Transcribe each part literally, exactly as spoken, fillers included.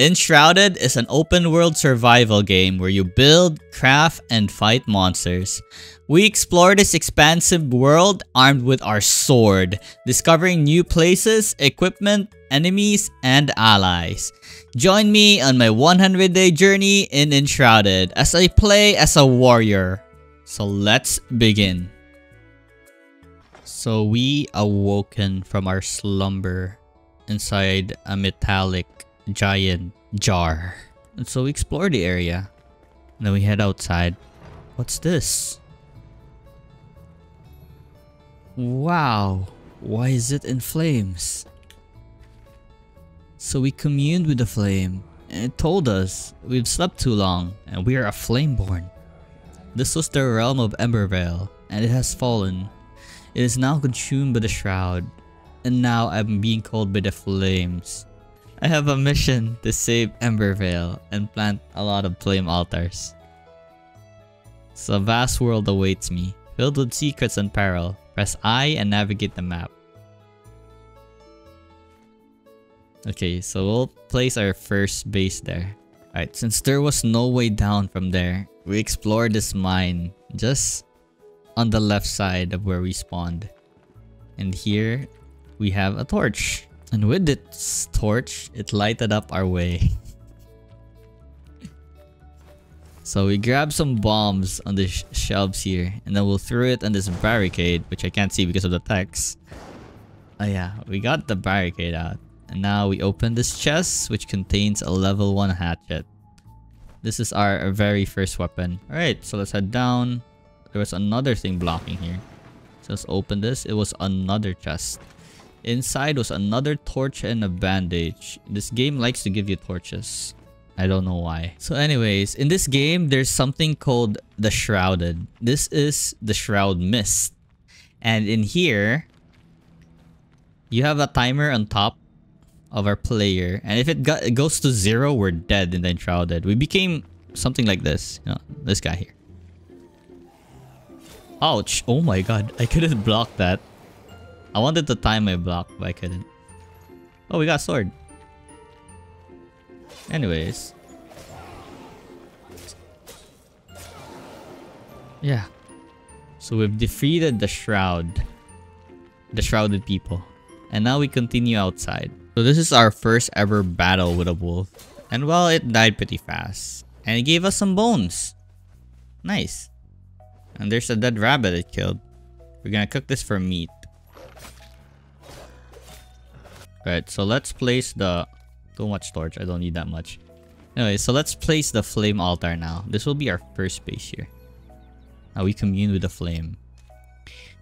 Enshrouded is an open-world survival game where you build, craft, and fight monsters. We explore this expansive world armed with our sword, discovering new places, equipment, enemies, and allies. Join me on my one hundred day journey in Enshrouded as I play as a warrior. So let's begin. So we awoken from our slumber inside a metallic giant jar, and so we explore the area, and then we head outside. What's this? Wow, why is it in flames? So we communed with the flame, and it told us we've slept too long and we are a flameborn. This was the realm of Embervale, and it has fallen. It is now consumed by the shroud, and now I'm being called by the flames. I have a mission to save Embervale and plant a lot of flame altars. So a vast world awaits me, filled with secrets and peril. Press I and navigate the map. Okay, so we'll place our first base there. Alright, since there was no way down from there, we explored this mine just on the left side of where we spawned. And here, we have a torch. And with its torch, it lighted up our way. So we grabbed some bombs on the sh shelves here, and then we'll throw it on this barricade, which I can't see because of the text. Oh yeah, we got the barricade out. And now we open this chest, which contains a level one hatchet. This is our very first weapon. Alright, so let's head down. There was another thing blocking here. So let's open this. It was another chest. Inside was another torch and a bandage. This game likes to give you torches. I don't know why. So anyways, in this game, there's something called the Shrouded. This is the Shroud Mist. And in here, you have a timer on top of our player. And if it, got, it goes to zero, we're dead in the Enshrouded. We became something like this. You know, this guy here. Ouch. Oh my god. I couldn't block that. I wanted to time my block, but I couldn't. Oh, we got a sword. Anyways. Yeah. So we've defeated the Shroud. The Shrouded people. And now we continue outside. So this is our first ever battle with a wolf. And well, it died pretty fast. And it gave us some bones. Nice. And there's a dead rabbit it killed. We're gonna cook this for meat. Alright, so let's place the... Too much torch, I don't need that much. Anyway, so let's place the flame altar now. This will be our first base here. Now we commune with the flame.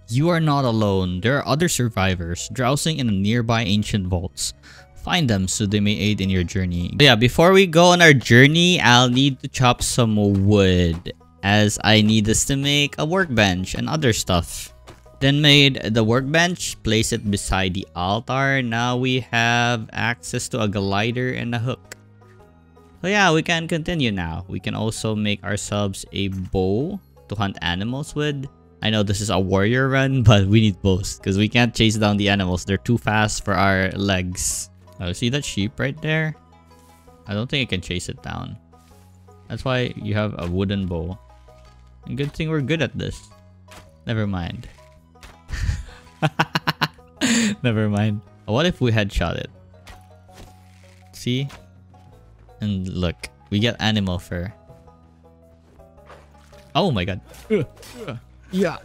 You are not alone. There are other survivors drowsing in the nearby ancient vaults. Find them so they may aid in your journey. But yeah, before we go on our journey, I'll need to chop some wood, as I need this to make a workbench and other stuff. Then made the workbench, place it beside the altar. Now we have access to a glider and a hook. So yeah, we can continue now. We can also make ourselves a bow to hunt animals with. I know this is a warrior run, but we need bows because we can't chase down the animals. They're too fast for our legs. Oh, see that sheep right there? I don't think I can chase it down. That's why you have a wooden bow. And good thing we're good at this. Never mind. Never mind. What if we headshot it? See? And look, we get animal fur. Oh my god. Yeah.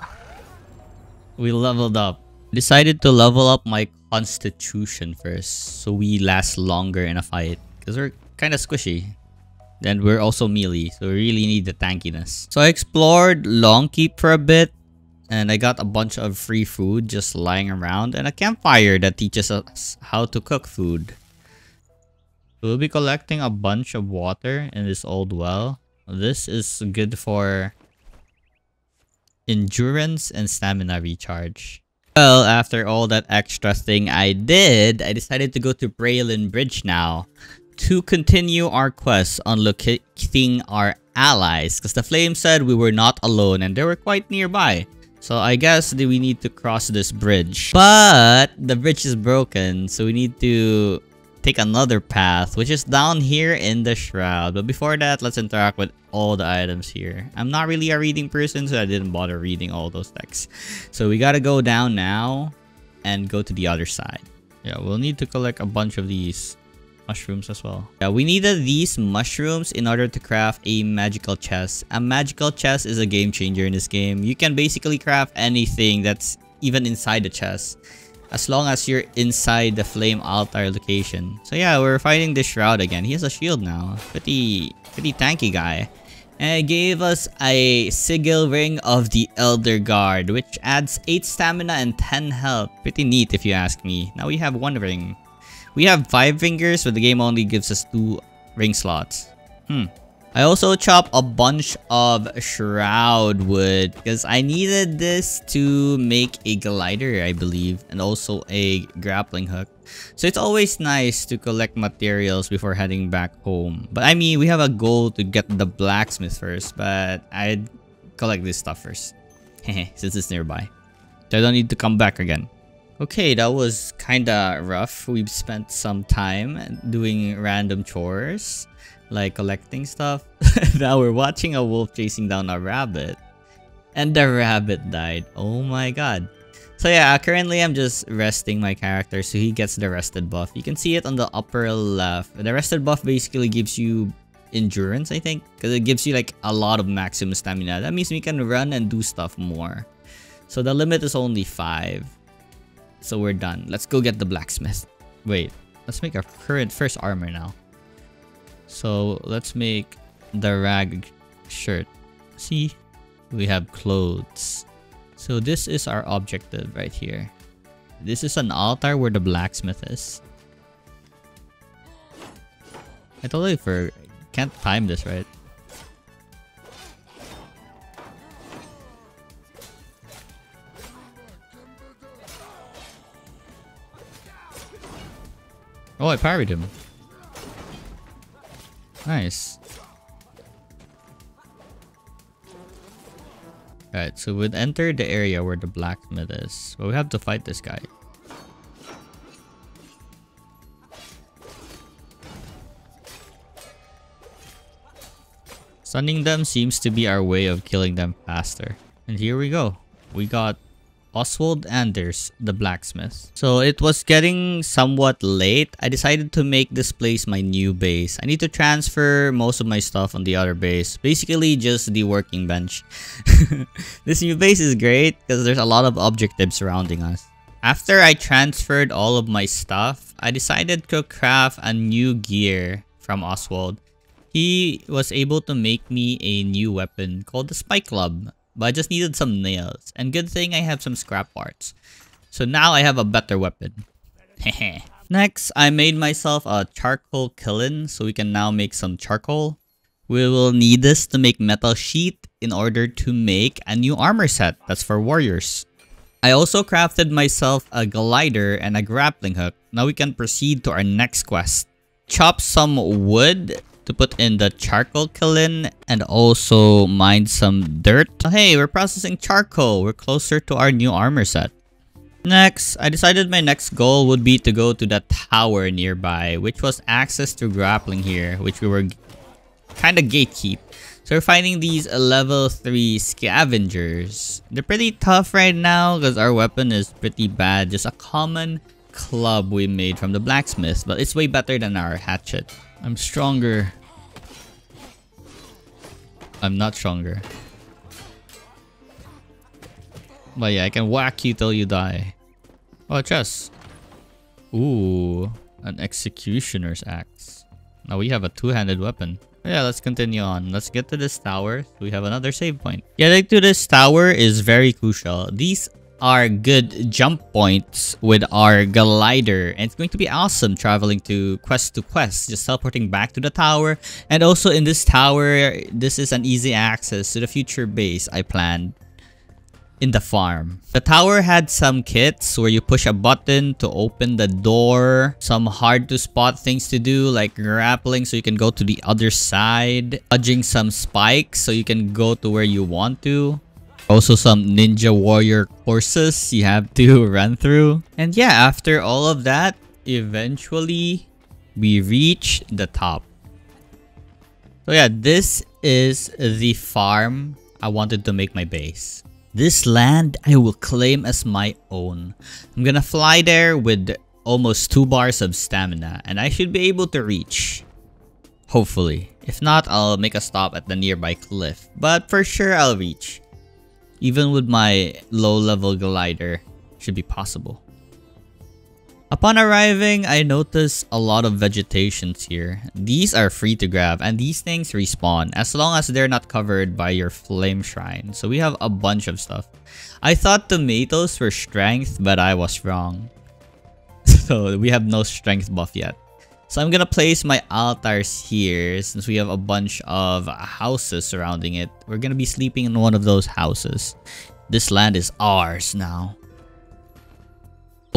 We leveled up. Decided to level up my constitution first, so we last longer in a fight. Because we're kind of squishy. Then we're also melee, so we really need the tankiness. So I explored Longkeep for a bit. And I got a bunch of free food just lying around, and a campfire that teaches us how to cook food. We'll be collecting a bunch of water in this old well. This is good for endurance and stamina recharge. Well, after all that extra thing I did, I decided to go to Braelyn Bridge now to continue our quest on locating our allies, because the flame said we were not alone and they were quite nearby. So I guess that we need to cross this bridge. But the bridge is broken, so we need to take another path, which is down here in the shroud. But before that, let's interact with all the items here. I'm not really a reading person, so I didn't bother reading all those texts. So we gotta go down now and go to the other side. Yeah, we'll need to collect a bunch of these mushrooms as well. Yeah, we needed these mushrooms in order to craft a magical chest. A magical chest is a game changer in this game. You can basically craft anything that's even inside the chest, as long as you're inside the flame altar location. So yeah, we're fighting this shroud again. He has a shield now. Pretty, pretty tanky guy. And it gave us a sigil ring of the elder guard, which adds eight stamina and ten health. Pretty neat if you ask me. Now we have one ring. We have five fingers, but the game only gives us two ring slots. Hmm. I also chop a bunch of shroud wood because I needed this to make a glider, I believe, and also a grappling hook. So it's always nice to collect materials before heading back home. But I mean, we have a goal to get the blacksmith first, but I'd collect this stuff first since it's nearby. So I don't need to come back again. Okay, that was kinda rough. We've spent some time doing random chores, like collecting stuff. Now we're watching a wolf chasing down a rabbit. And the rabbit died. Oh my god. So yeah, currently I'm just resting my character so he gets the rested buff. You can see it on the upper left. The rested buff basically gives you endurance, I think. Because it gives you like a lot of maximum stamina. That means we can run and do stuff more. So the limit is only five. So we're done. Let's go get the blacksmith. Wait, let's make our current first armor now. So let's make the rag shirt. See, we have clothes. So this is our objective right here. This is an altar where the blacksmith is. I totally forgot. Can't time this, right? Oh, I parried him. Nice. Alright, so we'd enter the area where the blacksmith is. But we have to fight this guy. Stunning them seems to be our way of killing them faster. And here we go. We got Oswald Anders, the blacksmith. So it was getting somewhat late. I decided to make this place my new base. I need to transfer most of my stuff on the other base. Basically just the working bench. This new base is great because there's a lot of objectives surrounding us. After I transferred all of my stuff, I decided to craft a new gear from Oswald. He was able to make me a new weapon called the Spike Club. But I just needed some nails. And good thing I have some scrap parts. So now I have a better weapon. Next, I made myself a charcoal kiln. So we can now make some charcoal. We will need this to make metal sheet in order to make a new armor set. That's for warriors. I also crafted myself a glider and a grappling hook. Now we can proceed to our next quest. Chop some wood to put in the charcoal kiln and also mine some dirt. Oh, hey, we're processing charcoal. We're closer to our new armor set. Next, I decided my next goal would be to go to the tower nearby, which was access to grappling here, which we were kind of gatekeep. So we're finding these level three scavengers. They're pretty tough right now because our weapon is pretty bad. Just a common club we made from the blacksmith, but it's way better than our hatchet. I'm stronger. I'm not stronger. But yeah, I can whack you till you die. Oh, a chest. Ooh, an executioner's axe. Now we have a two-handed weapon. Yeah, let's continue on. Let's get to this tower. We have another save point. Getting to this tower is very crucial. These are good jump points with our glider, and it's going to be awesome traveling to quest to quest, just teleporting back to the tower. And also in this tower, this is an easy access to the future base I planned in the farm. The tower had some kits where you push a button to open the door, some hard to spot things to do like grappling so you can go to the other side, dodging some spikes so you can go to where you want to. Also some ninja warrior courses you have to run through. And yeah, after all of that, eventually we reach the top. So yeah, this is the farm I wanted to make my base. This land I will claim as my own. I'm gonna fly there with almost two bars of stamina, and I should be able to reach. Hopefully. If not, I'll make a stop at the nearby cliff. But for sure, I'll reach. Even with my low-level glider, should be possible. Upon arriving, I noticed a lot of vegetations here. These are free to grab, and these things respawn as long as they're not covered by your flame shrine. So we have a bunch of stuff. I thought tomatoes were strength, but I was wrong. So we have no strength buff yet. So I'm gonna place my altars here since we have a bunch of houses surrounding it. We're gonna be sleeping in one of those houses. This land is ours now.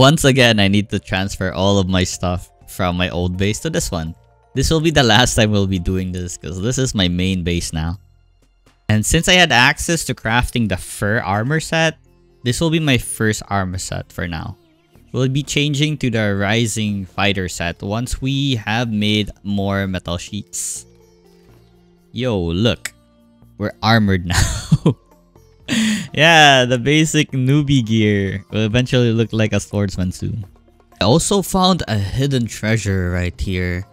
Once again, I need to transfer all of my stuff from my old base to this one. This will be the last time we'll be doing this because this is my main base now. And since I had access to crafting the fur armor set, this will be my first armor set for now. We'll be changing to the rising fighter set once we have made more metal sheets. Yo, look. We're armored now. Yeah, the basic newbie gear will eventually look like a swordsman soon. I also found a hidden treasure right here.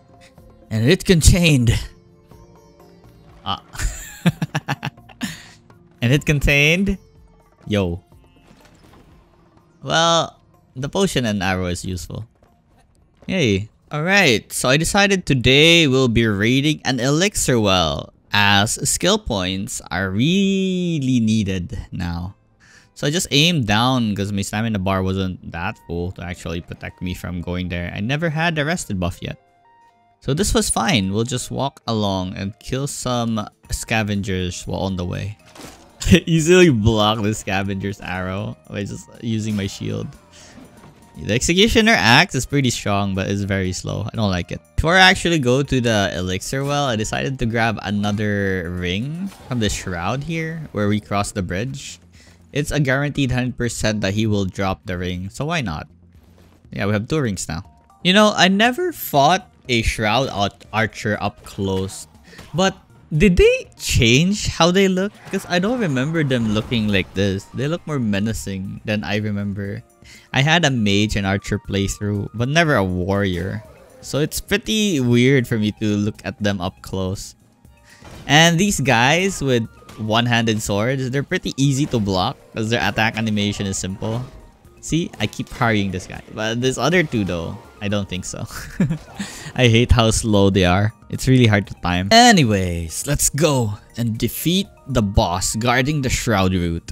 And it contained... Ah. and it contained... Yo. Well, the potion and arrow is useful. Yay. Alright, so I decided today we'll be raiding an elixir well, as skill points are really needed now. So I just aimed down because my stamina bar wasn't that full to actually protect me from going there. I never had a rested buff yet. So this was fine. We'll just walk along and kill some scavengers while on the way. Easily block the scavenger's arrow by just using my shield. The executioner axe is pretty strong, but it's very slow. I don't like it. Before I actually go to the elixir well, I decided to grab another ring from the shroud here where we cross the bridge. It's a guaranteed one hundred percent that he will drop the ring, so why not? Yeah, we have two rings now. You know, I never fought a shroud archer up close, but did they change how they look? Because I don't remember them looking like this. They look more menacing than I remember. I had a mage and archer playthrough, but never a warrior. So it's pretty weird for me to look at them up close. And these guys with one-handed swords, they're pretty easy to block because their attack animation is simple. See, I keep parrying this guy. But this other two though, I don't think so. I hate how slow they are. It's really hard to time. Anyways, let's go and defeat the boss guarding the shroud route.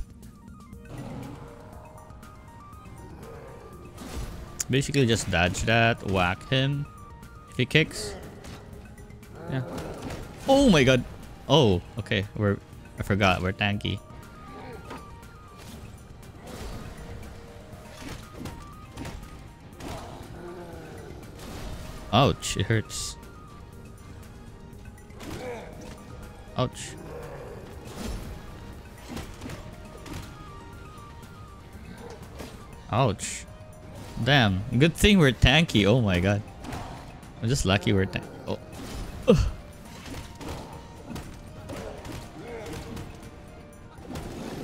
Basically just dodge that, whack him if he kicks. Yeah. Oh my god. Oh, okay. We're I forgot, we're tanky. Ouch, it hurts. Ouch. Ouch. Damn, good thing we're tanky. Oh my god. I'm just lucky we're tanky. Oh. Ugh.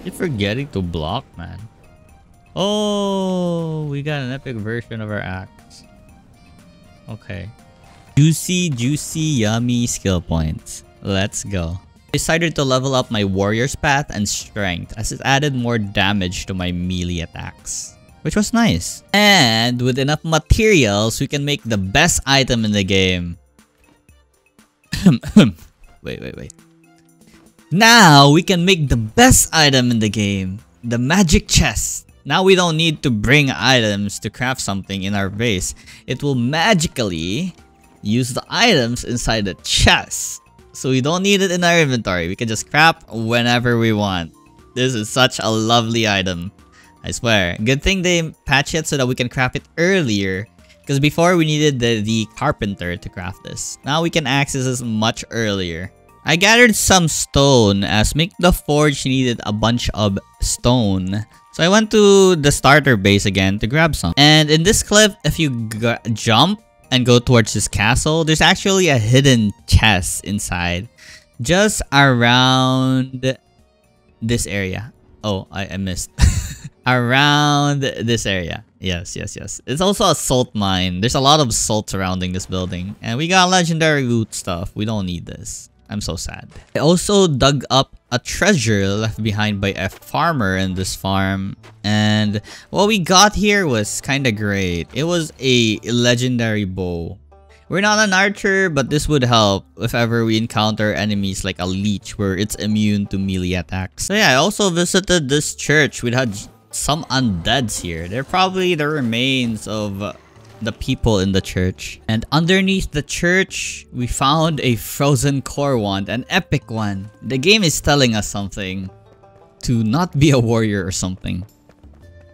You're forgetting to block, man. Oh, we got an epic version of our axe. Okay. Juicy, juicy, yummy skill points. Let's go. I decided to level up my warrior's path and strength as it added more damage to my melee attacks. Which was nice. And with enough materials, we can make the best item in the game. wait, wait, wait. Now we can make the best item in the game. The magic chest. Now we don't need to bring items to craft something in our base. It will magically use the items inside the chest. So we don't need it in our inventory. We can just craft whenever we want. This is such a lovely item. I swear. Good thing they patch it so that we can craft it earlier. Because before we needed the, the carpenter to craft this. Now we can access this much earlier. I gathered some stone as make the forge needed a bunch of stone. So I went to the starter base again to grab some. And in this cliff, if you jump, and go towards this castle, there's actually a hidden chest inside. Just around this area. Oh, I, I missed. Around this area. Yes, yes, yes. It's also a salt mine. There's a lot of salt surrounding this building. And we got legendary loot stuff. We don't need this. I'm so sad. I also dug up a treasure left behind by a farmer in this farm. And what we got here was kind of great. It was a legendary bow. We're not an archer, but this would help if ever we encounter enemies like a leech where it's immune to melee attacks. So yeah, I also visited this church. We had some undeads here. They're probably the remains of the people in the church. And underneath the church, we found a frozen core wand, an epic one. The game is telling us something. To not be a warrior or something.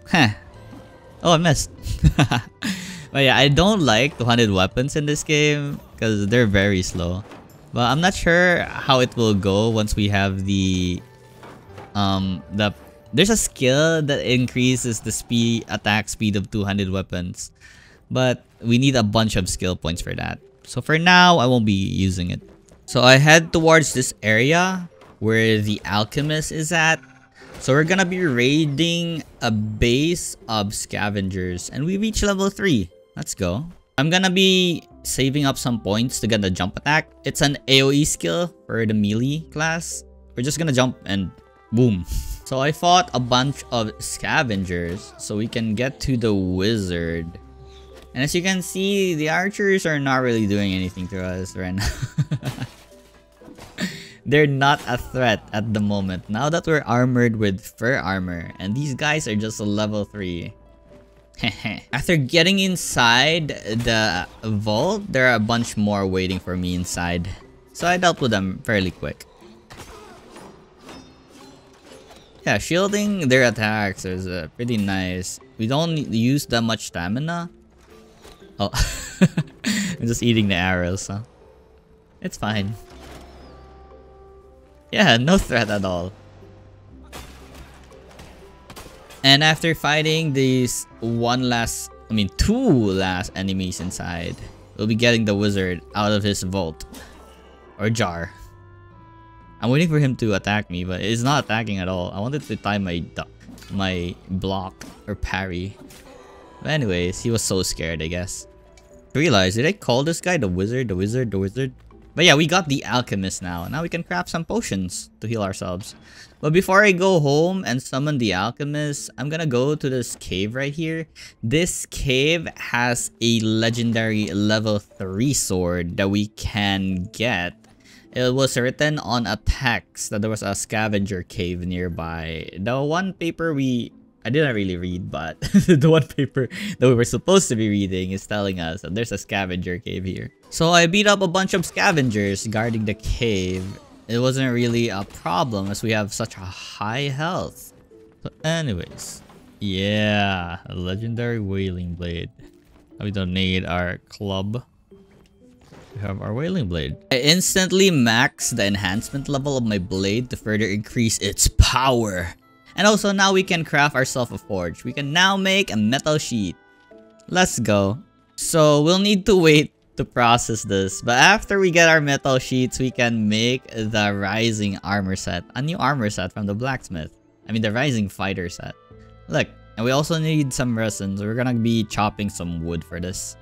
Huh. Oh, I missed. But yeah, I don't like two hundred weapons in this game because they're very slow. But I'm not sure how it will go once we have the... Um, the... There's a skill that increases the speed attack speed of two hundred weapons. But we need a bunch of skill points for that. So for now, I won't be using it. So I head towards this area where the alchemist is at. So we're gonna be raiding a base of scavengers. And we reach level three. Let's go. I'm gonna be saving up some points to get the jump attack. It's an AoE skill for the melee class. We're just gonna jump and boom. So I fought a bunch of scavengers so we can get to the wizard. And as you can see, the archers are not really doing anything to us right now. They're not a threat at the moment. Now that we're armored with fur armor. And these guys are just a level three. After getting inside the vault, there are a bunch more waiting for me inside. So I dealt with them fairly quick. Yeah, shielding their attacks is uh, pretty nice. We don't use that much stamina. Oh, I'm just eating the arrows, huh? It's fine. Yeah, no threat at all. And after fighting these one last, I mean two last enemies inside, we'll be getting the wizard out of his vault. Or jar. I'm waiting for him to attack me, but it's not attacking at all. I wanted to time my, my block or parry. But anyways, he was so scared, I guess. I realized, did I call this guy the wizard, the wizard, the wizard? But yeah, we got the alchemist now. Now we can craft some potions to heal ourselves. But before I go home and summon the alchemist, I'm gonna go to this cave right here. This cave has a legendary level three sword that we can get. It was written on a text that there was a scavenger cave nearby. The one paper we... I didn't really read, but the one paper that we were supposed to be reading is telling us that there's a scavenger cave here. So I beat up a bunch of scavengers guarding the cave. It wasn't really a problem as we have such a high health. So anyways, yeah, a legendary wailing blade. We don't need our club. We have our wailing blade. I instantly maxed the enhancement level of my blade to further increase its power. And also now we can craft ourselves a forge. We can now make a metal sheet. Let's go. So we'll need to wait to process this. But after we get our metal sheets, we can make the rising armor set. A new armor set from the blacksmith. I mean the rising fighter set. Look, and we also need some resin. So we're gonna be chopping some wood for this.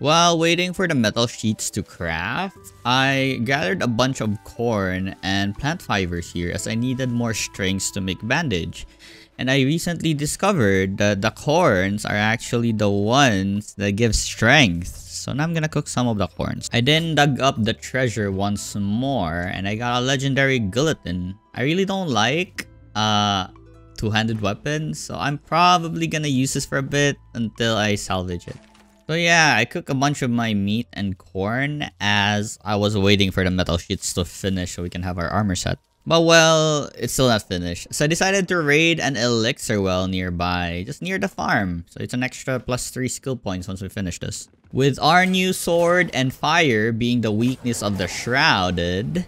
While waiting for the metal sheets to craft, I gathered a bunch of corn and plant fibers here as I needed more strings to make bandage. And I recently discovered that the corns are actually the ones that give strength. So now I'm gonna cook some of the corns. I then dug up the treasure once more and I got a legendary guillotine. I really don't like uh, two-handed weapons, so I'm probably gonna use this for a bit until I salvage it. So yeah, I cooked a bunch of my meat and corn as I was waiting for the metal sheets to finish so we can have our armor set. But well, it's still not finished. So I decided to raid an elixir well nearby, just near the farm. So it's an extra plus three skill points once we finish this. With our new sword and fire being the weakness of the shrouded,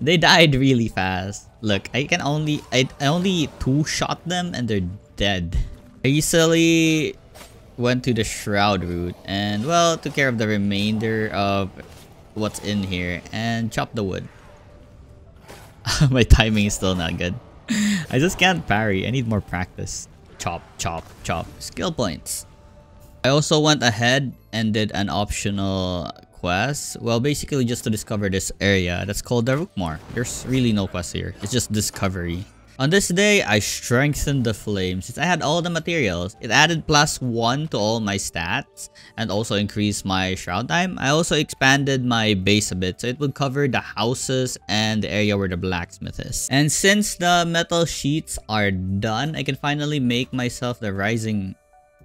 they died really fast. Look, I can only, I, I only two shot them and they're dead. I easily went to the Shroud route and, well, took care of the remainder of what's in here and chopped the wood. My timing is still not good. I just can't parry. I need more practice. Chop, chop, chop. Skill points. I also went ahead and did an optional quest. Well, basically just to discover this area that's called the Rookmoor. There's really no quest here. It's just discovery. On this day, I strengthened the flame since I had all the materials. It added plus one to all my stats and also increased my shroud time. I also expanded my base a bit so it would cover the houses and the area where the blacksmith is. And since the metal sheets are done, I can finally make myself the rising...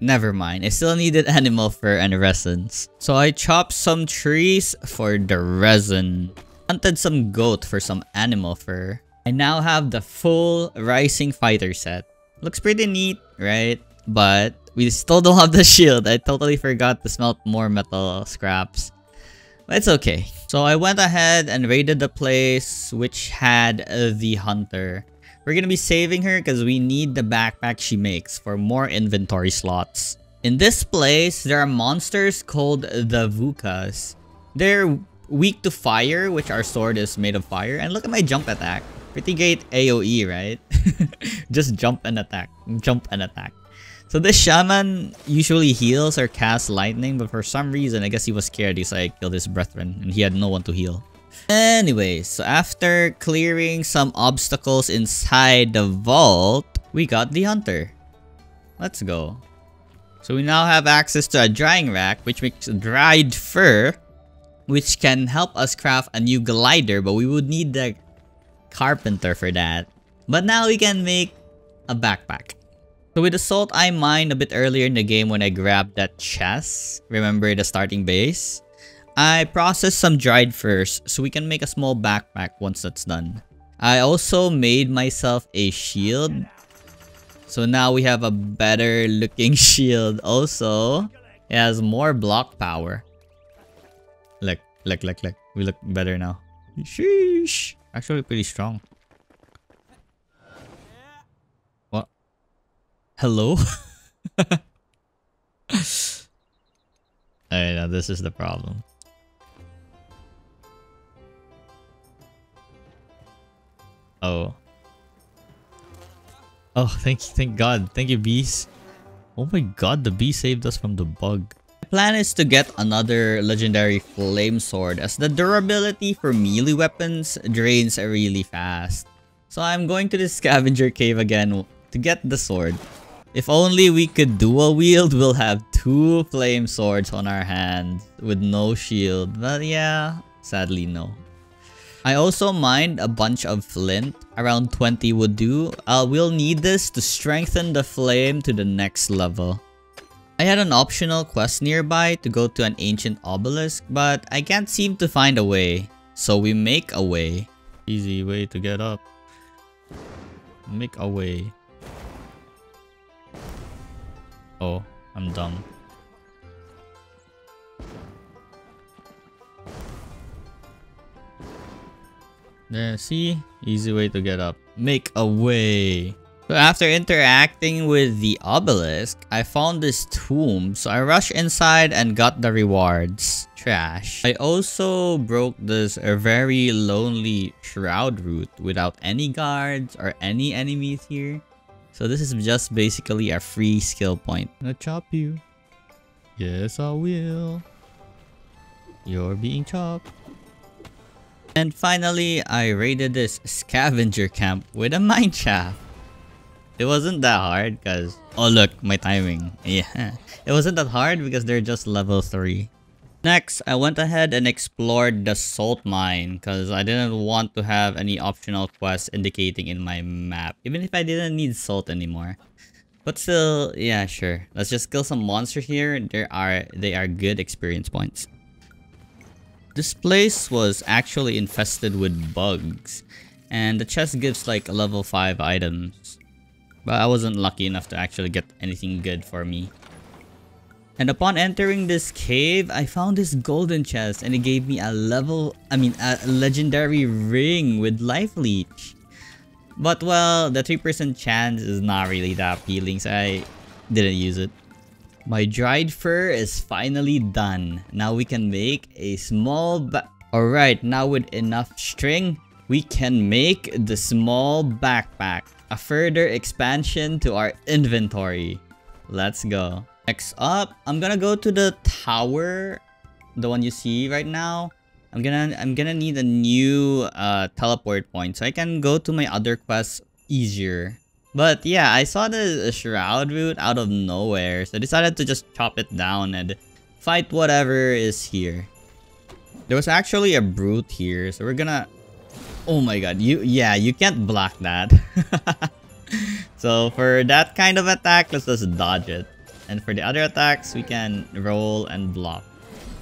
Never mind, I still needed animal fur and resins. So I chopped some trees for the resin. Hunted some goat for some animal fur. I now have the full Rising Fighter set. Looks pretty neat, right? But we still don't have the shield. I totally forgot to smelt more metal scraps. But it's okay. So I went ahead and raided the place which had uh, the hunter. We're gonna be saving her because we need the backpack she makes for more inventory slots. In this place, there are monsters called the Vukas. They're weak to fire, which our sword is made of fire. And look at my jump attack. Pretty great A O E, right? Just jump and attack. Jump and attack. So this shaman usually heals or casts lightning, but for some reason, I guess he was scared because I killed his brethren and he had no one to heal. Anyways, so after clearing some obstacles inside the vault, we got the hunter. Let's go. So we now have access to a drying rack, which makes dried fur, which can help us craft a new glider, but we would need the carpenter for that. But now we can make a backpack. So with the salt I mined a bit earlier in the game when I grabbed that chest, remember the starting base? I processed some dried furs so we can make a small backpack once that's done. I also made myself a shield. So now we have a better looking shield also. It has more block power. Look, look, look, look. We look better now. Sheesh. Actually pretty strong. What? Hello? Alright, now this is the problem. Oh. Oh, thank you, thank God. Thank you, bees. Oh my God, the bee saved us from the bug. The plan is to get another legendary flame sword as the durability for melee weapons drains really fast. So I'm going to the scavenger cave again to get the sword. If only we could dual wield, we'll have two flame swords on our hand with no shield. But yeah, sadly no. I also mined a bunch of flint. Around twenty would do. Uh, we'll need this to strengthen the flame to the next level. I had an optional quest nearby to go to an ancient obelisk, but I can't seem to find a way. So we make a way. Easy way to get up. Make a way. Oh, I'm dumb. There, see? Easy way to get up. Make a way. So after interacting with the obelisk, I found this tomb, so I rushed inside and got the rewards. Trash. I also broke this very lonely shroud route without any guards or any enemies here. So this is just basically a free skill point. I'm gonna chop you. Yes, I will. You're being chopped. And finally, I raided this scavenger camp with a mineshaft. It wasn't that hard because... Oh look, my timing. Yeah. It wasn't that hard because they're just level three. Next, I went ahead and explored the salt mine because I didn't want to have any optional quests indicating in my map. Even if I didn't need salt anymore. But still, yeah, sure. Let's just kill some monsters here. There are, they are good experience points. This place was actually infested with bugs. And the chest gives like level five items. But I wasn't lucky enough to actually get anything good for me. And upon entering this cave, I found this golden chest and it gave me a level, I mean a legendary ring with life leech. But well, the three percent chance is not really that appealing, so I didn't use it. My dried fur is finally done. Now we can make a small ba- Alright, now with enough string, we can make the small backpack. A further expansion to our inventory. Let's go. Next up, I'm gonna go to the tower. The one you see right now. I'm gonna I'm gonna need a new uh, teleport point so I can go to my other quests easier. But yeah, I saw the shroud root out of nowhere, so I decided to just chop it down and fight whatever is here. There was actually a brute here, so we're gonna... Oh my god, you yeah, you can't block that. So for that kind of attack, let's just dodge it. And for the other attacks, we can roll and block.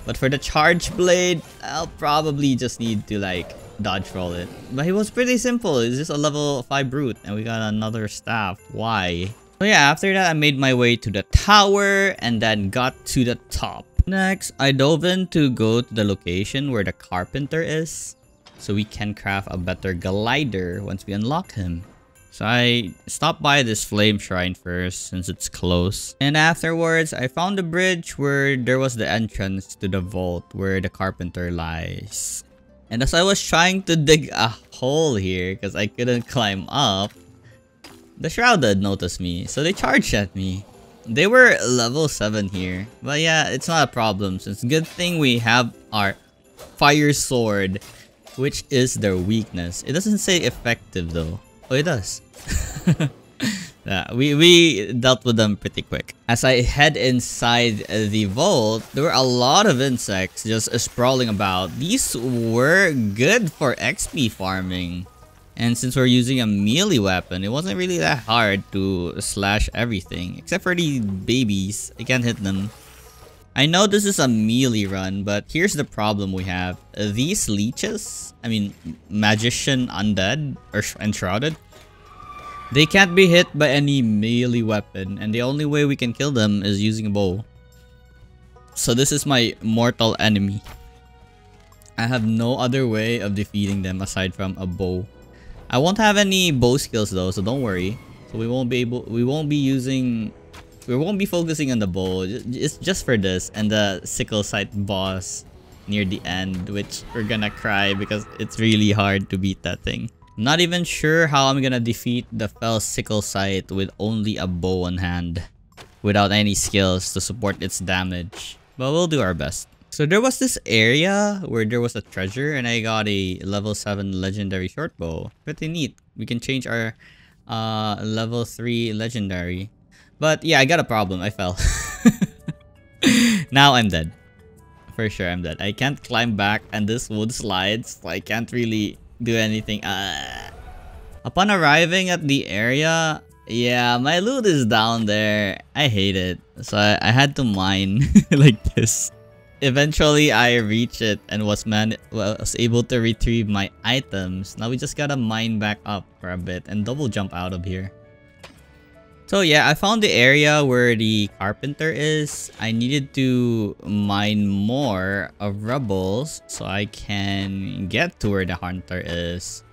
But for the charge blade, I'll probably just need to like... dodge roll it. But it was pretty simple. It's just a level five brute and we got another staff. Why? So yeah, after that I made my way to the tower and then got to the top. Next, I dove in to go to the location where the carpenter is so we can craft a better glider once we unlock him. So I stopped by this flame shrine first since it's close. And afterwards, I found the bridge where there was the entrance to the vault where the carpenter lies. And as I was trying to dig a hole here because I couldn't climb up, the Shrouded noticed me, so they charged at me. They were level seven here. But yeah, it's not a problem since good thing we have our Fire Sword, which is their weakness. It doesn't say effective though. Oh, it does. Yeah, we, we dealt with them pretty quick. As I head inside the vault, there were a lot of insects just sprawling about. These were good for X P farming. And since we're using a melee weapon, it wasn't really that hard to slash everything. Except for the babies. I can't hit them. I know this is a melee run, but here's the problem we have. These leeches, I mean, Magician Undead or Enshrouded, they can't be hit by any melee weapon, and the only way we can kill them is using a bow. So this is my mortal enemy. I have no other way of defeating them aside from a bow. I won't have any bow skills though, so don't worry. So we won't be able, we won't be using, we won't be focusing on the bow. It's just for this and the sickle sight boss near the end, which we're gonna cry because it's really hard to beat that thing. Not even sure how I'm gonna defeat the fell sickle sight with only a bow on hand, without any skills to support its damage. But we'll do our best. So there was this area where there was a treasure, and I got a level seven legendary short bow. Pretty neat. We can change our uh, level three legendary. But yeah, I got a problem. I fell. Now I'm dead. For sure, I'm dead. I can't climb back, and this wood slides. So I can't really do anything. Uh, upon arriving at the area, yeah, my loot is down there. I hate it. So I, I had to mine like this. Eventually, I reached it and was, man was able to retrieve my items. Now we just gotta mine back up for a bit and double jump out of here. So yeah, I found the area where the carpenter is. I needed to mine more of rubbles so I can get to where the hunter is.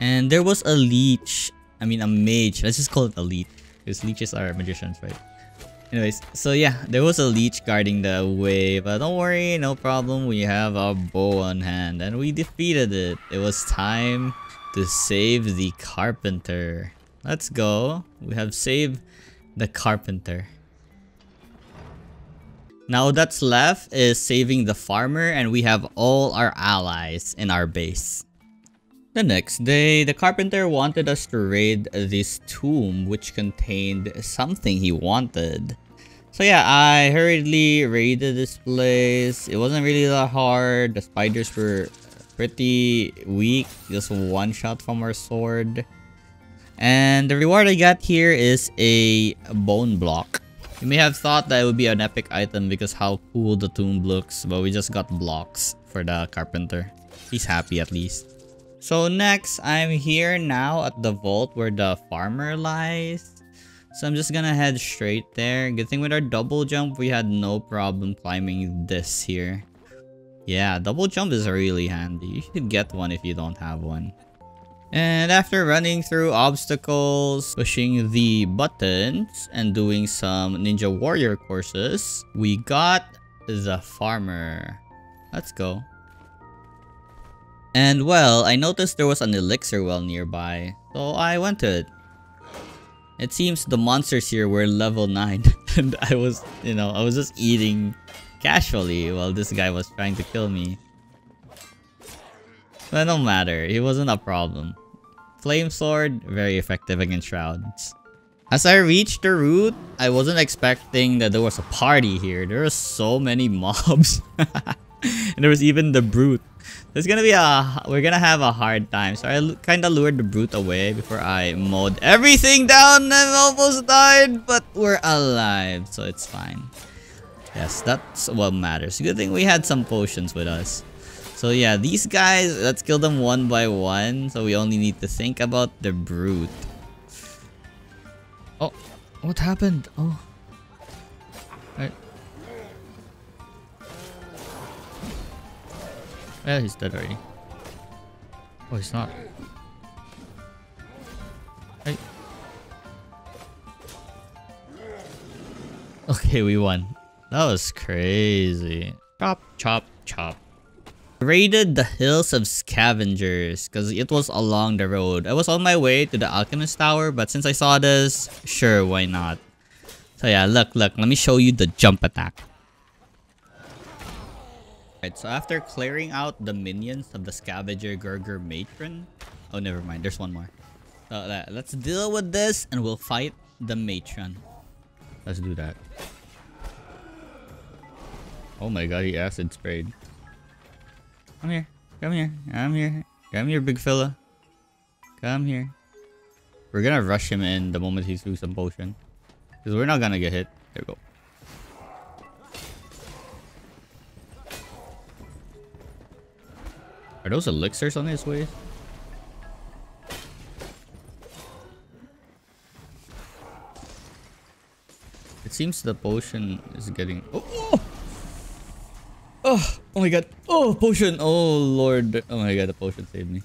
And there was a leech. I mean a mage. Let's just call it a leech. Because leeches are magicians, right? Anyways, so yeah, there was a leech guarding the way. But don't worry, no problem. We have our bow on hand. And we defeated it. It was time to save the carpenter. Let's go. We have saved the carpenter. Now that's left is saving the farmer, and we have all our allies in our base. The next day, the carpenter wanted us to raid this tomb which contained something he wanted. So yeah, I hurriedly raided this place. It wasn't really that hard. The spiders were pretty weak. Just one shot from our sword. And the reward I got here is a bone block. You may have thought that it would be an epic item because how cool the tomb looks, but we just got blocks for the carpenter. He's happy at least. So next, I'm here now at the vault where the farmer lies. So I'm just gonna head straight there. Good thing with our double jump, we had no problem climbing this here. Yeah, double jump is really handy. You should get one if you don't have one. And after running through obstacles, pushing the buttons, and doing some Ninja Warrior courses, we got the farmer. Let's go. And well, I noticed there was an elixir well nearby, so I went to it. It seems the monsters here were level nine, and I was, you know, I was just eating casually while this guy was trying to kill me. But no matter, it wasn't a problem. Flame Sword, very effective against Shrouds. As I reached the route, I wasn't expecting that there was a party here. There were so many mobs. And there was even the Brute. There's gonna be a... we're gonna have a hard time. So I kinda lured the Brute away before I mowed everything down and almost died. But we're alive, so it's fine. Yes, that's what matters. Good thing we had some potions with us. So yeah, these guys, let's kill them one by one. So we only need to think about the Brute. Oh, what happened? Oh. Alright. Yeah, he's dead already. Oh, he's not. Hey. Okay, we won. That was crazy. Chop, chop, chop. Raided the hills of scavengers because it was along the road. I was on my way to the alchemist tower, but since I saw this, sure, why not? So yeah, look, look, let me show you the jump attack. Alright, so after clearing out the minions of the scavenger Gurgur matron... Oh, never mind, there's one more. So uh, let's deal with this and we'll fight the matron. Let's do that. Oh my god, he acid sprayed. Come here. Come here. Come here. Come here, big fella. Come here. We're gonna rush him in the moment he threw some potion. Because we're not gonna get hit. There we go. Are those elixirs on his way? It seems the potion is getting... Oh! Oh! Oh! Oh my god. Oh, potion. Oh, lord. Oh my god, the potion saved me.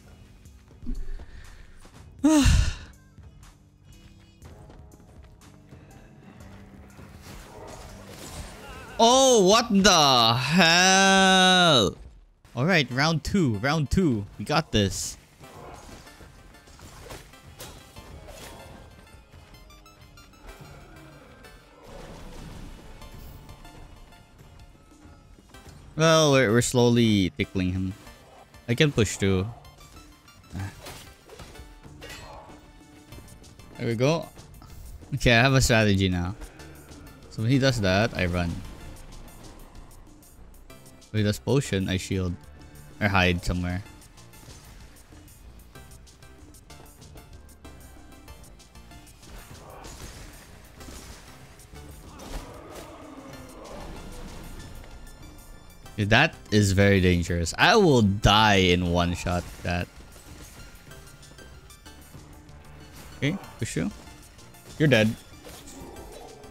Oh, what the hell? Alright, round two. Round two. We got this. Well, we're, we're slowly tickling him. I can push too. There we go. Okay, I have a strategy now. So when he does that, I run. When he does potion, I shield. Or hide somewhere. That is very dangerous. I will die in one shot with that. Okay, push you. You're dead.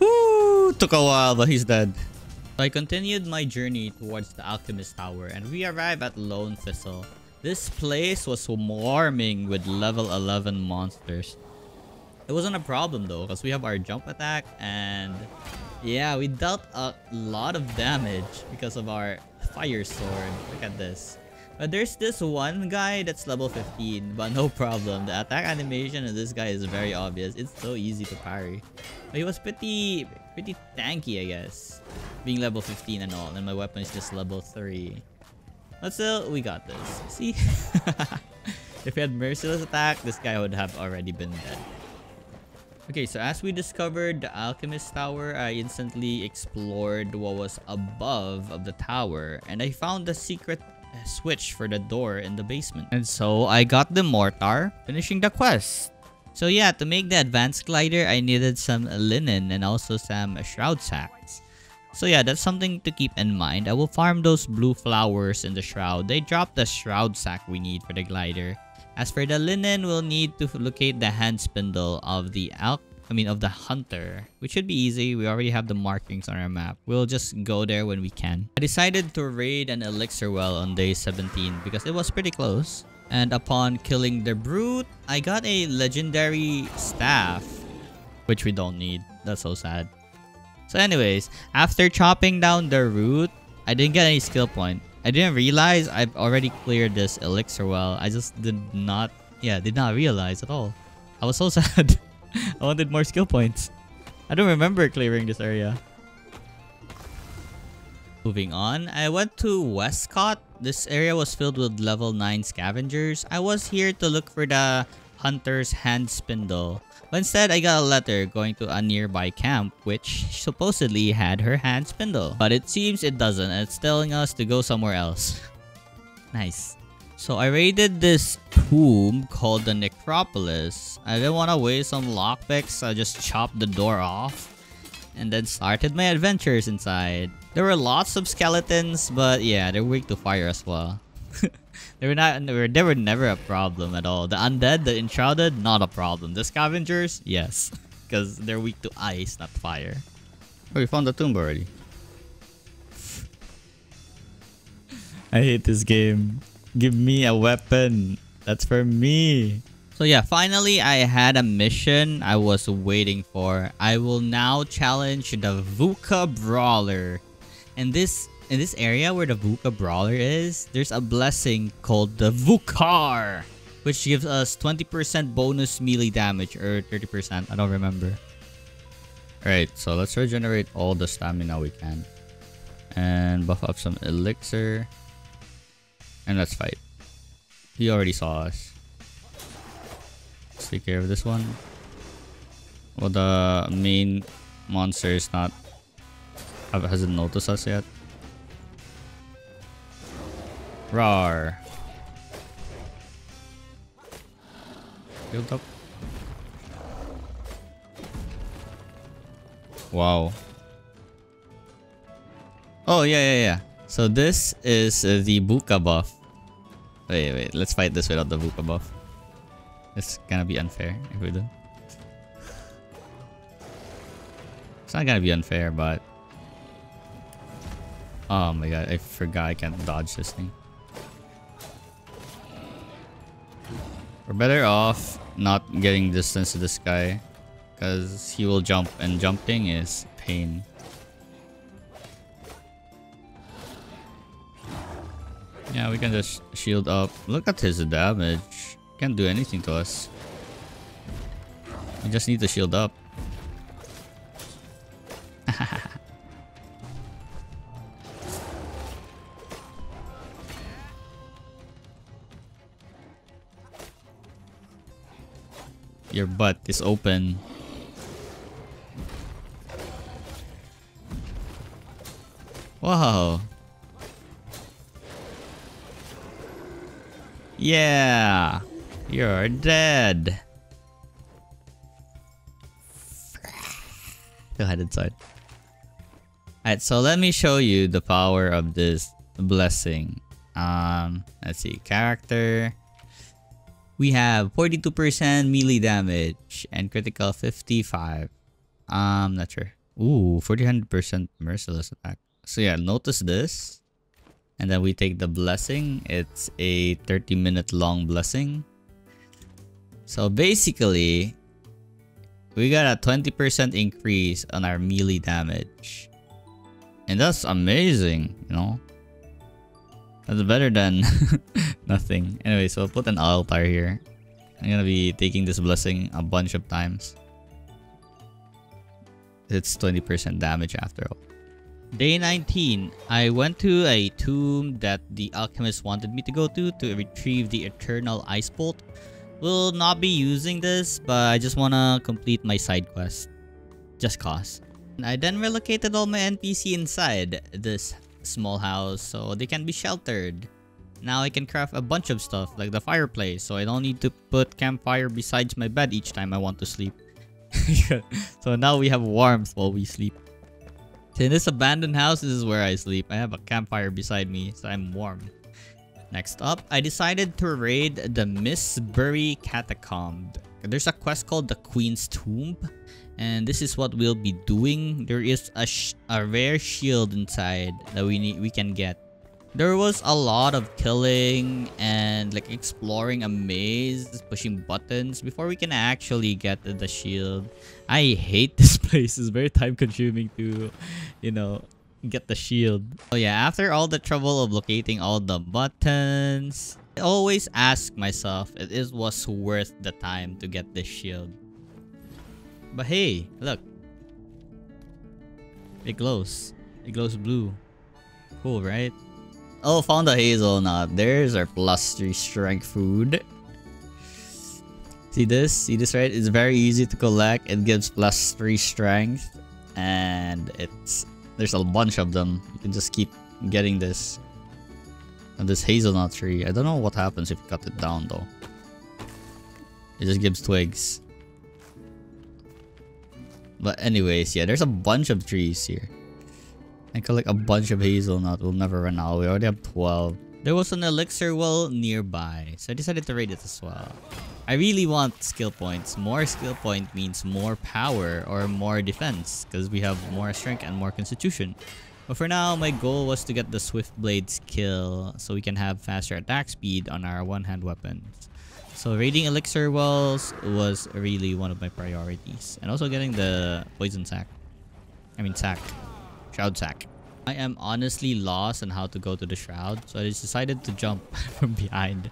Woo! Took a while, but he's dead. I continued my journey towards the Alchemist Tower and we arrived at Lone Thistle. This place was swarming with level eleven monsters. It wasn't a problem though, because we have our jump attack and... yeah, we dealt a lot of damage because of our fire sword. Look at this. But there's this one guy that's level fifteen, but no problem. The attack animation of this guy is very obvious. It's so easy to parry. But he was pretty, pretty tanky, I guess. Being level fifteen and all, and my weapon is just level three. But still, we got this. See? If we had merciless attack, this guy would have already been dead. Okay, so as we discovered the Alchemist Tower, I instantly explored what was above of the tower. And I found the secret switch for the door in the basement. And so I got the mortar, finishing the quest. So yeah, to make the advanced glider, I needed some linen and also some shroud sacks. So yeah, that's something to keep in mind. I will farm those blue flowers in the shroud. They drop the shroud sack we need for the glider. As for the linen, we'll need to locate the hand spindle of the al- I mean of the hunter, which should be easy. We already have the markings on our map. We'll just go there when we can. I decided to raid an elixir well on day seventeen because it was pretty close. And upon killing the brute, I got a legendary staff, which we don't need. That's so sad. So anyways, after chopping down the root, I didn't get any skill point. I didn't realize I've already cleared this elixir well. I just did not, yeah, did not realize at all. I was so sad. I wanted more skill points. I don't remember clearing this area. Moving on, I went to Westcott. This area was filled with level nine scavengers. I was here to look for the hunter's hand spindle. But instead, I got a letter going to a nearby camp which supposedly had her hand spindle. But it seems it doesn't, and it's telling us to go somewhere else. Nice. So I raided this tomb called the Necropolis. I didn't want to waste some lockpicks, so I just chopped the door off and then started my adventures inside. There were lots of skeletons, but yeah, they're weak to fire as well. they were not, they were, they were never a problem at all. The undead, the enshrouded, not a problem. The scavengers, yes, because they're weak to ice, not fire. Oh, you found the tomb already. I hate this game. Give me a weapon. That's for me. So yeah, finally I had a mission I was waiting for. I will now challenge the Vuka Brawler. And this in this area where the Vuka Brawler is, there's a blessing called the Vukar, which gives us twenty percent bonus melee damage or thirty percent, I don't remember. Alright, so let's regenerate all the stamina we can. And buff up some elixir. And let's fight. He already saw us. Let's take care of this one. Well, the main monster is not hasn't noticed us yet. Roar! Build up. Wow. Oh yeah yeah yeah. So this is the Vuka buff. Wait wait. Let's fight this without the Vuka buff. It's gonna be unfair if we do. It's not gonna be unfair, but... Oh my god, I forgot I can't dodge this thing. We're better off not getting distance to this guy, because he will jump, and jumping is pain. Yeah, we can just shield up. Look at his damage. Can't do anything to us. We just need to shield up. Your butt is open. Wow. Yeah. You're dead. Go ahead inside. Alright, so let me show you the power of this blessing. Um, let's see. Character. We have forty-two percent melee damage and critical fifty-five. Um, not sure. Ooh, four hundred percent merciless attack. So yeah, notice this. And then we take the blessing. It's a thirty minute long blessing. So basically, we got a twenty percent increase on our melee damage. And that's amazing, you know? That's better than nothing. Anyway, so I'll put an altar here. I'm gonna be taking this blessing a bunch of times. It's twenty percent damage after all. Day nineteen, I went to a tomb that the alchemist wanted me to go to to retrieve the eternal ice bolt. Will not be using this, but I just wanna complete my side quest. Just cause. And I then relocated all my N P C inside this small house so they can be sheltered. Now I can craft a bunch of stuff like the fireplace, so I don't need to put campfire besides my bed each time I want to sleep. So now we have warmth while we sleep. So in this abandoned house, this is where I sleep. I have a campfire beside me, so I'm warm. Next up, I decided to raid the Mistbury Catacomb. There's a quest called the Queen's Tomb, and this is what we'll be doing. There is a, sh a rare shield inside that we need we can get. There was a lot of killing and like exploring a maze, pushing buttons before we can actually get the shield. I hate this place. It's very time consuming to, you know, get the shield. Oh yeah, after all the trouble of locating all the buttons, I always ask myself if it was worth the time to get this shield. But hey, look. It glows. It glows blue. Cool, right? Oh, found a hazelnut. There's our plus three strength food. See this? See this, right? It's very easy to collect. It gives plus three strength. And it's... there's a bunch of them. You can just keep getting this. And this hazelnut tree. I don't know what happens if you cut it down, though. It just gives twigs. But anyways, yeah, there's a bunch of trees here. I collect a bunch of hazelnut. We'll never run out. We already have twelve. There was an elixir well nearby, so I decided to raid it as well. I really want skill points. More skill point means more power or more defense, because we have more strength and more constitution. But for now, my goal was to get the swift blade skill so we can have faster attack speed on our one-hand weapons. So raiding elixir wells was really one of my priorities. And also getting the poison sack. I mean sack. Shroud sack. I am honestly lost on how to go to the shroud, so I just decided to jump from behind.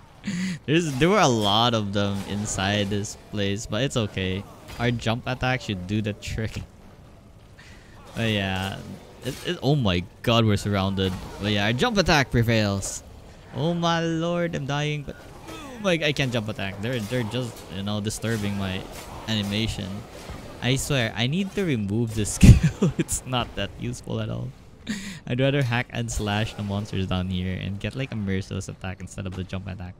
There's There were a lot of them inside this place, but it's okay. Our jump attack should do the trick. But yeah. It, it, oh my god, we're surrounded. But yeah, our jump attack prevails. Oh my lord, I'm dying, but... like I can't jump attack. They're they're just, you know, disturbing my animation. I swear, I need to remove this skill. It's not that useful at all. I'd rather hack and slash the monsters down here and get like a merciless attack instead of the jump attack.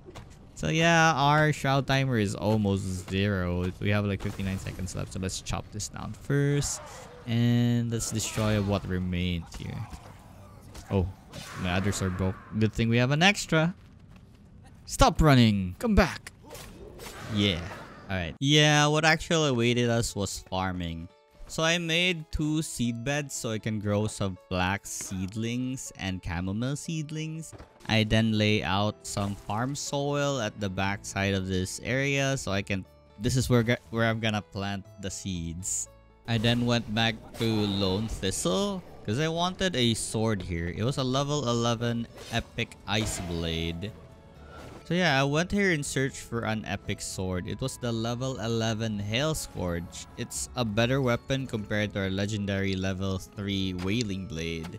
So yeah, our shroud timer is almost zero. We have like fifty-nine seconds left, so let's chop this down first. And let's destroy what remains here. Oh, my other sword broke. Good thing we have an extra. Stop running! Come back! Yeah. Alright. Yeah, what actually awaited us was farming. So I made two seed beds so I can grow some flax seedlings and chamomile seedlings. I then lay out some farm soil at the back side of this area so I can... this is where, where I'm gonna plant the seeds. I then went back to Lone Thistle because I wanted a sword here. It was a level eleven epic ice blade. So yeah, I went here in search for an epic sword. It was the level eleven Hail Scourge. It's a better weapon compared to our legendary level three Wailing Blade.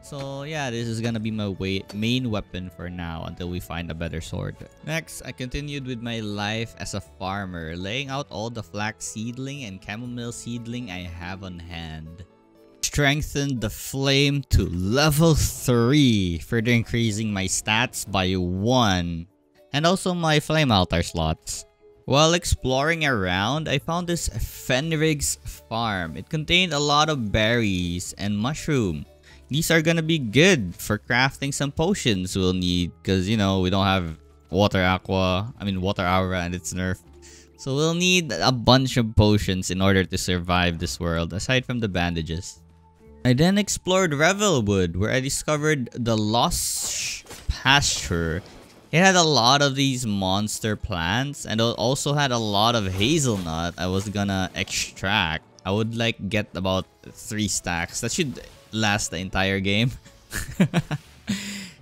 So yeah, this is gonna be my main weapon for now until we find a better sword. Next, I continued with my life as a farmer, laying out all the flax seedling and chamomile seedling I have on hand. Strengthened the flame to level three, further increasing my stats by one. And also my flame altar slots. While exploring around, I found this Fenrig's farm. It contained a lot of berries and mushroom. These are gonna be good for crafting some potions we'll need. Because, you know, we don't have water aqua. I mean, water aura and its nerf. So we'll need a bunch of potions in order to survive this world, aside from the bandages. I then explored Revelwood, where I discovered the Lost Pasture. It had a lot of these monster plants, and it also had a lot of hazelnut I was gonna extract. I would like get about three stacks. That should last the entire game.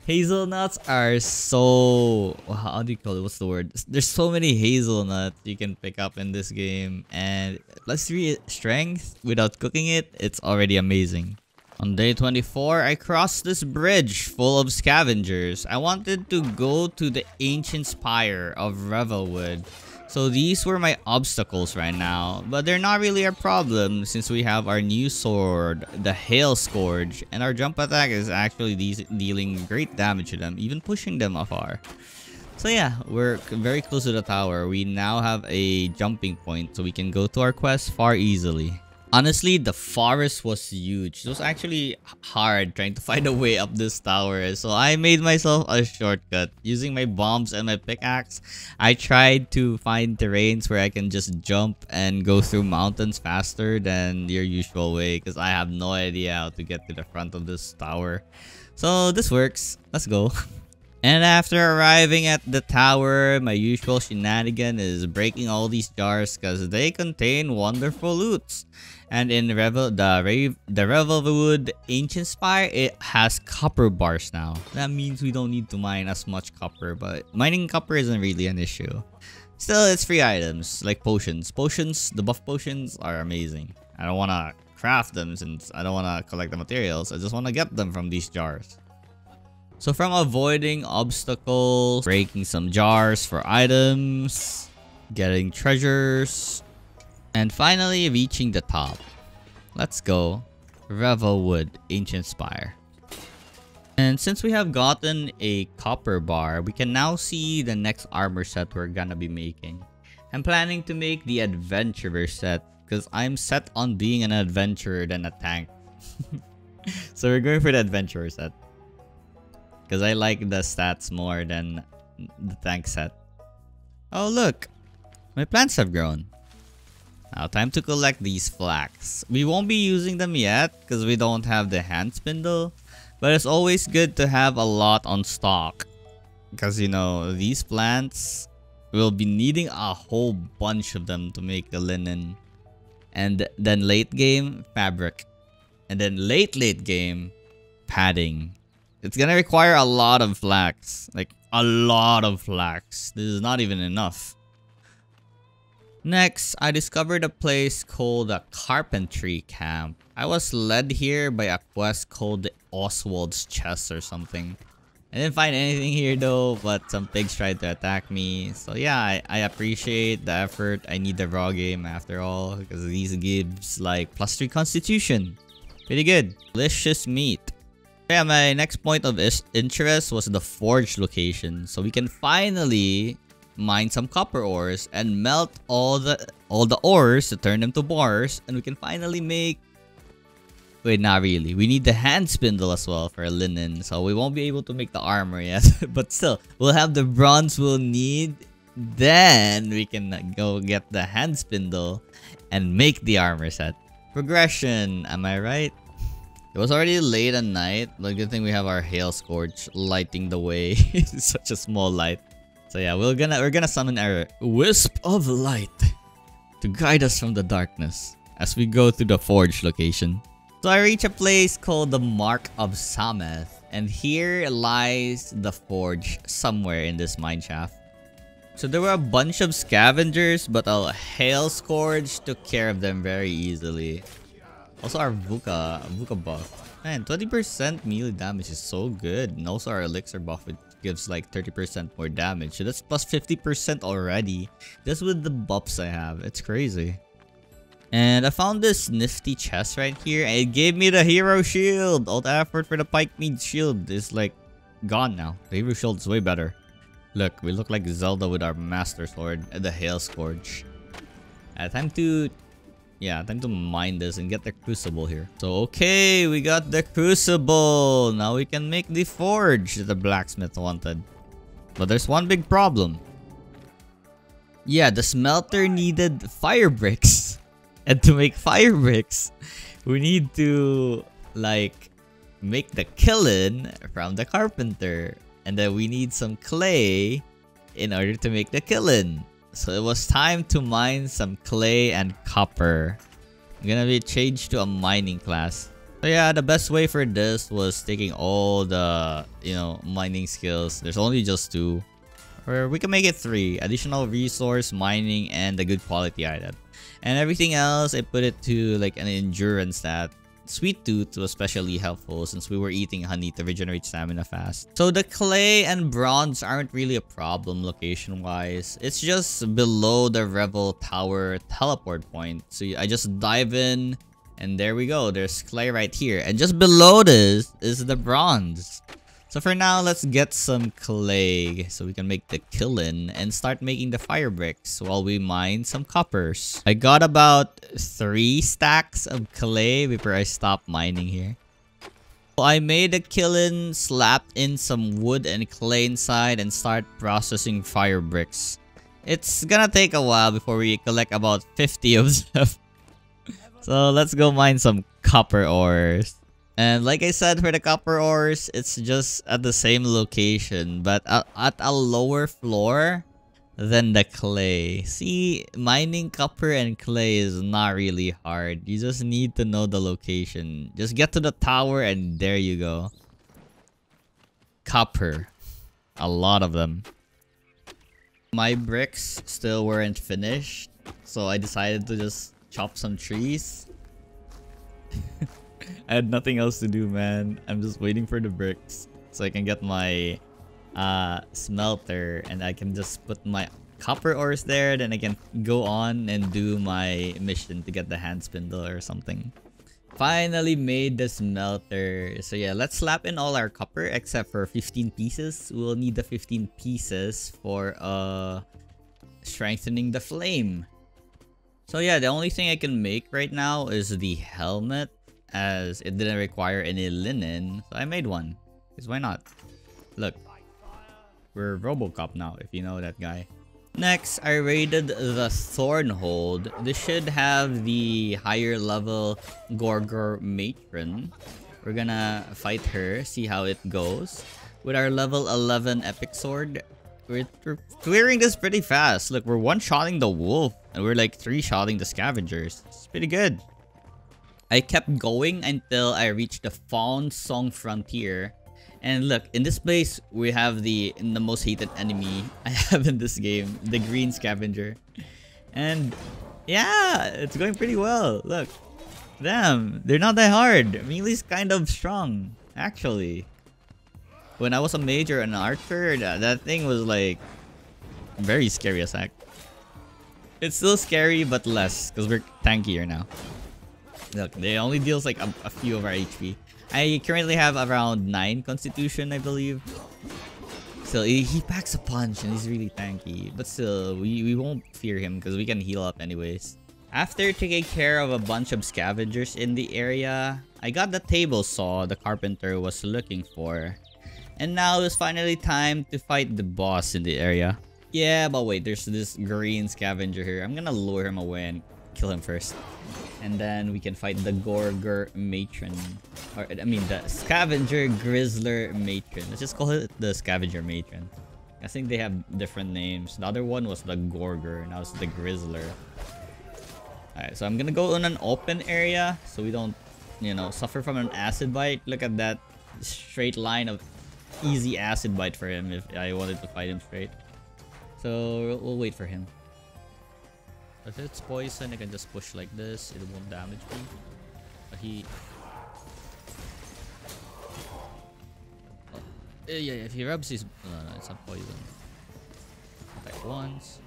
Hazelnuts are so... how do you call it? What's the word? There's so many hazelnuts you can pick up in this game. And plus three strength without cooking it, it's already amazing. On day twenty-four, I crossed this bridge full of scavengers. I wanted to go to the ancient spire of Revelwood. So these were my obstacles right now. But they're not really a problem since we have our new sword, the Hail Scourge. And our jump attack is actually de dealing great damage to them, even pushing them afar. So yeah, we're very close to the tower. We now have a jumping point so we can go to our quest far easily. Honestly, the forest was huge. It was actually hard trying to find a way up this tower. So I made myself a shortcut. Using my bombs and my pickaxe, I tried to find terrains where I can just jump and go through mountains faster than your usual way. Because I have no idea how to get to the front of this tower. So this works. Let's go. And after arriving at the tower, my usual shenanigan is breaking all these jars because they contain wonderful loots. And in Revel, the, Rave, the Revelwood Ancient Spire, it has copper bars now. That means we don't need to mine as much copper, but mining copper isn't really an issue. Still, it's free items, like potions. Potions, the buff potions are amazing. I don't want to craft them since I don't want to collect the materials. I just want to get them from these jars. So from avoiding obstacles, breaking some jars for items, getting treasures, and finally reaching the top. Let's go. Revelwood Ancient Spire. And since we have gotten a copper bar, we can now see the next armor set we're gonna be making. I'm planning to make the adventurer set because I'm set on being an adventurer than a tank. So we're going for the adventurer set. Because I like the stats more than the tank set. Oh look! My plants have grown. Now time to collect these flax. We won't be using them yet because we don't have the hand spindle. But it's always good to have a lot on stock. Because you know, these plants will be needing a whole bunch of them to make the linen. And then late game, fabric. And then late late game, padding. It's gonna require a lot of flax. Like, a lot of flax. This is not even enough. Next, I discovered a place called a carpentry camp. I was led here by a quest called Oswald's Chest or something. I didn't find anything here though, but some pigs tried to attack me. So yeah, I, I appreciate the effort. I need the raw game after all, because these gives like plus three constitution. Pretty good. Delicious meat. Yeah, my next point of interest was the forge location. So we can finally mine some copper ores and melt all the all the ores to turn them to bars. And we can finally make... Wait, not really. We need the hand spindle as well for linen. So we won't be able to make the armor yet. But still, we'll have the bronze we'll need. Then we can go get the hand spindle and make the armor set. Progression, am I right? It was already late at night, but good thing we have our Hail Scourge lighting the way. It's such a small light. So yeah, we're gonna we're gonna summon our wisp of light to guide us from the darkness as we go through the forge location. So I reach a place called the Mark of Sameth, and here lies the forge somewhere in this mineshaft. So there were a bunch of scavengers, but a Hail Scourge took care of them very easily. Also our Vuka, Vuka buff. Man, twenty percent melee damage is so good. And also our elixir buff, it gives like thirty percent more damage. So that's plus fifty percent already. That's with the buffs I have. It's crazy. And I found this nifty chest right here. And it gave me the hero shield. All the effort for the pike meat shield is like gone now. The hero shield is way better. Look, we look like Zelda with our master sword and the Hail Scourge. Uh, time to... Yeah, time to mine this and get the crucible here. So, okay, we got the crucible. Now we can make the forge that the blacksmith wanted. But there's one big problem. Yeah, the smelter needed fire bricks. And to make fire bricks, we need to, like, make the kiln from the carpenter. And then we need some clay in order to make the kiln. So it was time to mine some clay and copper. I'm gonna be changed to a mining class. So yeah, the best way for this was taking all the, you know, mining skills. There's only just two. Or we can make it three. Additional resource, mining, and a good quality item. And everything else, I put it to like an endurance stat. Sweet Tooth was especially helpful since we were eating honey to regenerate stamina fast. So the clay and bronze aren't really a problem location-wise. It's just below the Revel Tower teleport point. So I just dive in and there we go. There's clay right here. And just below this is the bronze. So for now, let's get some clay so we can make the kiln and start making the fire bricks while we mine some coppers. I got about three stacks of clay before I stopped mining here. So I made a kiln, slapped in some wood and clay inside, and start processing fire bricks. It's gonna take a while before we collect about fifty of them. So let's go mine some copper ores. And like I said, for the copper ores, it's just at the same location, but at a lower floor than the clay. See, mining copper and clay is not really hard. You just need to know the location. Just get to the tower and there you go. Copper. A lot of them. My bricks still weren't finished, so I decided to just chop some trees. I had nothing else to do, man. I'm just waiting for the bricks so I can get my uh, smelter, and I can just put my copper ores there. Then I can go on and do my mission to get the hand spindle or something. Finally made the smelter. So yeah, let's slap in all our copper except for fifteen pieces. We'll need the fifteen pieces for uh, strengthening the flame. So yeah, the only thing I can make right now is the helmet, as it didn't require any linen, so I made one. Because why not? Look, we're RoboCop now, if you know that guy. Next, I raided the Thornhold. This should have the higher level Gorgor Matron. We're gonna fight her, see how it goes. With our level eleven Epic Sword, we're, we're clearing this pretty fast. Look, we're one-shotting the wolf, and we're like three-shotting the scavengers. It's pretty good. I kept going until I reached the Fawn Song Frontier. And look, in this place, we have the, the most hated enemy I have in this game, the Green Scavenger. And yeah, it's going pretty well. Look, damn, they're not that hard. Melee's kind of strong, actually. When I was a mage or an archer, that, that thing was like very scary as heck. It's still scary, but less, because we're tankier now. Look, they only deals like a, a few of our H P. I currently have around nine constitution, I believe. So he, he packs a punch and he's really tanky. But still, we, we won't fear him because we can heal up anyways. After taking care of a bunch of scavengers in the area, I got the table saw the carpenter was looking for. And now it's finally time to fight the boss in the area. Yeah, but wait, there's this green scavenger here. I'm gonna lure him away and kill him first. And then we can fight the Gorgor Matron. Or, I mean, the Scavenger Grizzler Matron. Let's just call it the Scavenger Matron. I think they have different names. The other one was the Gorgor. Now it's the Grizzler. Alright, so I'm gonna go in an open area so we don't, you know, suffer from an acid bite. Look at that straight line of easy acid bite for him if I wanted to fight him straight. So, we'll wait for him. If it's poison, I can just push like this. It won't damage me. But he... Oh. Yeah, yeah, if he rubs his... No, no, it's not poison. Attack once.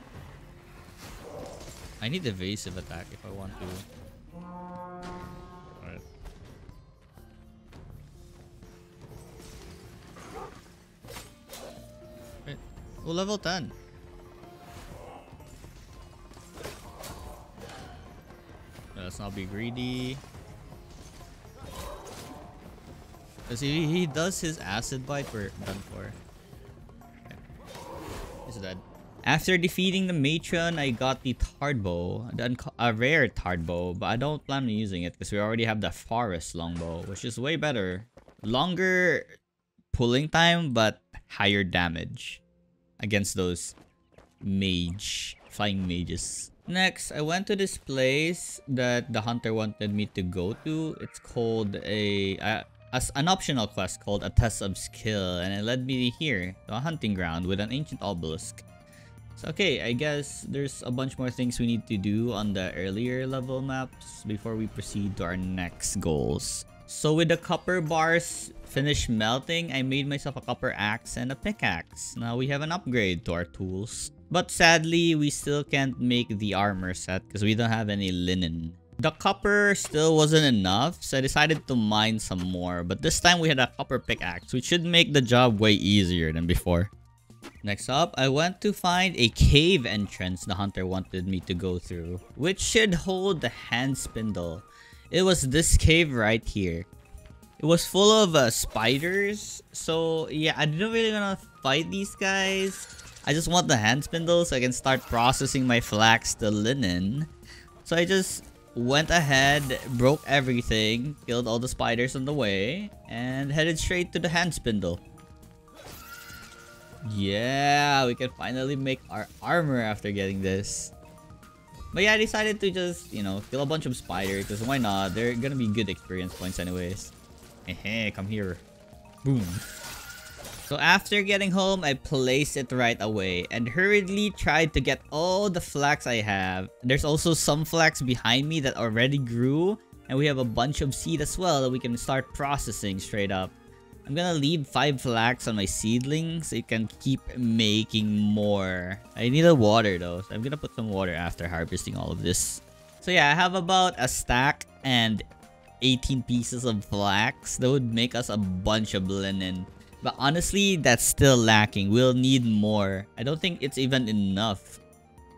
I need evasive attack if I want to. Alright. Right. Oh, level ten. Let's not be greedy. Cause he, he does his acid bite, we're done for. Okay. He's dead. After defeating the matron, I got the Tardbow, a rare Tardbow, but I don't plan on using it because we already have the forest longbow, which is way better. Longer pulling time, but higher damage against those mage, flying mages. Next, I went to this place that the hunter wanted me to go to. It's called a, a, a an optional quest called a test of skill, and it led me here to a hunting ground with an ancient obelisk. So okay, I guess there's a bunch more things we need to do on the earlier level maps before we proceed to our next goals. So with the copper bars finished melting, I made myself a copper axe and a pickaxe. Now we have an upgrade to our tools. But sadly, we still can't make the armor set because we don't have any linen. The copper still wasn't enough, so I decided to mine some more. But this time, we had a copper pickaxe, which should make the job way easier than before. Next up, I went to find a cave entrance the hunter wanted me to go through, which should hold the hand spindle. It was this cave right here. It was full of uh, spiders, so yeah, I didn't really want to fight these guys. I just want the hand spindle so I can start processing my flax to linen. So I just went ahead, broke everything, killed all the spiders on the way, and headed straight to the hand spindle. Yeah, we can finally make our armor after getting this. But yeah, I decided to just, you know, kill a bunch of spiders, because why not? They're gonna be good experience points anyways. Hey, come here. Boom. So after getting home, I placed it right away and hurriedly tried to get all the flax I have. There's also some flax behind me that already grew, and we have a bunch of seed as well that we can start processing straight up. I'm gonna leave five flax on my seedling so you can keep making more. I need a water though, so I'm gonna put some water after harvesting all of this. So yeah, I have about a stack and eighteen pieces of flax. That would make us a bunch of linen. But honestly, that's still lacking. We'll need more. I don't think it's even enough.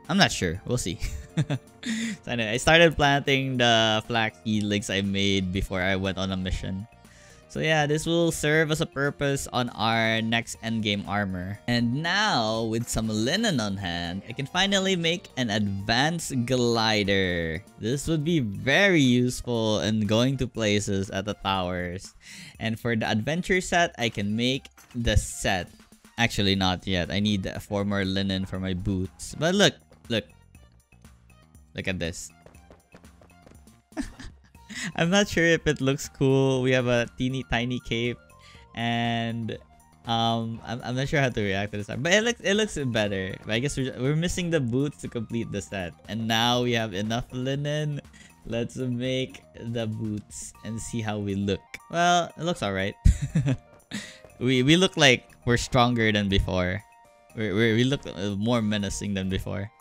I'm not sure. We'll see. So anyway, I started planting the flax seedlings I made before I went on a mission. So yeah, this will serve as a purpose on our next endgame armor. And now, with some linen on hand, I can finally make an advanced glider. This would be very useful in going to places at the towers. And for the adventure set, I can make the set. Actually, not yet. I need four more linen for my boots. But look, look. Look at this. I'm not sure if it looks cool. We have a teeny tiny cape, and um, I'm, I'm not sure how to react to this. But it looks it looks better. But I guess we're, we're missing the boots to complete the set. And now we have enough linen. Let's make the boots and see how we look. Well, it looks alright. we we look like we're stronger than before. We we look more menacing than before.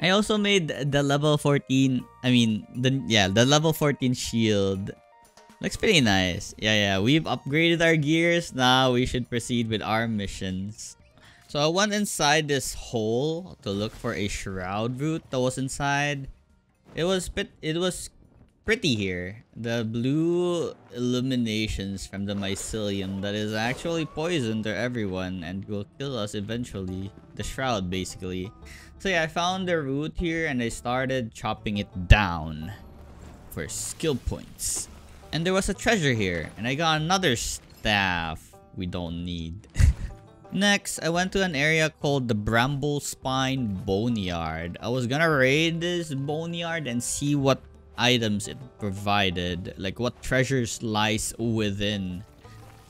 I also made the level fourteen, I mean, the yeah, the level fourteen shield. Looks pretty nice. Yeah, yeah, we've upgraded our gears. Now we should proceed with our missions. So I went inside this hole to look for a shroud root that was inside. It was, bit, it was pretty here. The blue illuminations from the mycelium that is actually poison to everyone and will kill us eventually. The shroud, basically. So yeah, I found the root here and I started chopping it down for skill points. And there was a treasure here and I got another staff we don't need. Next, I went to an area called the Bramble Spine Boneyard. I was gonna raid this boneyard and see what items it provided, like what treasures lies within.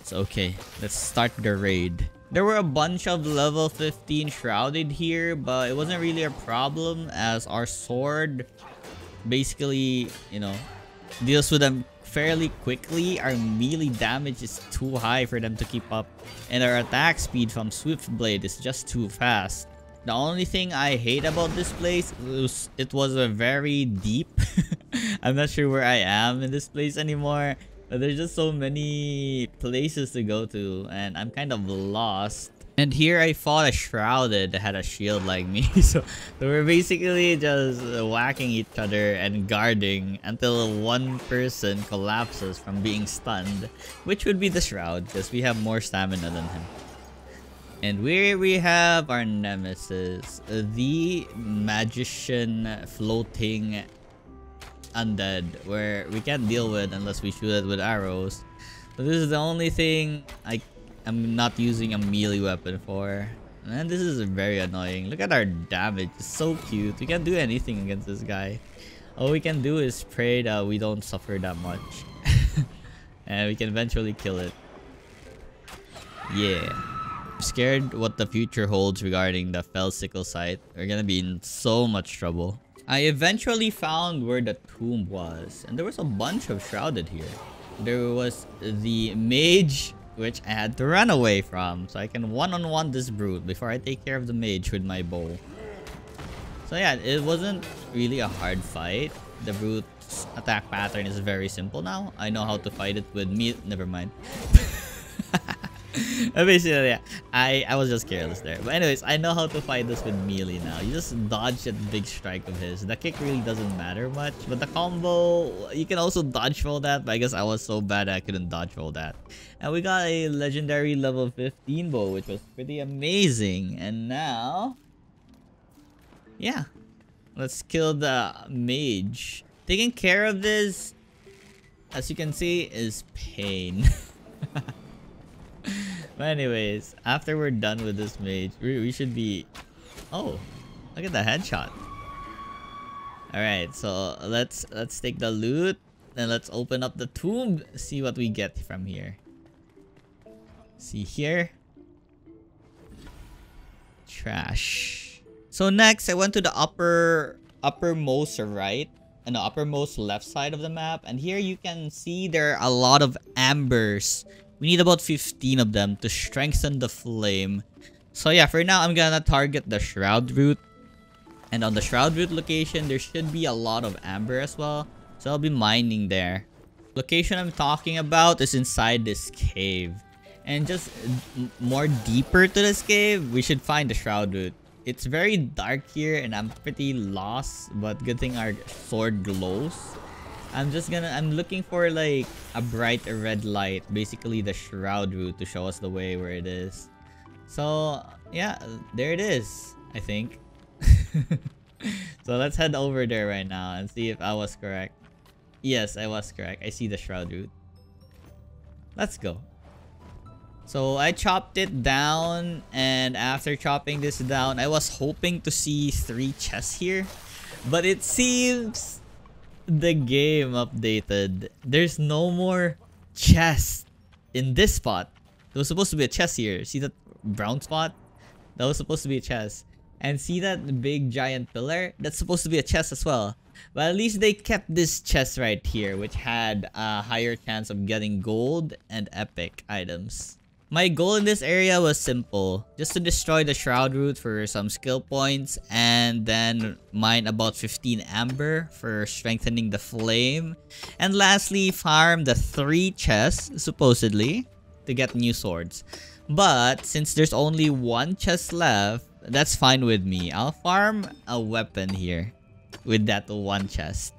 So okay, let's start the raid. There were a bunch of level fifteen shrouded here, but it wasn't really a problem as our sword basically, you know, deals with them fairly quickly. Our melee damage is too high for them to keep up, and our attack speed from Swiftblade is just too fast. The only thing I hate about this place is it was a very deep. I'm not sure where I am in this place anymore. There's just so many places to go to and I'm kind of lost. And here I fought a shrouded that had a shield like me. So they were basically just whacking each other and guarding until one person collapses from being stunned, which would be the shroud because we have more stamina than him. And where we have our nemesis, the magician floating undead, where we can't deal with unless we shoot it with arrows. But this is the only thing I am not using a melee weapon for, and this is very annoying. Look at our damage, it's so cute. We can't do anything against this guy. All we can do is pray that we don't suffer that much and we can eventually kill it. Yeah, I'm scared what the future holds regarding the Felsicle site. We're gonna be in so much trouble. I eventually found where the tomb was, and there was a bunch of shrouded here. There was the mage, which I had to run away from, so I can one-on-one this brute before I take care of the mage with my bow. So yeah, it wasn't really a hard fight. The brute's attack pattern is very simple now. I know how to fight it with me. Never mind. Basically, yeah, I, I was just careless there. But anyways, I know how to fight this with melee now. You just dodge that big strike of his. The kick really doesn't matter much. But the combo, you can also dodge roll that. But I guess I was so bad I couldn't dodge roll that. And we got a legendary level fifteen bow, which was pretty amazing. And now, yeah, let's kill the mage. Taking care of this, as you can see, is pain. But anyways, after we're done with this mage, we, we should be... Oh, look at the headshot. Alright, so let's let's take the loot and let's open up the tomb. See what we get from here. See here. Trash. So next, I went to the upper uppermost right and the uppermost left side of the map. And here you can see there are a lot of ambers. We need about fifteen of them to strengthen the flame. So yeah, for now, I'm gonna target the Shroud Root. And on the Shroud Root location, there should be a lot of amber as well. So I'll be mining there. Location I'm talking about is inside this cave. And just more deeper to this cave, we should find the Shroud Root. It's very dark here and I'm pretty lost. But good thing our sword glows. I'm just gonna... I'm looking for like a bright red light. Basically the Shroud Root to show us the way where it is. So yeah, there it is, I think. So let's head over there right now and see if I was correct. Yes, I was correct. I see the Shroud Root. Let's go. So I chopped it down, and after chopping this down, I was hoping to see three chests here. But it seems the game updated. There's no more chests in this spot. There was supposed to be a chest here. See that brown spot? That was supposed to be a chest. And see that big giant pillar? That's supposed to be a chest as well. But at least they kept this chest right here, which had a higher chance of getting gold and epic items. My goal in this area was simple. Just to destroy the Shroud Root for some skill points. And then mine about fifteen amber for strengthening the flame. And lastly, farm the three chests, supposedly, to get new swords. But since there's only one chest left, that's fine with me. I'll farm a weapon here with that one chest.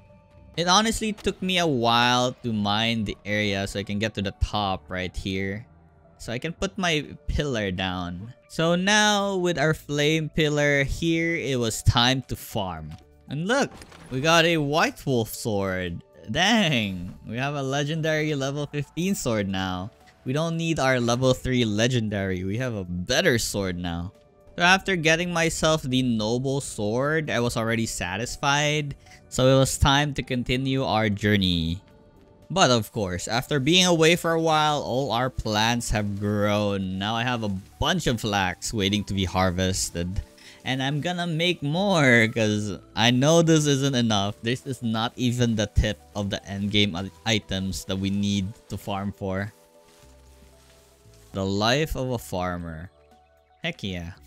It honestly took me a while to mine the area so I can get to the top right here. So I can put my pillar down. So now with our flame pillar here, it was time to farm. And look, we got a White Wolf sword. Dang, we have a legendary level fifteen sword now. We don't need our level three legendary. We have a better sword now. So after getting myself the noble sword, I was already satisfied. So it was time to continue our journey. But of course, after being away for a while, all our plants have grown. Now I have a bunch of flax waiting to be harvested. And I'm gonna make more because I know this isn't enough. This is not even the tip of the endgame items that we need to farm for. The life of a farmer. Heck yeah.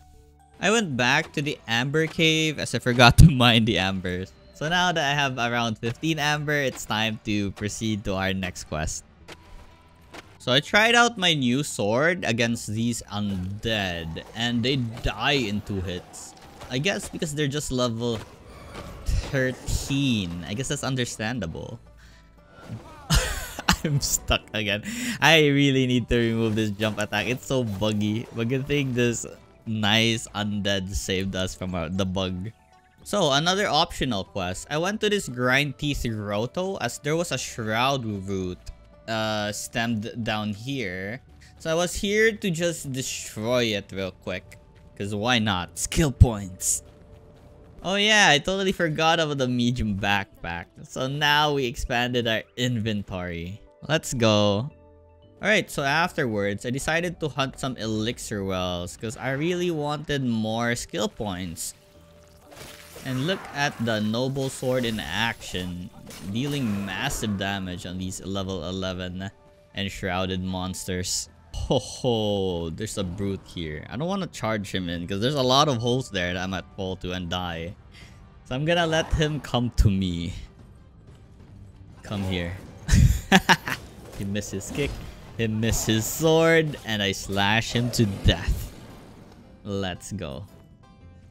I went back to the amber cave as I forgot to mine the ambers. So now that I have around fifteen amber, it's time to proceed to our next quest. So I tried out my new sword against these undead and they die in two hits. I guess because they're just level thirteen. I guess that's understandable. I'm stuck again. I really need to remove this jump attack. It's so buggy. But good thing this... nice undead saved us from our, the bug. So another optional quest. I went to this Grind Teeth grotto as there was a Shroud Root uh, stemmed down here. So I was here to just destroy it real quick. Because why not? Skill points. Oh yeah, I totally forgot about the medium backpack. So now we expanded our inventory. Let's go. Alright, so afterwards, I decided to hunt some elixir wells because I really wanted more skill points. And look at the noble sword in action, dealing massive damage on these level eleven enshrouded monsters. Ho ho, there's a brute here. I don't want to charge him in because there's a lot of holes there that I'm at fault to and die. So I'm gonna let him come to me. Come here. He missed his kick. He missed his sword, and I slash him to death. Let's go.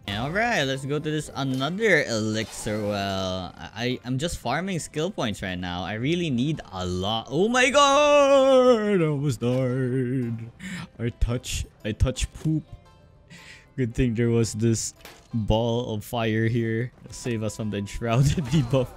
Alright, let's go to this another elixir well. I, I'm just farming skill points right now. I really need a lot. Oh my god! I almost died. I touch, I touch poop. Good thing there was this ball of fire here. Save us from the shrouded debuff.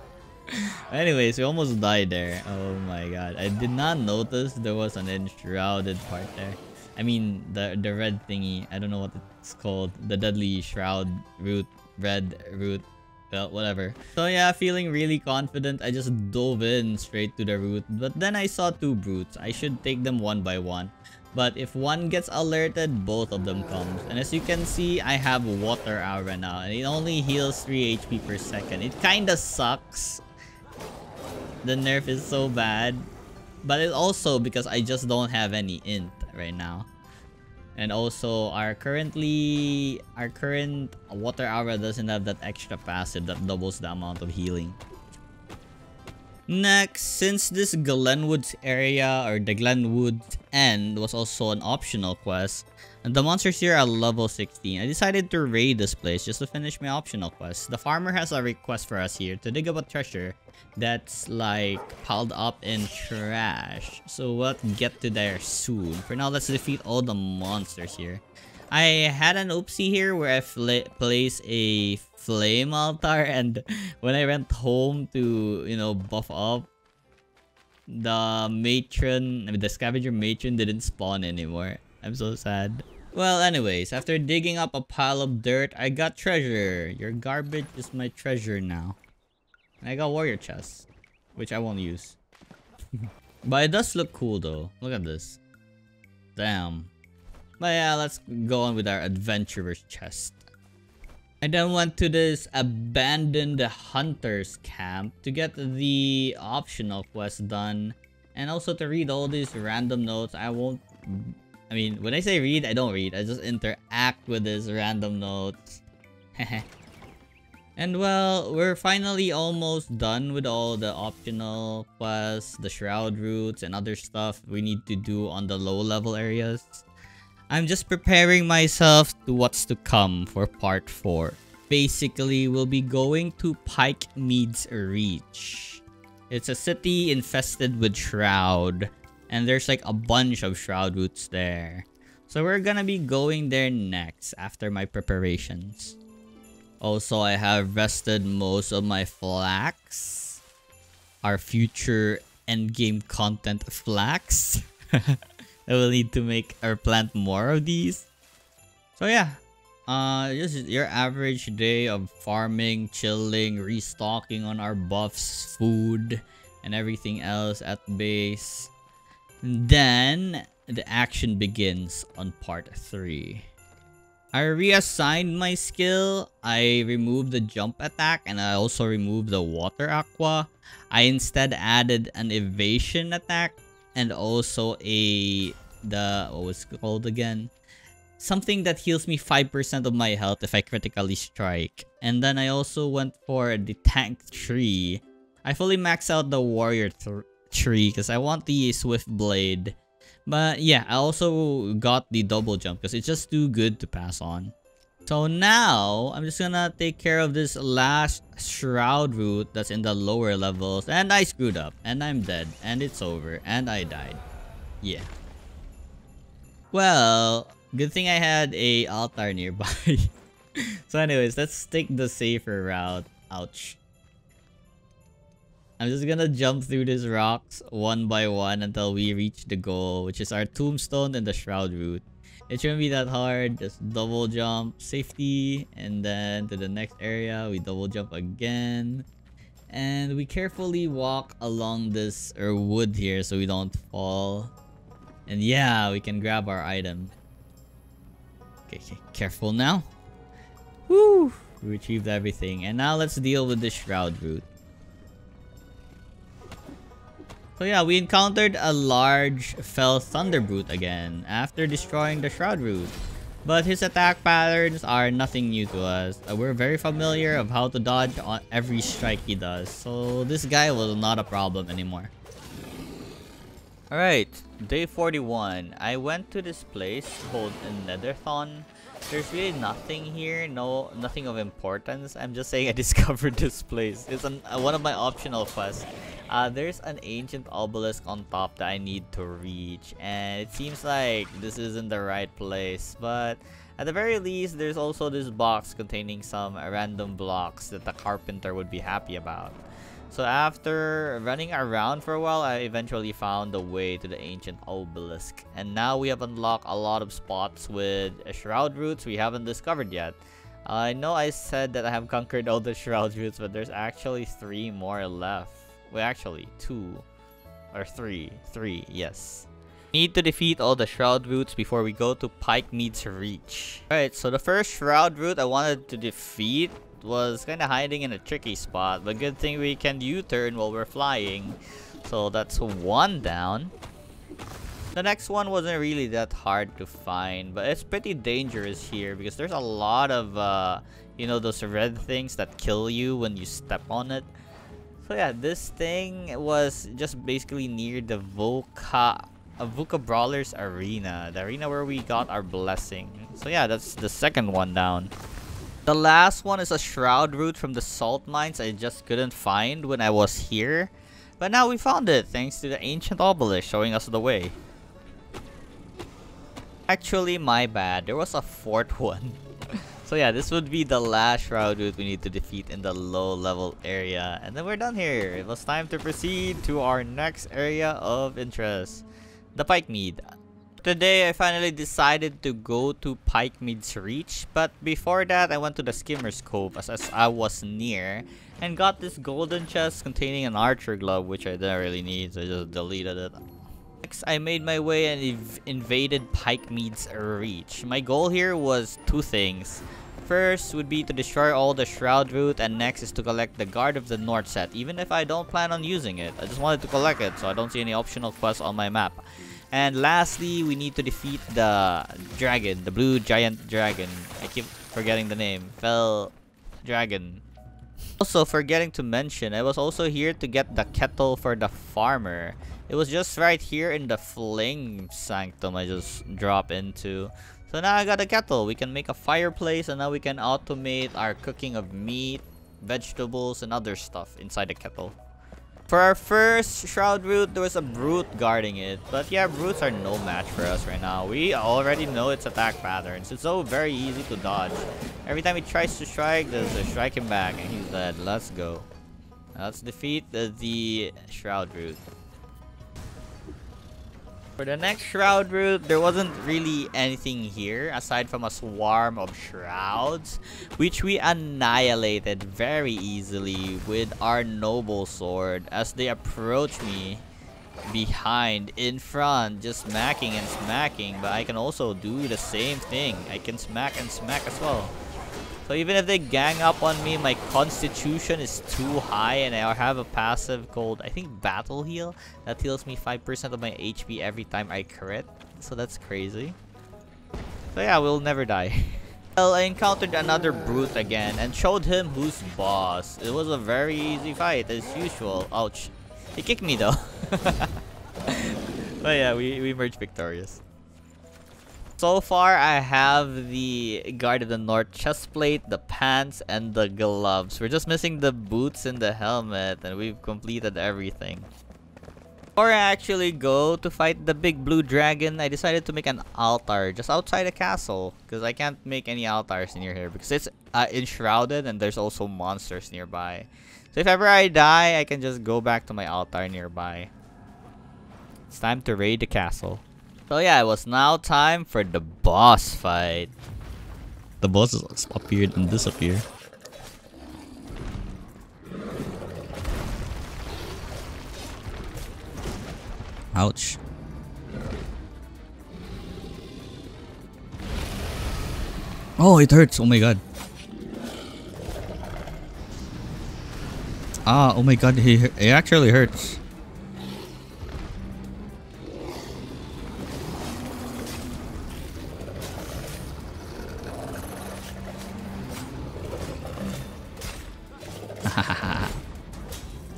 Anyways, we almost died there. Oh my god. I did not notice there was an enshrouded part there. I mean, the the red thingy. I don't know what it's called. The deadly shroud root. Red root. Well, whatever. So yeah, feeling really confident, I just dove in straight to the root. But then I saw two brutes. I should take them one by one. But if one gets alerted, both of them comes. And as you can see, I have water aura now. And it only heals three H P per second. It kinda sucks. The nerf is so bad. But it's also because I just don't have any int right now. And also, our currently... Our current water aura doesn't have that extra passive that doubles the amount of healing. Next, since this Glenwoods area or the Glenwoods end was also an optional quest, and the monsters here are level sixteen, I decided to raid this place just to finish my optional quest. The farmer has a request for us here to dig up a treasure that's like piled up in trash. So we'll get to there soon. For now, let's defeat all the monsters here. I had an oopsie here where I placed a flame altar, and when I went home to, you know, buff up, the matron, I mean, the scavenger matron didn't spawn anymore. I'm so sad. Well, anyways, after digging up a pile of dirt, I got treasure. Your garbage is my treasure now. And I got warrior chests, which I won't use. But it does look cool though. Look at this. Damn. But yeah, let's go on with our adventurer's chest. I then went to this abandoned hunter's camp to get the optional quest done. And also to read all these random notes. I won't... I mean, when I say read, I don't read. I just interact with these random notes. And well, we're finally almost done with all the optional quests, the shroud routes, and other stuff we need to do on the low level areas. I'm just preparing myself to what's to come for part four. Basically, we'll be going to Pike Mead's Reach. It's a city infested with shroud, and there's like a bunch of shroud roots there. So we're gonna be going there next after my preparations. Also, I have rested most of my flax. Our future endgame content flax. I will need to make or plant more of these. So yeah, uh, this is your average day of farming, chilling, restocking on our buffs, food, and everything else at base. And then the action begins on part three. I reassigned my skill. I removed the jump attack, and I also removed the water aqua. I instead added an evasion attack. And also a, the, what was it called again? Something that heals me five percent of my health if I critically strike. And then I also went for the tank tree. I fully maxed out the warrior tree because I want the swift blade. But yeah, I also got the double jump because it's just too good to pass on. So now, I'm just gonna take care of this last shroud route that's in the lower levels. And I screwed up. And I'm dead. And it's over. And I died. Yeah. Well, good thing I had a altar nearby. So anyways, let's take the safer route. Ouch. I'm just gonna jump through these rocks one by one until we reach the goal, which is our tombstone and the shroud route. It shouldn't be that hard. Just double jump, safety, and then to the next area, we double jump again. And we carefully walk along this or wood here so we don't fall. And yeah, we can grab our item. Okay, okay, careful now. Woo! We retrieved everything. And now let's deal with the shroud route. So yeah, we encountered a large fell thunder brute again after destroying the shroud root. But his attack patterns are nothing new to us. We're very familiar of how to dodge on every strike he does. So this guy was not a problem anymore. Alright, day forty-one. I went to this place called Netherthon. There's really nothing here, no, nothing of importance. I'm just saying I discovered this place. It's an, uh, one of my optional quests. Uh, there's an ancient obelisk on top that I need to reach, and it seems like this isn't the right place, but At the very least, there's also this box containing some random blocks that the carpenter would be happy about. So after running around for a while, I eventually found the way to the ancient obelisk. And now we have unlocked a lot of spots with shroud routes we haven't discovered yet. I know I said that I have conquered all the shroud routes, but there's actually three more left. Well, actually, two. Or three. Three, yes. We need to defeat all the shroud routes before we go to Pikemead's Reach. Alright, so the first shroud route I wanted to defeat was kind of hiding in a tricky spot, but good thing we can U-turn while we're flying. So that's one down. The next one wasn't really that hard to find, but it's pretty dangerous here because there's a lot of uh, you know, those red things that kill you when you step on it. So yeah, this thing was just basically near the Voka Voka Brawlers Arena, the arena where we got our blessing. So yeah, that's the second one down. The last one is a shroud route from the salt mines I just couldn't find when I was here. But now we found it thanks to the ancient obelisk showing us the way. Actually, my bad. There was a fourth one. So yeah, this would be the last shroud route we need to defeat in the low level area. And then we're done here. It was time to proceed to our next area of interest. The Pikemead. Today, I finally decided to go to Pikemead's Reach, but before that, I went to the Skimmer's Cove as, as I was near and got this golden chest containing an archer glove, which I didn't really need, so I just deleted it. Next, I made my way and inv invaded Pikemead's Reach. My goal here was two things. First would be to destroy all the shroud route, and next is to collect the Guard of the North set, even if I don't plan on using it. I just wanted to collect it, so I don't see any optional quests on my map. And lastly, we need to defeat the dragon, the blue giant dragon. I keep forgetting the name. Fell dragon. Also, forgetting to mention, I was also here to get the kettle for the farmer. It was just right here in the flame sanctum I just dropped into. So now I got a kettle. We can make a fireplace, and now we can automate our cooking of meat, vegetables, and other stuff inside the kettle. For our first shroud route, there was a brute guarding it, but yeah, brutes are no match for us right now. We already know its attack patterns. It's so very easy to dodge. Every time he tries to strike, there's a strike him back, and he's dead. Let's go. Now let's defeat the, the shroud route. For the next shroud route, there wasn't really anything here aside from a swarm of shrouds, which we annihilated very easily with our noble sword as they approached me behind, in front, just smacking and smacking. But I can also do the same thing. I can smack and smack as well. So even if they gang up on me, my constitution is too high and I have a passive called, I think, Battle Heal. That heals me five percent of my H P every time I crit. So that's crazy. So yeah, we'll never die. Well, I encountered another brute again and showed him who's boss. It was a very easy fight as usual. Ouch. He kicked me though. But yeah, we, we emerged victorious. So far, I have the Guard of the North chestplate, the pants, and the gloves. We're just missing the boots and the helmet, and we've completed everything. Before I actually go to fight the big blue dragon, I decided to make an altar just outside the castle, because I can't make any altars near here, because it's uh, enshrouded and there's also monsters nearby. So if ever I die, I can just go back to my altar nearby. It's time to raid the castle. So yeah, it was now time for the boss fight. The bosses appeared and disappeared. Ouch. Oh, it hurts. Oh my god. Ah, oh my god, he, it actually hurts.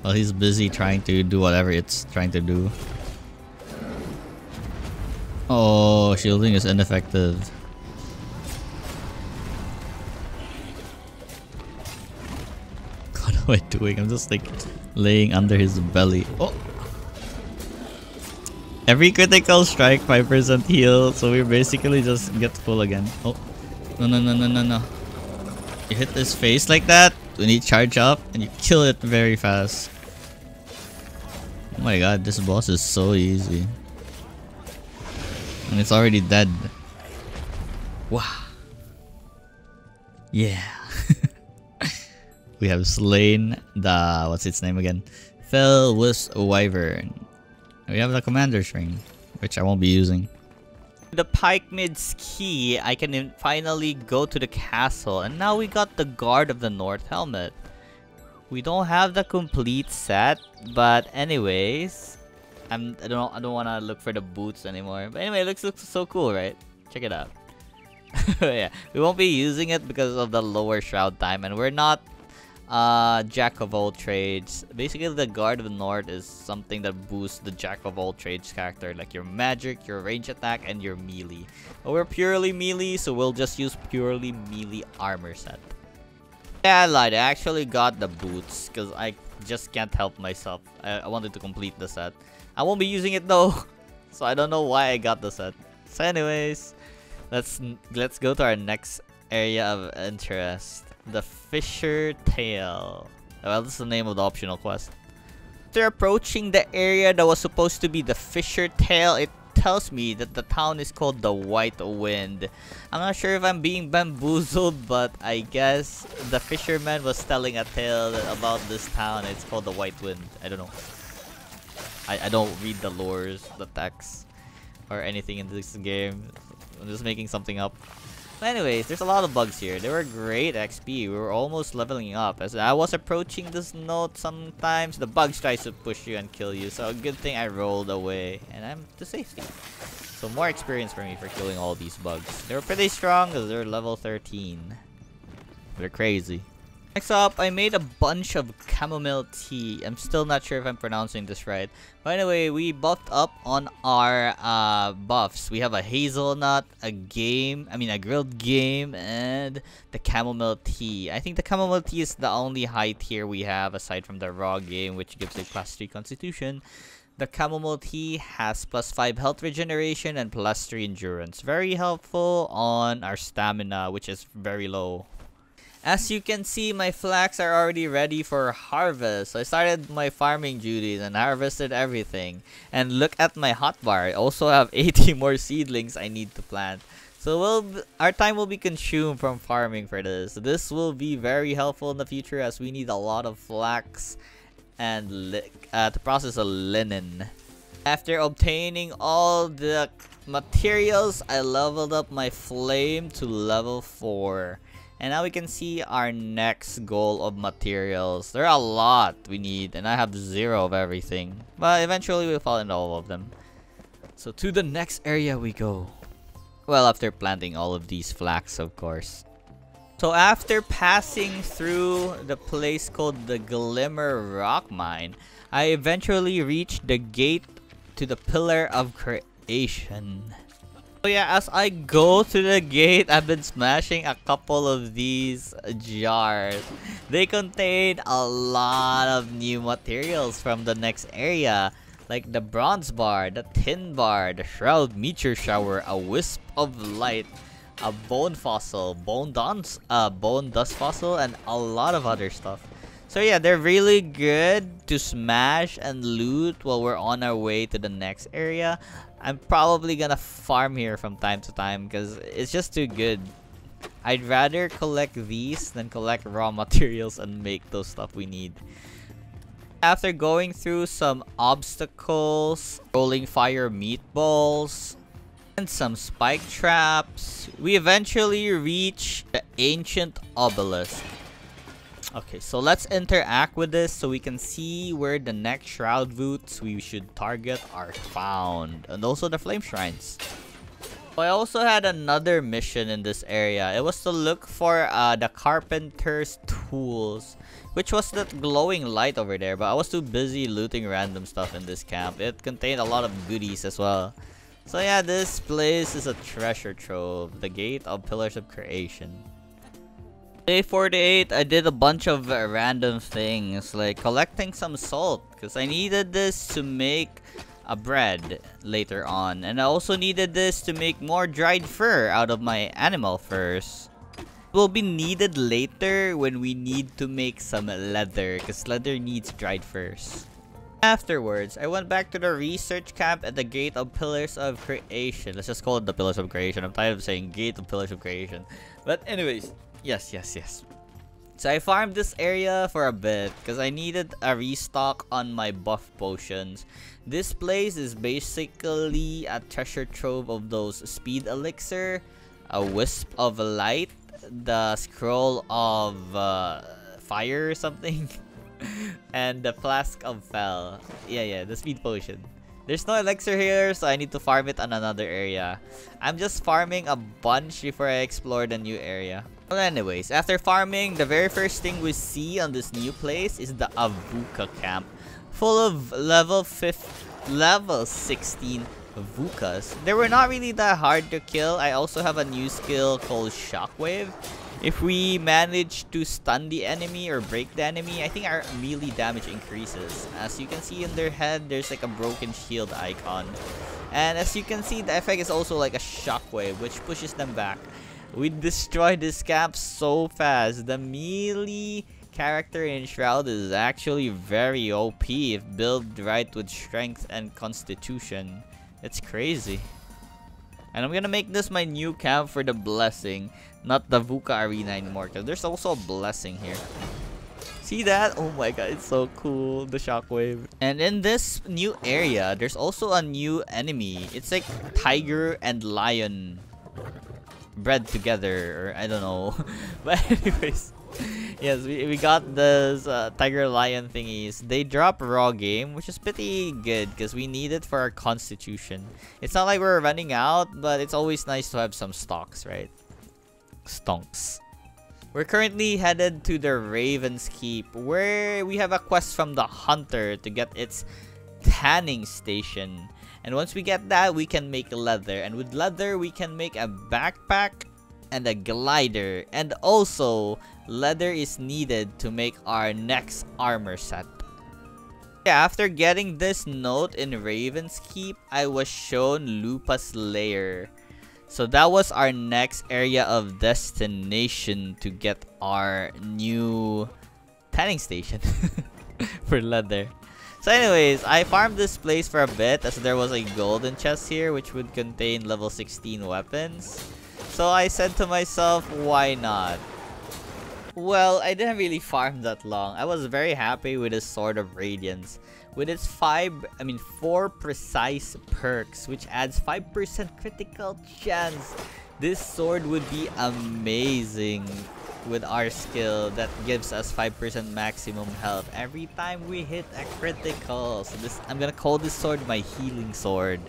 Well, he's busy trying to do whatever it's trying to do. Oh, shielding is ineffective. What am I doing? I'm just like laying under his belly. Oh! Every critical strike, five percent heal, so we basically just get full again. Oh, No, no, no, no, no, no. You hit this face like that when you charge up and you kill it very fast. Oh my god, this boss is so easy. And it's already dead. Wow. Yeah. We have slain the... What's its name again? Fellwis Wyvern. We have the commander's ring, which I won't be using. The pike mid's key, I can finally go to the castle. And now we got the guard of the North Helmet. We don't have the complete set, but anyways, I'm I don't I don't want to look for the boots anymore. But anyway, it looks looks so cool, right? Check it out. Yeah, we won't be using it because of the lower shroud time, and we're not uh jack of all trades. Basically, the guard of the north is something that boosts the jack of all trades character, like your magic, your range attack, and your melee. But we're purely melee, so we'll just use purely melee armor set. Yeah, I lied. I actually got the boots because I just can't help myself. I, I wanted to complete the set. I won't be using it though, so I don't know why I got the set. So anyways, let's let's go to our next area of interest. The Fisher Tail. Well, that's the name of the optional quest. After approaching the area that was supposed to be the Fisher Tail, it tells me that the town is called the White Wind. I'm not sure if I'm being bamboozled, but I guess the fisherman was telling a tale about this town. It's called the White Wind. I don't know. I, I don't read the lores, the texts, or anything in this game. I'm just making something up. But anyways, there's a lot of bugs here. They were great X P. We were almost leveling up. As I was approaching this note, sometimes the bugs tries to push you and kill you. So a good thing I rolled away and I'm to safety. So more experience for me for killing all these bugs. They were pretty strong because they're level thirteen. They're crazy. Next up, I made a bunch of chamomile tea. I'm still not sure if I'm pronouncing this right. By the way, we buffed up on our uh, buffs. We have a hazelnut, a game, I mean a grilled game, and the chamomile tea. I think the chamomile tea is the only high tier we have aside from the raw game, which gives a plus three constitution. The chamomile tea has plus five health regeneration and plus three endurance. Very helpful on our stamina, which is very low. As you can see, my flax are already ready for harvest. So I started my farming duties and harvested everything. And look at my hotbar. I also have eighty more seedlings I need to plant. So we'll, our time will be consumed from farming for this. This will be very helpful in the future as we need a lot of flax and li uh, to process a linen. After obtaining all the materials, I leveled up my flame to level four. And now we can see our next goal of materials. There are a lot we need, and I have zero of everything. But eventually we'll fall into all of them. So to the next area we go. Well, after planting all of these flax, of course. So after passing through the place called the Glimmer Rock Mine, I eventually reached the gate to the Pillar of Creation. So yeah, as I go to the gate, I've been smashing a couple of these jars. They contain a lot of new materials from the next area, like the bronze bar, the tin bar, the shroud meteor shower, a wisp of light, a bone fossil, bone dance, uh, bone dust fossil, and a lot of other stuff. So yeah, they're really good to smash and loot while we're on our way to the next area. I'm probably gonna farm here from time to time because it's just too good. I'd rather collect these than collect raw materials and make those stuff we need. After going through some obstacles, rolling fire meatballs, and some spike traps, we eventually reach the ancient obelisk. Okay, so let's interact with this so we can see where the next shroud boots we should target are found. And also the flame shrines. So I also had another mission in this area. It was to look for uh, the carpenter's tools, which was that glowing light over there. But I was too busy looting random stuff in this camp. It contained a lot of goodies as well. So yeah, this place is a treasure trove. The Gate of Pillars of Creation. Day forty-eight, I did a bunch of uh, random things like collecting some salt because I needed this to make a bread later on. And I also needed this to make more dried fur out of my animal furs. It will be needed later when we need to make some leather, because leather needs dried furs. Afterwards, I went back to the research camp at the Gate of Pillars of Creation. Let's just call it the Pillars of Creation. I'm tired of saying Gate of Pillars of Creation. But anyways, yes, yes, yes. So I farmed this area for a bit because I needed a restock on my buff potions. This place is basically a treasure trove of those speed elixir, a wisp of light, the scroll of uh, fire or something. And the flask of fell. Yeah, yeah, the speed potion. There's no elixir here, so I need to farm it on another area. I'm just farming a bunch before I explore the new area. Well, anyways, after farming, the very first thing we see on this new place is the Avuka camp. Full of level fifth, level sixteen Avukas. They were not really that hard to kill. I also have a new skill called Shockwave. If we manage to stun the enemy or break the enemy, I think our melee damage increases. As you can see in their head, there's like a broken shield icon. And as you can see, the effect is also like a shockwave, which pushes them back. We destroyed this camp so fast. The melee character in Shroud is actually very O P if built right with strength and constitution. It's crazy. And I'm gonna make this my new camp for the blessing, not the Vuka arena anymore, because there's also a blessing here. See that? Oh my god, it's so cool, the shockwave. And in this new area, there's also a new enemy. It's like tiger and lion bred together, or I don't know. But anyways, yes, we, we got this uh, tiger lion thingies. They drop raw game, which is pretty good because we need it for our constitution. It's not like we're running out, but it's always nice to have some stocks, right? Stonks. We're currently headed to the Raven's Keep, where we have a quest from the hunter to get its tanning station. And once we get that, we can make leather. And with leather, we can make a backpack and a glider. And also, leather is needed to make our next armor set. Yeah, after getting this note in Raven's Keep, I was shown Lupa's Lair. So that was our next area of destination to get our new tanning station for leather. So anyways, I farmed this place for a bit as there was a golden chest here which would contain level sixteen weapons. So I said to myself, why not? Well, I didn't really farm that long. I was very happy with the Sword of Radiance. With its five, I mean four precise perks which adds five percent critical chance. This sword would be amazing with our skill that gives us five percent maximum health every time we hit a critical. So this, I'm gonna call this sword my healing sword.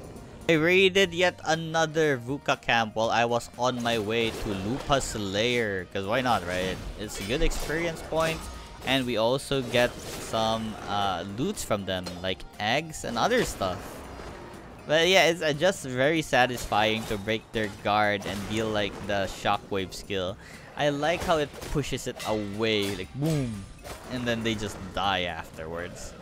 I raided yet another Vuka camp while I was on my way to Lupa's Lair, because why not, right? It's a good experience point, and we also get some uh, loots from them, like eggs and other stuff. But yeah, it's uh, just very satisfying to break their guard and deal like the shockwave skill. I like how it pushes it away, like boom, and then they just die afterwards.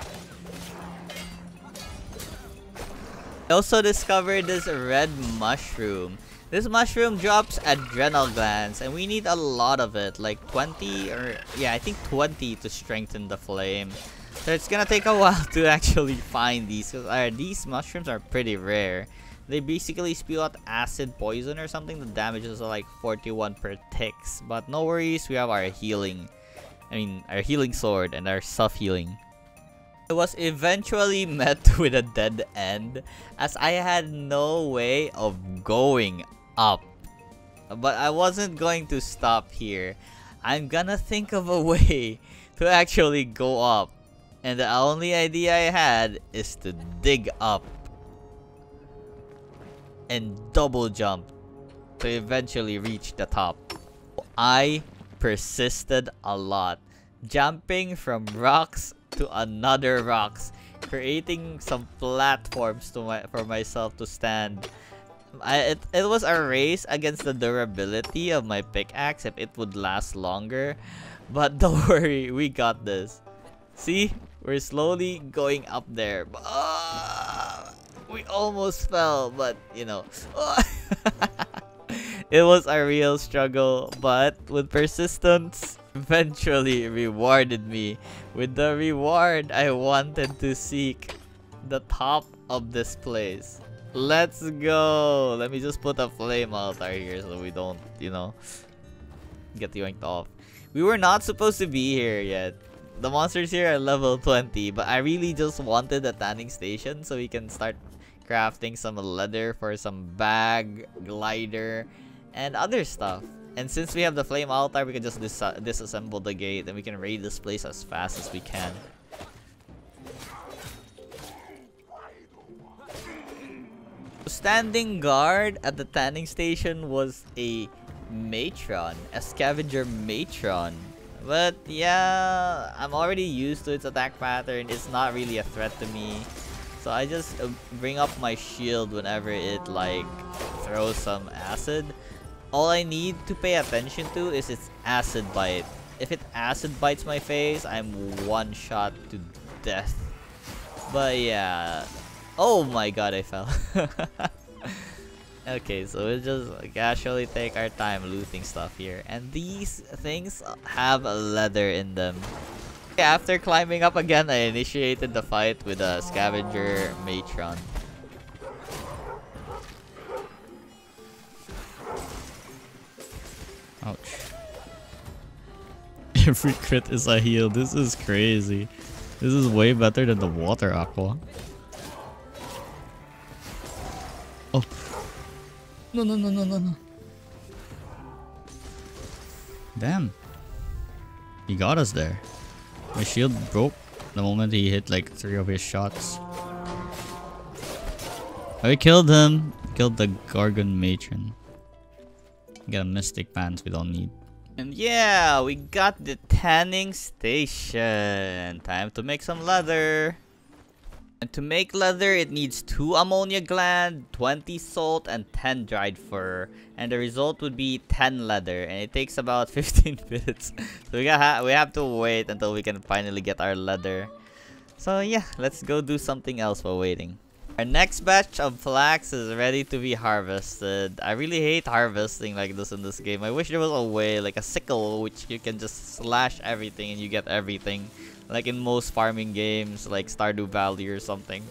I also discovered this red mushroom. This mushroom drops adrenal glands, and we need a lot of it, like twenty or yeah, I think twenty to strengthen the flame. So it's gonna take a while to actually find these, because uh, these mushrooms are pretty rare. They basically spew out acid poison or something. The damages are like forty-one per ticks. But no worries, we have our healing. I mean, our healing sword and our self-healing. I was eventually met with a dead end, as I had no way of going up. But I wasn't going to stop here. I'm gonna think of a way to actually go up. And the only idea I had is to dig up and double jump to eventually reach the top. I persisted a lot, jumping from rocks to another rocks, creating some platforms to my, for myself to stand. I, it, it was a race against the durability of my pickaxe if it would last longer, but don't worry, we got this. See, we're slowly going up there. Ah! We almost fell, but you know. It was a real struggle, but with persistence, eventually rewarded me with the reward I wanted to seek. The top of this place. Let's go! Let me just put a flame altar here so we don't, you know, get yanked off. We were not supposed to be here yet. The monsters here are level twenty, but I really just wanted a tanning station so we can start crafting some leather for some bag, glider, and other stuff. And since we have the flame altar, we can just dis disassemble the gate and we can raid this place as fast as we can. Standing guard at the tanning station was a matron, a scavenger matron. But yeah, I'm already used to its attack pattern. It's not really a threat to me. So I just uh, bring up my shield whenever it like throws some acid. All I need to pay attention to is its acid bite. If it acid bites my face, I'm one shot to death. But yeah. Oh my god, I fell. Okay, so we'll just casually take our time looting stuff here. And these things have leather in them. Okay, after climbing up again, I initiated the fight with a scavenger matron. Ouch. Every crit is a heal. This is crazy. This is way better than the water aqua. Oh. No, no, no, no, no, no. Damn. He got us there. My shield broke the moment he hit like three of his shots. I killed him. Killed the Gorgon Matron. Got a Mystic Pants we don't need. And yeah, we got the tanning station. Time to make some leather. And to make leather, it needs two ammonia gland, twenty salt, and ten dried fur. And the result would be ten leather. And it takes about fifteen minutes. So we, got ha we have to wait until we can finally get our leather. So yeah, let's go do something else while waiting. Our next batch of flax is ready to be harvested. I really hate harvesting like this in this game. I wish there was a way, like a sickle, which you can just slash everything and you get everything. Like in most farming games, like Stardew Valley or something.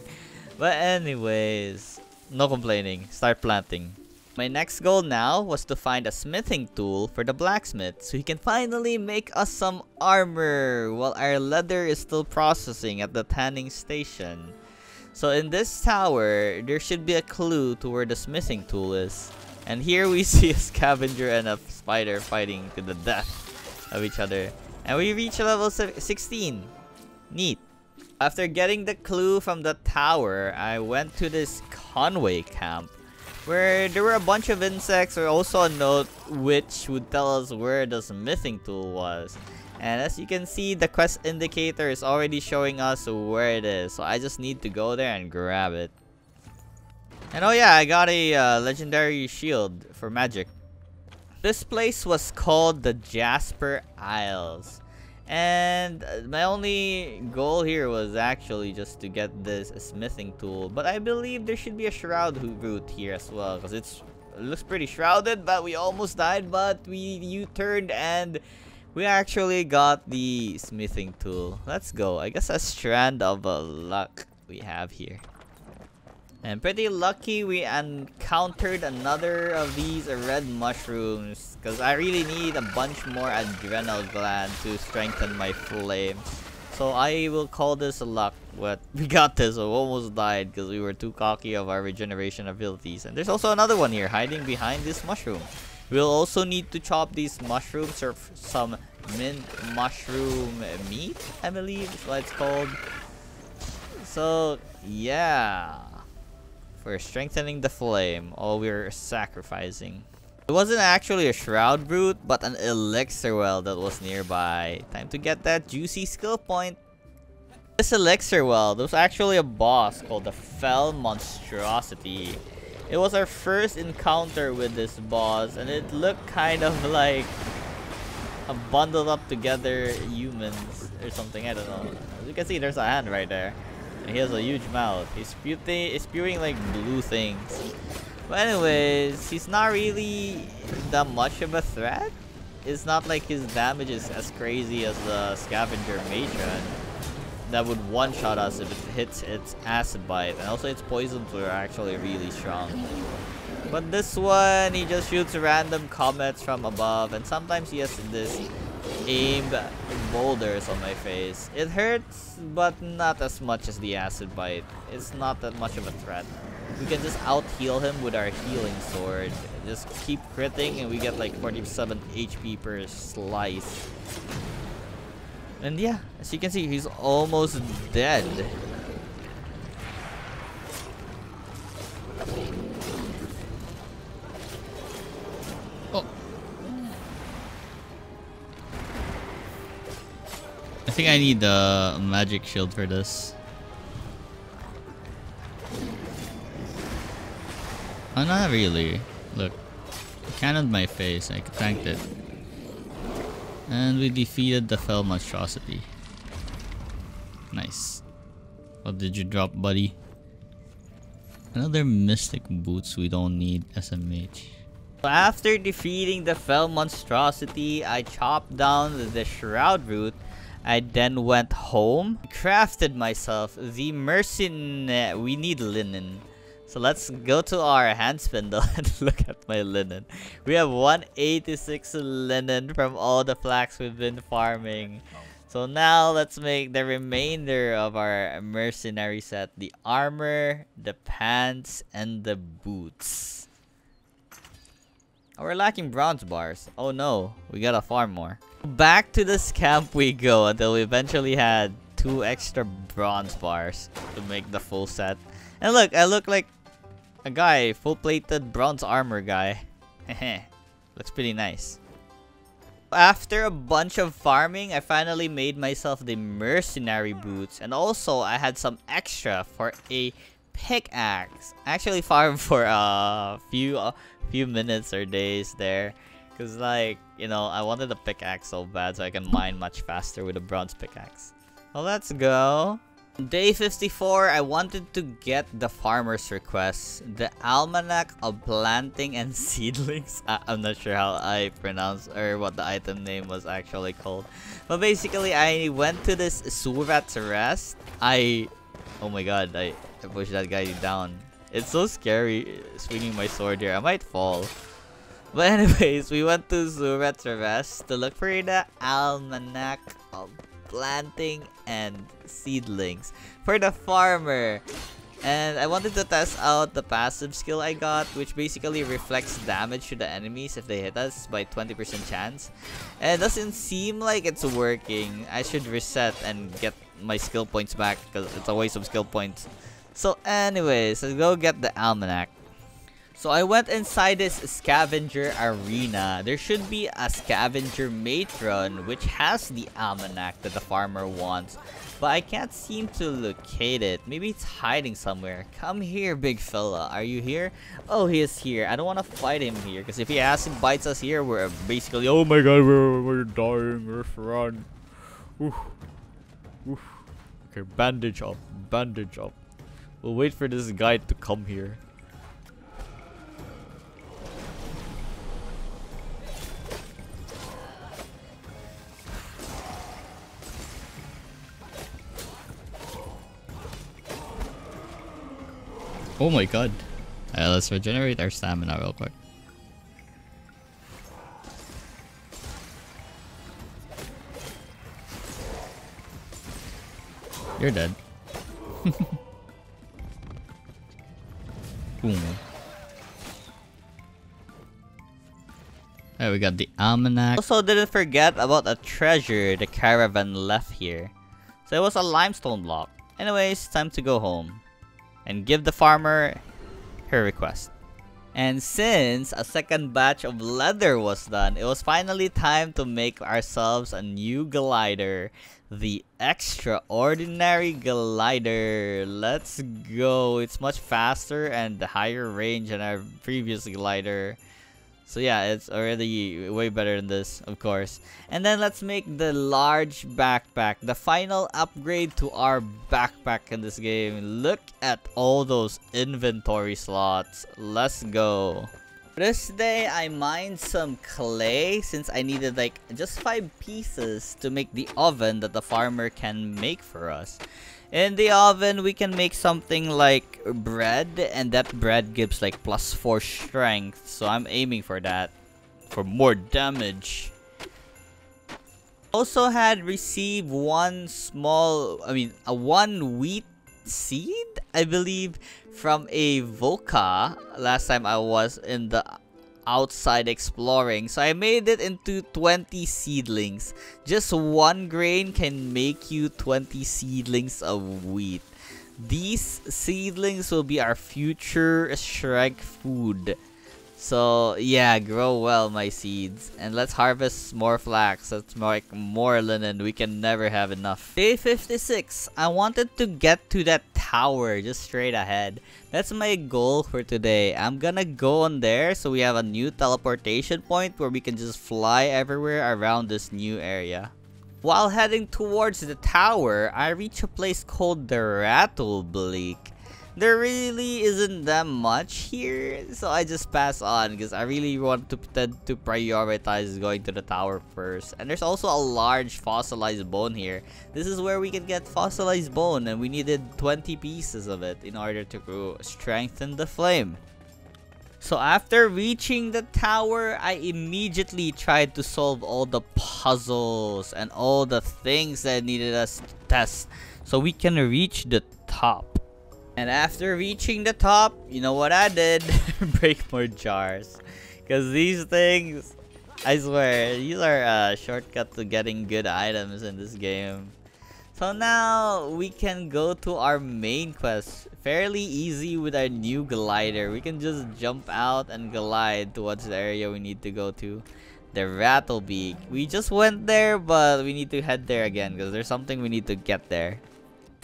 But anyways, no complaining. Start planting. My next goal now was to find a smithing tool for the blacksmith so he can finally make us some armor while our leather is still processing at the tanning station. So in this tower, there should be a clue to where the smithing tool is. And here we see a scavenger and a spider fighting to the death of each other. And we reach level sixteen. Neat. After getting the clue from the tower, I went to this Conway camp where there were a bunch of insects or also a note which would tell us where the smithing tool was. And as you can see, the quest indicator is already showing us where it is. So I just need to go there and grab it. And oh yeah, I got a uh, legendary shield for magic. This place was called the Jasper Isles, and my only goal here was actually just to get this smithing tool, but I believe there should be a shroud route here as well, because it's, it looks pretty shrouded, but we almost died, but we U-turned and we actually got the smithing tool. Let's go. I guess a strand of uh, luck we have here. And pretty lucky we encountered another of these red mushrooms, because I really need a bunch more adrenal gland to strengthen my flame. So I will call this luck, but we got this. We almost died because we were too cocky of our regeneration abilities. And there's also another one here hiding behind this mushroom. We'll also need to chop these mushrooms or some mint mushroom meat, I believe is what it's called. So yeah. We're strengthening the flame, or we're sacrificing. It wasn't actually a shroud root, but an elixir well that was nearby. Time to get that juicy skill point. This elixir well, there was actually a boss called the Fell Monstrosity. It was our first encounter with this boss, and it looked kind of like a bundled up together humans or something, I don't know. As you can see, there's a hand right there. And he has a huge mouth. He's spew he's spewing like blue things. But anyways, he's not really that much of a threat. It's not like his damage is as crazy as the Scavenger Matron. That would one-shot us if it hits its acid bite. And also its poisons were actually really strong. But this one, he just shoots random comets from above. And sometimes he has this aimed boulders on my face. It hurts, but not as much as the acid bite. It's not that much of a threat. We can just out-heal him with our healing sword. Just keep critting and we get like forty-seven H P per slice. And yeah, as you can see, he's almost dead. Oh. I think I need the magic shield for this. Oh, not really. Look, it cannoned my face. I tanked it. And we defeated the fell monstrosity. Nice. What did you drop, buddy? Another mystic boots. We don't need S M H. After defeating the fell monstrosity, I chopped down the shroud root. I then went home, crafted myself the mercenary. We need linen. So let's go to our hand spindle and look at my linen. We have one eighty-six linen from all the flax we've been farming. So now let's make the remainder of our mercenary set. The armor, the pants, and the boots. Oh, we're lacking bronze bars. Oh no, we gotta farm more. Back to this camp we go until we eventually had two extra bronze bars to make the full set. And look, I look like a guy, full-plated bronze armor guy. Heh. Looks pretty nice. After a bunch of farming, I finally made myself the mercenary boots. And also, I had some extra for a pickaxe. I actually farmed for a few, a few minutes or days there. Because, like, you know, I wanted a pickaxe so bad so I can mine much faster with a bronze pickaxe. Well, let's go. Day fifty-four, I wanted to get the farmer's request, the almanac of planting and seedlings. I I'm not sure how I pronounce or what the item name was actually called, but basically I went to this Surat's Rest. I oh my god, I, I pushed that guy down. It's so scary swinging my sword here. I might fall. But anyways, we went to Surat's Rest to look for the almanac of planting and seedlings for the farmer, and I wanted to test out the passive skill I got, which basically reflects damage to the enemies if they hit us by twenty percent chance, and it doesn't seem like it's working. I should reset and get my skill points back because it's a waste of skill points. So anyways, let's go get the almanac. So I went inside this scavenger arena. There should be a scavenger matron which has the almanac that the farmer wants. But I can't seem to locate it. Maybe it's hiding somewhere. Come here, big fella. Are you here? Oh, he is here. I don't want to fight him here. Because if he acid bites us here, we're basically... Oh my god, we're, we're dying. We're run. Oof. Oof. Okay, bandage up. Bandage up. We'll wait for this guy to come here. Oh my god. Alright, let's regenerate our stamina real quick. You're dead. Boom. Alright, we got the almanac. Also, didn't forget about a treasure the caravan left here. So it was a limestone block. Anyways, time to go home and give the farmer her request. And since a second batch of leather was done, it was finally time to make ourselves a new glider. The extraordinary glider. Let's go. It's much faster and higher range than our previous glider. So yeah, it's already way better than this, of course. And then let's make the large backpack, the final upgrade to our backpack in this game. Look at all those inventory slots. Let's go. For this day, I mined some clay since I needed like just five pieces to make the oven that the farmer can make for us. In the oven, we can make something like bread, and that bread gives like plus four strength. So I'm aiming for that, for more damage. Also had received one small, I mean, a one wheat seed, I believe, from a Voka last time I was in the outside exploring. So I made it into twenty seedlings. Just one grain can make you twenty seedlings of wheat. These seedlings will be our future Shrek food. So yeah, grow well, my seeds. And let's harvest more flax. Let's make more linen. We can never have enough. Day fifty-six. I wanted to get to that tower just straight ahead. That's my goal for today. I'm gonna go on there so we have a new teleportation point where we can just fly everywhere around this new area. While heading towards the tower, I reach a place called the Rattle Bleak. There really isn't that much here, so I just pass on because I really want to tend to prioritize going to the tower first. And there's also a large fossilized bone here. This is where we can get fossilized bone, and we needed twenty pieces of it in order to strengthen the flame. So after reaching the tower, I immediately tried to solve all the puzzles and all the things that needed us to test so we can reach the top. And after reaching the top, you know what I did? Break more jars. Because these things, I swear, these are a shortcut to getting good items in this game. So now, we can go to our main quest. Fairly easy with our new glider. We can just jump out and glide towards the area we need to go to. The Rattle Bleak. We just went there, but we need to head there again. Because there's something we need to get there.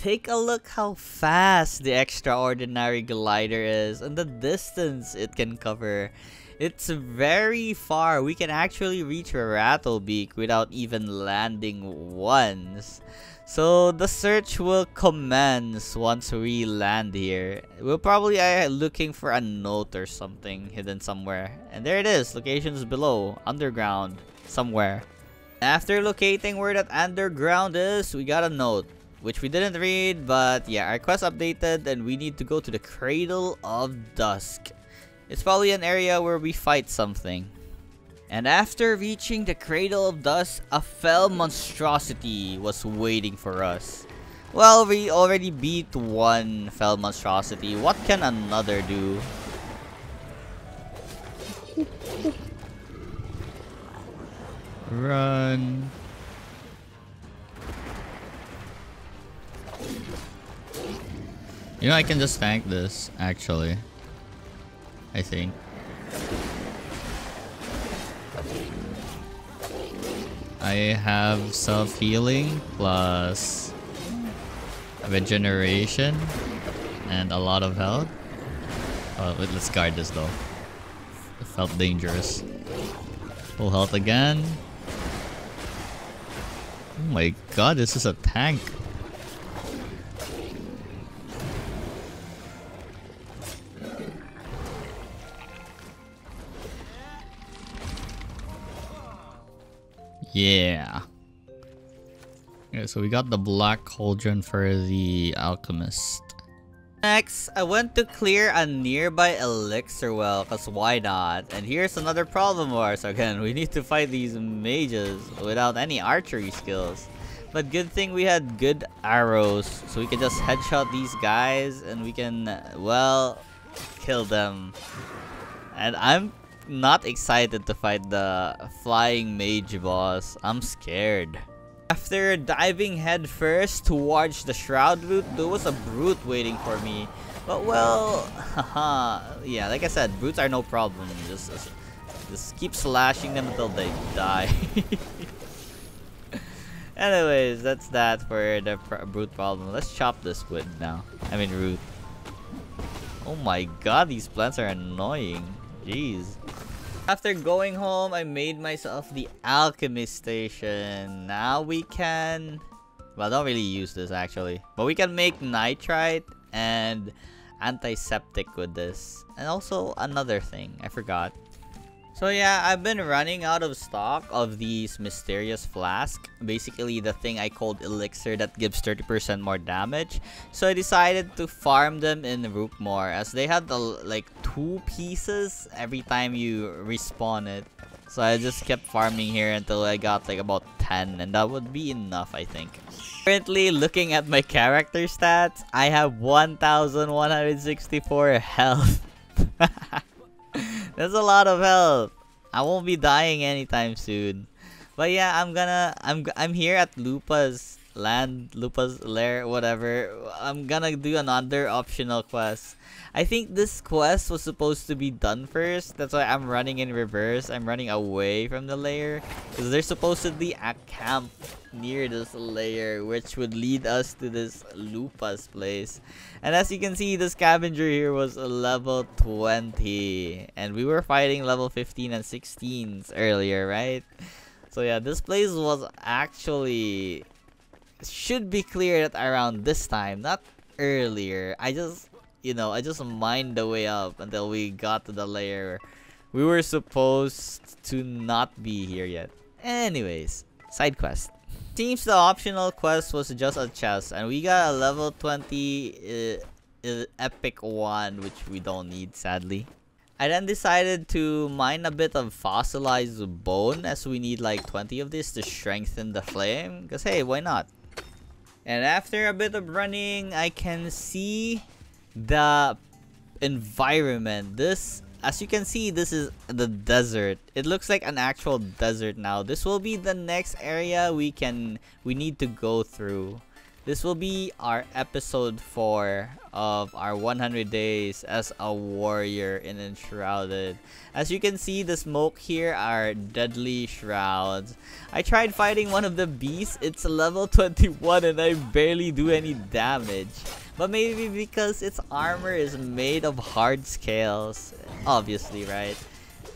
Take a look how fast the extraordinary glider is and the distance it can cover. It's very far. We can actually reach Rattle Bleak without even landing once. So the search will commence once we land here. We'll probably be looking for a note or something hidden somewhere. And there it is. Locations below. Underground. Somewhere. After locating where that underground is, we got a note, which we didn't read, but yeah, our quest updated and we need to go to the Cradle of Dusk. It's probably an area where we fight something. And after reaching the Cradle of Dusk, a fell monstrosity was waiting for us. Well, we already beat one fell monstrosity. What can another do? Run. You know, I can just tank this, actually. I think. I have self-healing plus regeneration and a lot of health. Oh, wait, let's guard this though. It felt dangerous. Full health again. Oh my god, this is a tank. Yeah. Okay, so we got the black cauldron for the alchemist. Next, I went to clear a nearby elixir well, cause why not? And here's another problem of ours again. We need to fight these mages without any archery skills. But good thing we had good arrows, so we can just headshot these guys and we can, well, kill them. And I'm not excited to fight the flying mage boss. I'm scared. After diving headfirst towards the shroud route, there was a brute waiting for me. But well, haha. Yeah, like I said, brutes are no problem. Just, just, just keep slashing them until they die. Anyways, that's that for the pr brute problem. Let's chop this wood now. I mean, root. Oh my god, these plants are annoying. Jeez. After going home, I made myself the alchemy station. Now we can... Well, I don't really use this actually. But we can make nitrite and antiseptic with this. And also another thing, I forgot. So yeah, I've been running out of stock of these mysterious flasks. Basically, the thing I called elixir that gives thirty percent more damage. So I decided to farm them in Rookmore as they had the, like two pieces every time you respawn it. So I just kept farming here until I got like about ten, and that would be enough, I think. Currently, looking at my character stats, I have one thousand one hundred sixty-four health. That's a lot of health. I won't be dying anytime soon. But yeah, I'm gonna... I'm I'm here at Lupa's land, Lupa's lair, whatever. I'm gonna do another optional quest. I think this quest was supposed to be done first. That's why I'm running in reverse. I'm running away from the lair. Because there's supposedly a camp near this lair, which would lead us to this Lupa's place. And as you can see, the scavenger here was level twenty, and we were fighting level fifteen and sixteens earlier, right? So yeah, this place was actually should be cleared around this time, not earlier. I just, you know, I just mined the way up until we got to the lair. We were supposed to not be here yet. Anyways, side quest. Seems the optional quest was just a chest, and we got a level twenty uh, uh, epic one, which we don't need, sadly. I then decided to mine a bit of fossilized bone, as we need like twenty of this to strengthen the flame, because hey, why not? And after a bit of running, I can see the environment. This, as you can see, this is the desert. It looks like an actual desert now. This will be the next area we can we need to go through. This will be our episode four of our one hundred days as a warrior in Enshrouded. As you can see, the smoke here are deadly shrouds. I tried fighting one of the beasts. It's level twenty-one and I barely do any damage. But maybe because its armor is made of hard scales. Obviously, right?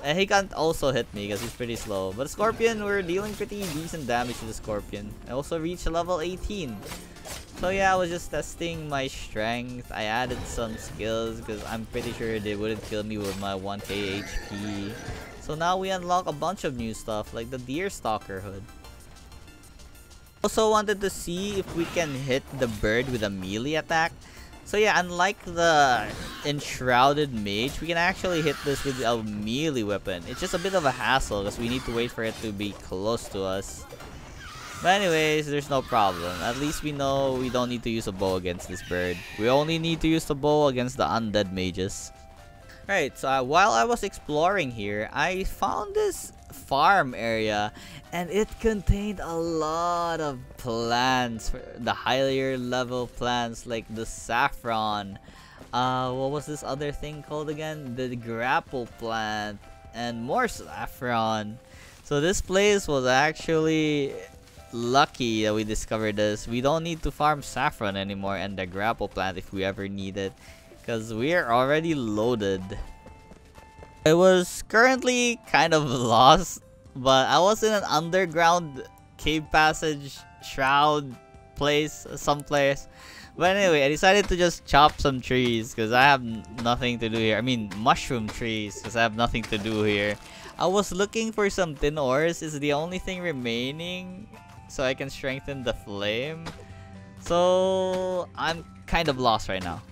And he can't also hit me because he's pretty slow. But Scorpion, we're dealing pretty decent damage to the Scorpion. I also reached level eighteen. So yeah, I was just testing my strength. I added some skills because I'm pretty sure they wouldn't kill me with my one K H P. So now we unlock a bunch of new stuff like the Deerstalker hood. Also wanted to see if we can hit the bird with a melee attack. So yeah, unlike the Enshrouded Mage, we can actually hit this with a melee weapon. It's just a bit of a hassle because we need to wait for it to be close to us. But anyways, there's no problem. At least we know we don't need to use a bow against this bird. We only need to use the bow against the undead mages. Alright, so uh, while I was exploring here, I found this farm area, and it contained a lot of plants, for the higher level plants like the saffron, uh, what was this other thing called again? The grapple plant, and more saffron. So this place was actually lucky that we discovered this. We don't need to farm saffron anymore and the grapple plant if we ever need it. Because we're already loaded. I was currently kind of lost, but I was in an underground cave passage, shroud place, someplace. But anyway, I decided to just chop some trees because I have nothing to do here. I mean, mushroom trees because I have nothing to do here. I was looking for some tin ores. It's the only thing remaining so I can strengthen the flame. So I'm kind of lost right now.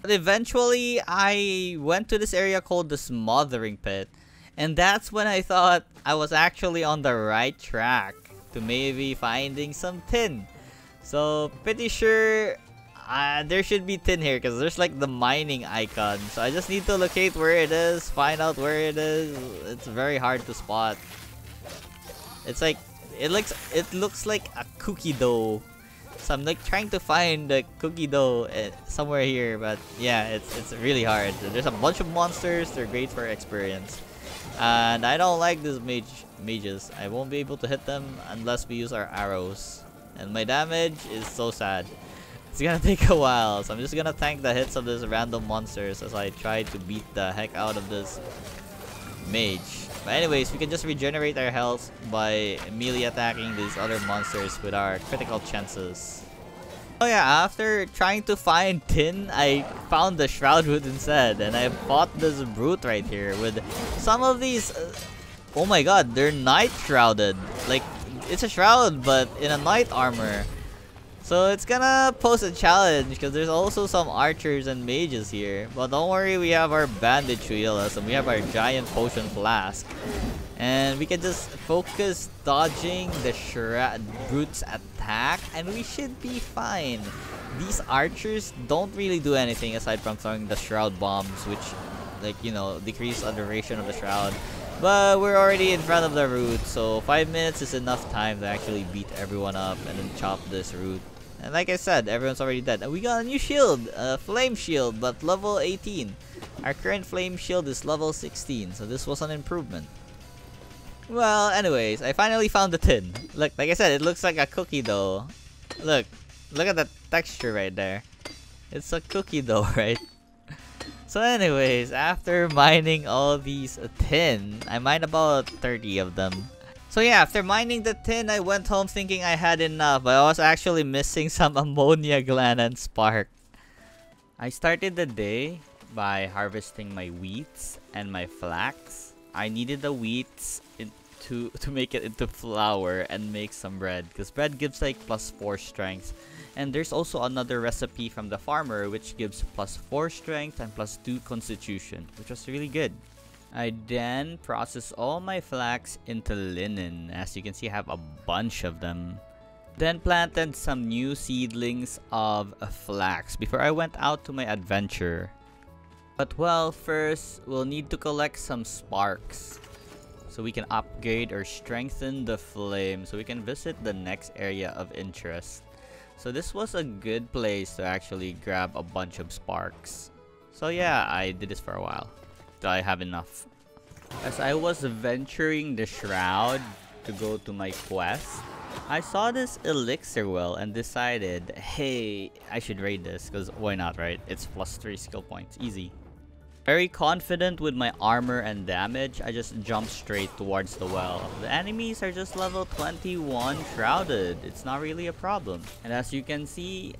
But eventually, I went to this area called the Smothering Pit. And that's when I thought I was actually on the right track to maybe finding some tin. So, pretty sure uh, there should be tin here because there's like the mining icon. So, I just need to locate where it is, find out where it is. It's very hard to spot. It's like, it looks, it looks like a cookie dough. So I'm like trying to find the cookie dough somewhere here, but yeah, it's it's really hard. There's a bunch of monsters. They're great for experience, and I don't like these mage mages. I won't be able to hit them unless we use our arrows, and my damage is so sad. It's gonna take a while, so I'm just gonna tank the hits of these random monsters as I try to beat the heck out of this mage. But anyways, we can just regenerate our health by melee attacking these other monsters with our critical chances. Oh yeah, after trying to find Tin, I found the Shroudwood instead, and I fought this brute right here with some of these... Uh, oh my god, they're night shrouded. Like, it's a shroud, but in a knight armor. So it's gonna pose a challenge, because there's also some archers and mages here. But don't worry, we have our bandage to heal us, and we have our giant potion flask. And we can just focus dodging the shroud brute's attack, and we should be fine. These archers don't really do anything aside from throwing the shroud bombs, which, like, you know, decrease the duration of the shroud. But we're already in front of the root, so five minutes is enough time to actually beat everyone up and then chop this root. And like I said, everyone's already dead. And we got a new shield, a flame shield, but level eighteen. Our current flame shield is level sixteen, so this was an improvement. Well, anyways, I finally found the tin. Look, like I said, it looks like a cookie dough. Look, look at that texture right there. It's a cookie dough, right? So anyways, after mining all these tin, I mined about thirty of them. So yeah, after mining the tin, I went home thinking I had enough, but I was actually missing some ammonia gland and spark. I started the day by harvesting my wheats and my flax. I needed the wheats in to, to make it into flour and make some bread, because bread gives like plus four strength. And there's also another recipe from the farmer which gives plus four strength and plus two constitution, which was really good. I then processed all my flax into linen. As you can see, I have a bunch of them. Then planted some new seedlings of flax before I went out to my adventure. But well, first, we'll need to collect some sparks so we can upgrade or strengthen the flame so we can visit the next area of interest. So this was a good place to actually grab a bunch of sparks. So yeah, I did this for a while. Do I have enough? As I was venturing the shroud to go to my quest, I saw this elixir well and decided, hey, I should raid this, because why not, right? It's plus three skill points, easy. Very confident with my armor and damage, I just jumped straight towards the well. The enemies are just level twenty-one shrouded. It's not really a problem. And as you can see,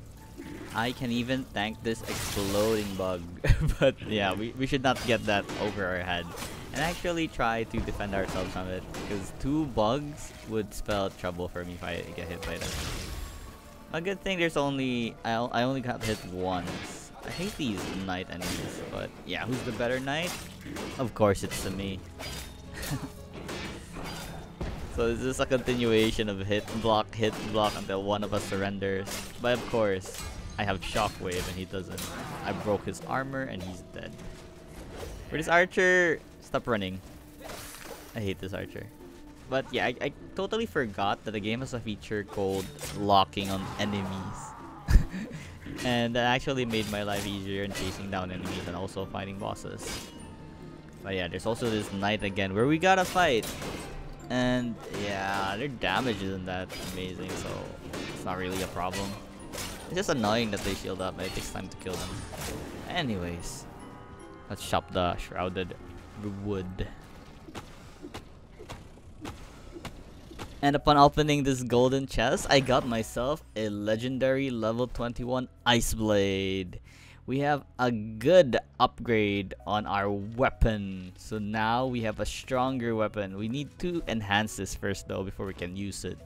I can even thank this exploding bug. But yeah, we, we should not get that over our head. And actually try to defend ourselves from it, because two bugs would spell trouble for me if I get hit by them. A good thing there's only... I, I only got hit once. I hate these knight enemies, but yeah, who's the better knight? Of course it's to me. So this is a continuation of hit block, hit block until one of us surrenders. But of course, I have shockwave and he doesn't. I broke his armor and he's dead. For this archer, stop running. I hate this archer. But yeah, I, I totally forgot that the game has a feature called locking on enemies. And that actually made my life easier in chasing down enemies and also fighting bosses. But yeah, there's also this knight again where we gotta fight. And yeah, their damage isn't that amazing, so it's not really a problem. It's just annoying that they shield up and it takes time to kill them. Anyways, let's shop the shrouded wood. And upon opening this golden chest, I got myself a legendary level twenty-one Ice Blade. We have a good upgrade on our weapon. So now we have a stronger weapon. We need to enhance this first though before we can use it.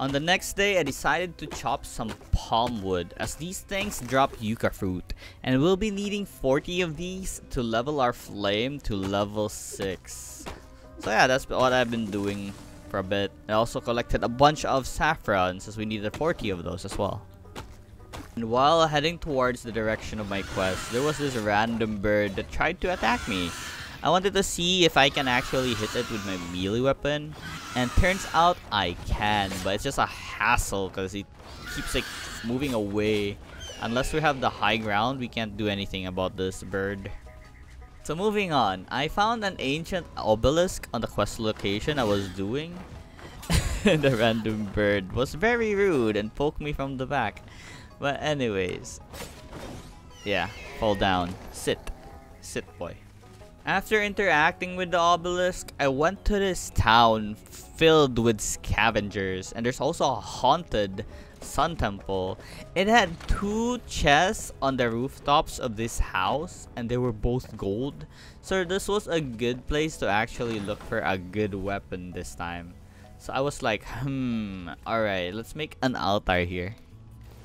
On the next day, I decided to chop some palm wood as these things drop yucca fruit. And we'll be needing forty of these to level our flame to level six. So yeah, that's what I've been doing a bit. I also collected a bunch of saffrons as we needed forty of those as well. And while heading towards the direction of my quest, there was this random bird that tried to attack me. I wanted to see if I can actually hit it with my melee weapon, and turns out I can, but it's just a hassle because it keeps like moving away. Unless we have the high ground, we can't do anything about this bird. So moving on, I found an ancient obelisk on the quest location I was doing. The random bird was very rude and poked me from the back. But anyways, yeah, fall down. Sit. Sit, boy. After interacting with the obelisk, I went to this town filled with scavengers, and there's also a haunted sun temple. It had two chests on the rooftops of this house, and they were both gold, so this was a good place to actually look for a good weapon this time. So I was like, hmm, alright, let's make an altar here.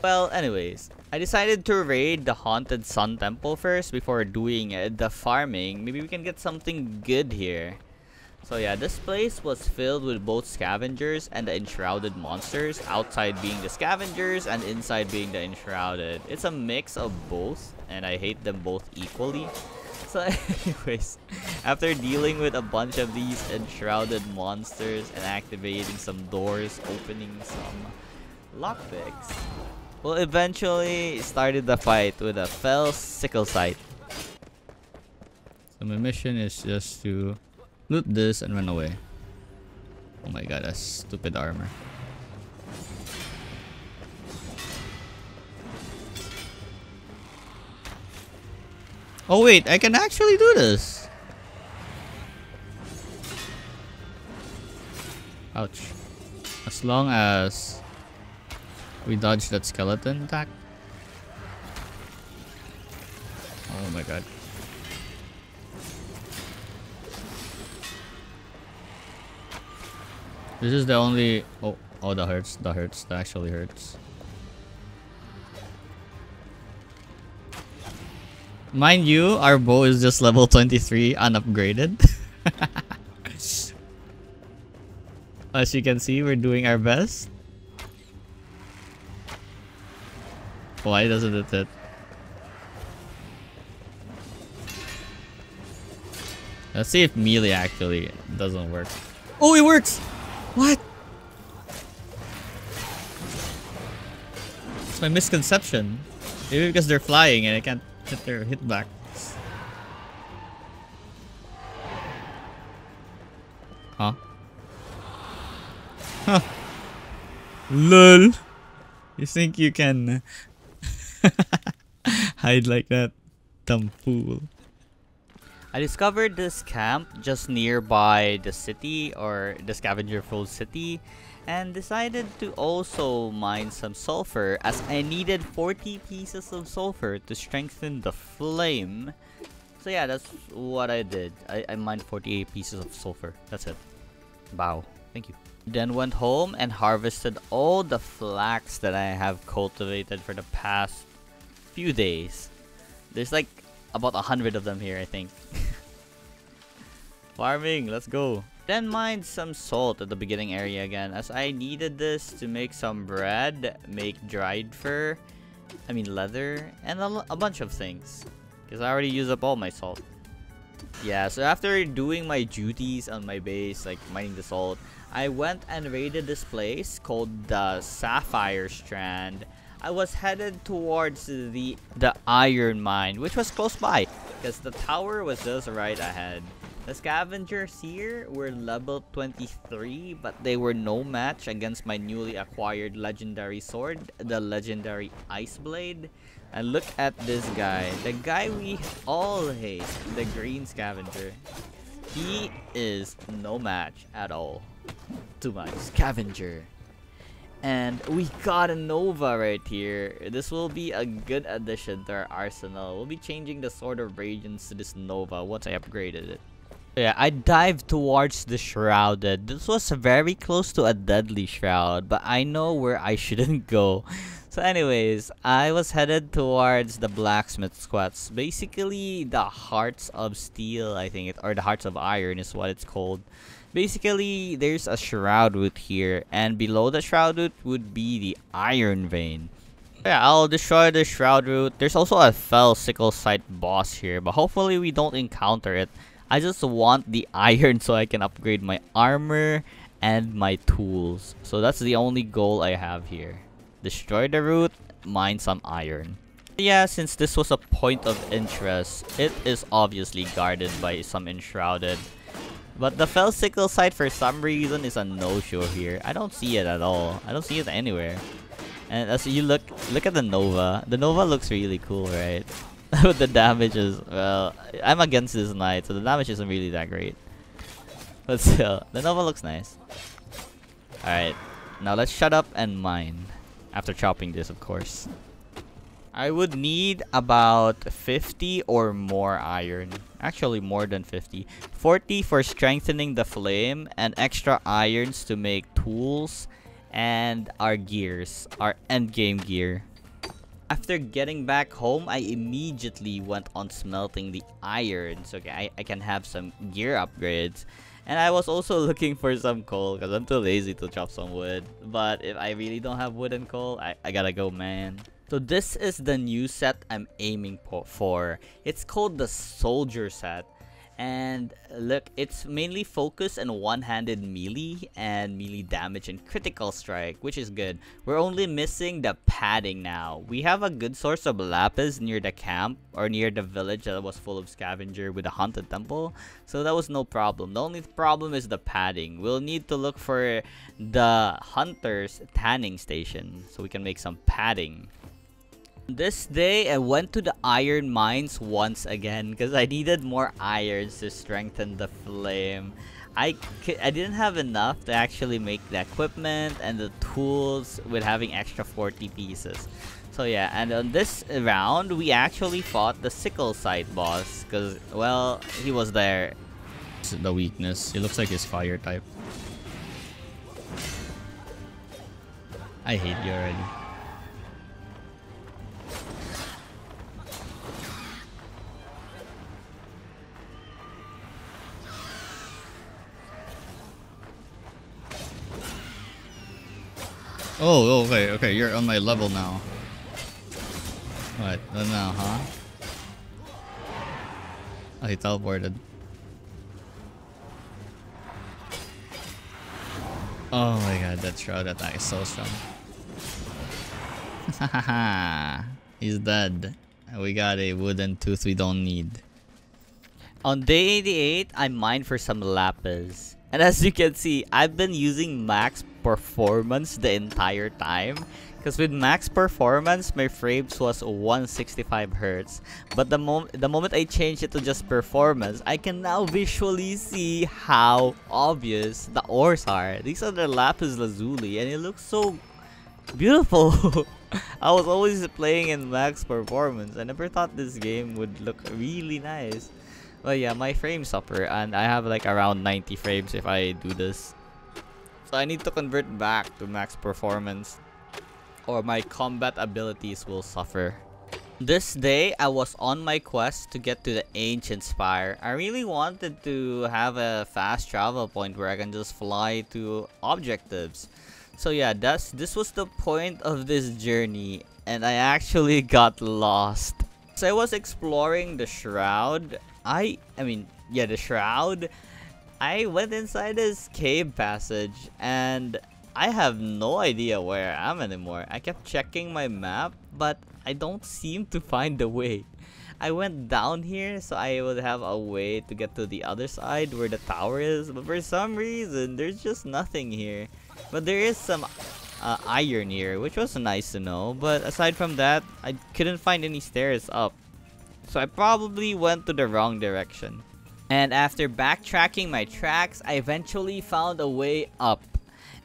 Well, anyways, I decided to raid the haunted sun temple first before doing the farming. Maybe we can get something good here. So yeah, this place was filled with both scavengers and the enshrouded monsters, outside being the scavengers and inside being the enshrouded. It's a mix of both, and I hate them both equally. So anyways, after dealing with a bunch of these enshrouded monsters and activating some doors, opening some lockpicks, well, eventually started the fight with a fell sickle sight. So my mission is just to loot this and run away. Oh my god, a stupid armor. Oh wait, I can actually do this! Ouch. As long as we dodge that skeleton attack. Oh my god. This is the only... Oh, oh, that hurts. That hurts. That actually hurts. Mind you, our bow is just level twenty-three, unupgraded. As you can see, we're doing our best. Why doesn't it hit? Let's see if melee actually doesn't work. Oh, it works! What? It's my misconception. Maybe because they're flying and I can't hit their hit back. Huh? Huh. Lol. You think you can hide like that, dumb fool. I discovered this camp just nearby the city, or the scavenger-full city, and decided to also mine some sulfur, as I needed forty pieces of sulfur to strengthen the flame. So yeah, that's what I did. I, I mined forty-eight pieces of sulfur. That's it. Wow. Thank you. Then went home and harvested all the flax that I have cultivated for the past few days. There's like about a hundred of them here, I think. Farming, let's go. Then mined some salt at the beginning area again, as I needed this to make some bread, make dried fur, I mean leather, and a, a bunch of things, because I already used up all my salt. Yeah, so after doing my duties on my base, like mining the salt, I went and raided this place called the Sapphire Strand. I was headed towards the the iron mine, which was close by, because the tower was just right ahead. The scavengers here were level twenty-three, but they were no match against my newly acquired legendary sword, the legendary Ice Blade. And look at this guy, the guy we all hate, the green scavenger. He is no match at all to my scavenger. And we got a Nova right here. This will be a good addition to our arsenal. We'll be changing the Sword of Radiance to this Nova once I upgraded it. Yeah, I dived towards the Shrouded. This was very close to a Deadly Shroud, but I know where I shouldn't go. So anyways, I was headed towards the Blacksmith Squats. Basically, the Hearts of Steel, I think, it, or the Hearts of Iron is what it's called. Basically, there's a shroud root here, and below the shroud root would be the iron vein. Yeah, I'll destroy the shroud root. There's also a fell sickle site boss here, but hopefully we don't encounter it. I just want the iron so I can upgrade my armor and my tools. So that's the only goal I have here. Destroy the root, mine some iron. Yeah, since this was a point of interest, it is obviously guarded by some enshrouded. But the fell sickle site for some reason is a no-show here. I don't see it at all. I don't see it anywhere. And as you look, look at the Nova. The Nova looks really cool, right? But the damage is, well, I'm against this knight, so the damage isn't really that great. But still, the Nova looks nice. Alright, now let's shut up and mine. After chopping this, of course. I would need about fifty or more iron. Actually, more than fifty. forty for strengthening the flame, and extra irons to make tools and our gears, our endgame gear. After getting back home, I immediately went on smelting the irons. Okay, I, I can have some gear upgrades. And I was also looking for some coal because I'm too lazy to chop some wood. But if I really don't have wood and coal, I, I gotta go, man. So this is the new set I'm aiming for. It's called the Soldier set. And look, it's mainly focused on one-handed melee and melee damage and critical strike, which is good. We're only missing the padding now. We have a good source of lapis near the camp or near the village that was full of scavenger with a haunted temple. So that was no problem. The only problem is the padding. We'll need to look for the hunter's tanning station so we can make some padding. This day, I went to the iron mines once again because I needed more irons to strengthen the flame. I, I didn't have enough to actually make the equipment and the tools with having extra forty pieces. So yeah, and on this round, we actually fought the sickle side boss because, well, he was there. The weakness. He looks like he's fire type. I hate you already. Oh, okay, okay, you're on my level now. What? Uh, now, huh? Oh, he teleported. Oh my god, that shroud attack is so strong. Hahaha, he's dead. We got a wooden tooth we don't need. On day eighty-eight, I mined for some lapis. And as you can see, I've been using max performance the entire time. Because with max performance, my frames was one sixty-five hertz. But the, mom the moment I changed it to just performance, I can now visually see how obvious the ores are. These are the lapis lazuli and it looks so beautiful. I was always playing in max performance. I never thought this game would look really nice. Well, yeah, my frames suffer, and I have like around ninety frames if I do this. So I need to convert back to max performance, or my combat abilities will suffer. This day, I was on my quest to get to the Ancient Spire. I really wanted to have a fast travel point where I can just fly to objectives. So yeah, that's, this was the point of this journey, and I actually got lost. So I was exploring the Shroud. I I mean, yeah, the Shroud. I went inside this cave passage and I have no idea where I am anymore. I kept checking my map, but I don't seem to find the way. I went down here so I would have a way to get to the other side where the tower is, but for some reason, there's just nothing here. But there is some uh, iron here, which was nice to know, but aside from that, I couldn't find any stairs up. So I probably went to the wrong direction. And after backtracking my tracks, I eventually found a way up.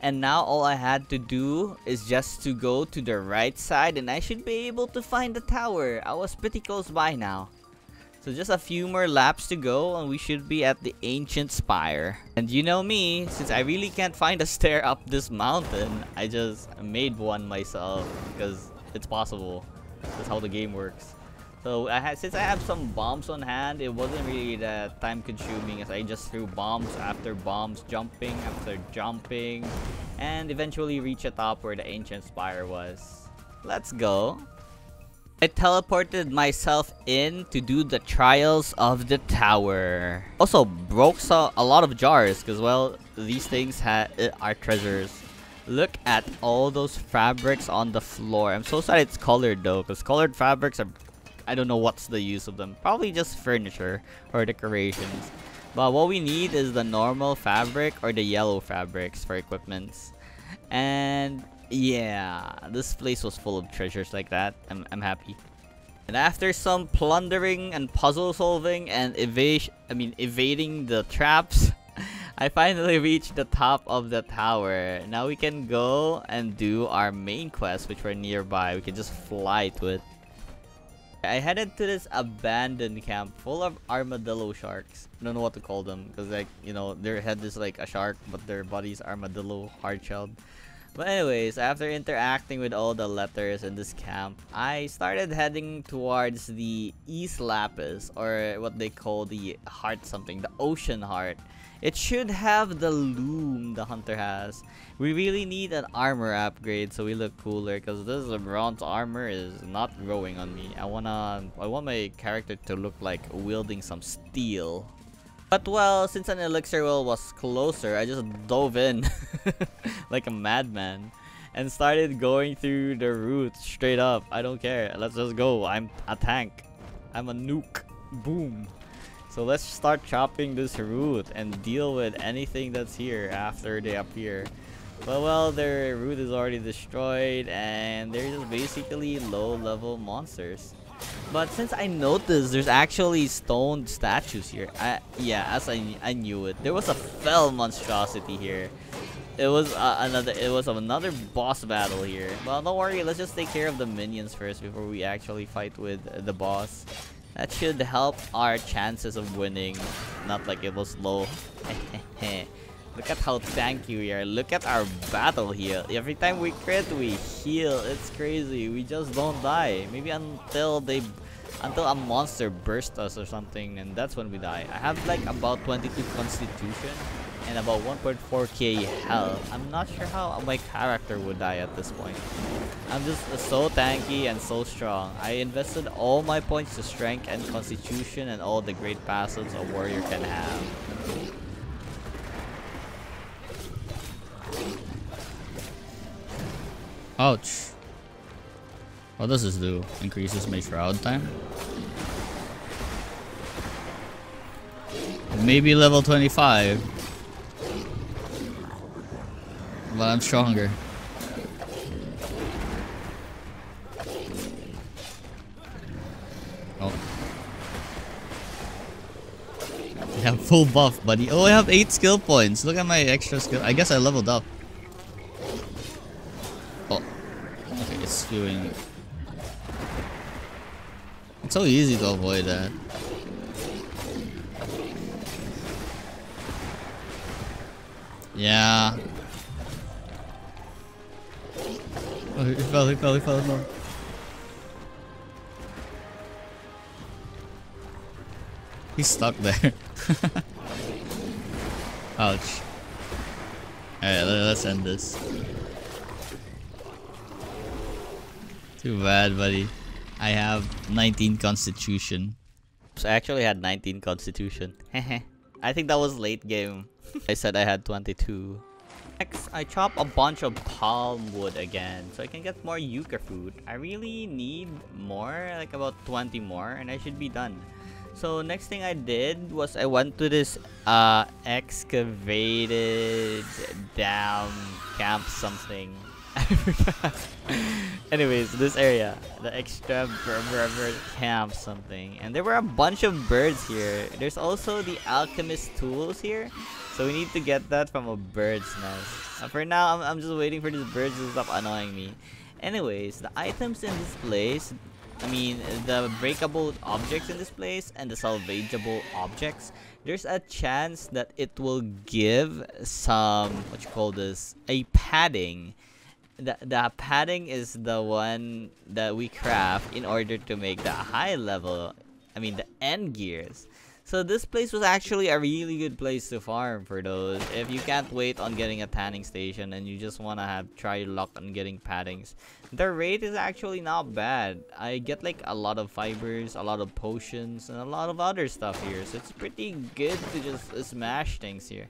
And now all I had to do is just to go to the right side and I should be able to find the tower. I was pretty close by now. So just a few more laps to go and we should be at the Ancient Spire. And you know me, since I really can't find a stair up this mountain, I just made one myself because it's possible. That's how the game works. So I had, since I have some bombs on hand, it wasn't really that time consuming as I just threw bombs after bombs, jumping after jumping, and eventually reached the top where the Ancient Spire was. Let's go. I teleported myself in to do the trials of the tower. Also broke so, a lot of jars because, well, these things ha are treasures. Look at all those fabrics on the floor. I'm so sad it's colored though because colored fabrics are... I don't know what's the use of them. Probably just furniture or decorations. But what we need is the normal fabric or the yellow fabrics for equipments. And yeah, this place was full of treasures like that. I'm, I'm happy. And after some plundering and puzzle solving and evasion, I mean evading the traps, I finally reached the top of the tower. Now we can go and do our main quest, which were nearby. We can just fly to it. I headed to this abandoned camp full of armadillo sharks. I don't know what to call them, because like, you know, their head is like a shark, but their body's armadillo hard-shelled. But anyways, after interacting with all the letters in this camp, I started heading towards the East Lapis, or what they call the heart something, the ocean heart. It should have the loom the hunter has. We really need an armor upgrade so we look cooler, because this bronze armor is not growing on me. I wanna, I want my character to look like wielding some steel. But well, since an elixir well was closer, I just dove in like a madman and started going through the route straight up. I don't care. Let's just go. I'm a tank. I'm a nuke. Boom. So let's start chopping this route and deal with anything that's here after they appear. But well, their route is already destroyed and they're just basically low-level monsters. But since I noticed there's actually stone statues here, I, yeah, as I, I knew it, there was a fell monstrosity here. It was uh, another, it was another boss battle here. Well, don't worry, let's just take care of the minions first before we actually fight with the boss. That should help our chances of winning. Not like it was low. Look at how tanky we are. Look at our battle heal. Every time we crit, we heal. It's crazy. We just don't die. Maybe until they, until a monster bursts us or something, and that's when we die. I have like about twenty-two constitution and about one point four K health. I'm not sure how my character would die at this point. I'm just so tanky and so strong. I invested all my points to strength and constitution and all the great passives a warrior can have. Ouch. What does this do? Increases my shroud time? Maybe level twenty-five. But I'm stronger. Oh. I have full buff, buddy. Oh, I have eight skill points. Look at my extra skill. I guess I leveled up. It's doing it. It's so easy to avoid that. Yeah. Oh, he fell, he fell, he fell, he fell. He's stuck there. Ouch. Alright, let's end this. Too bad, buddy. I have nineteen constitution. So I actually had nineteen constitution. I think that was late game. I said I had twenty-two. Next, I chop a bunch of palm wood again so I can get more yucca fruit. I really need more, like about twenty more, and I should be done. So next thing I did was I went to this uh, excavated dam camp something. I forgot. Anyways, this area, the extra camp something, and there were a bunch of birds here. There's also the alchemist tools here, so we need to get that from a bird's nest. Uh, for now, I'm, I'm just waiting for these birds to stop annoying me. Anyways, the items in this place, I mean the breakable objects in this place and the salvageable objects, there's a chance that it will give some, what you call this, a padding. The, the padding is the one that we craft in order to make the high level, I mean the end gears. So this place was actually a really good place to farm for those. If you can't wait on getting a tanning station and you just want to have try your luck on getting paddings, the rate is actually not bad. I get like a lot of fibers, a lot of potions, and a lot of other stuff here. So it's pretty good to just smash things here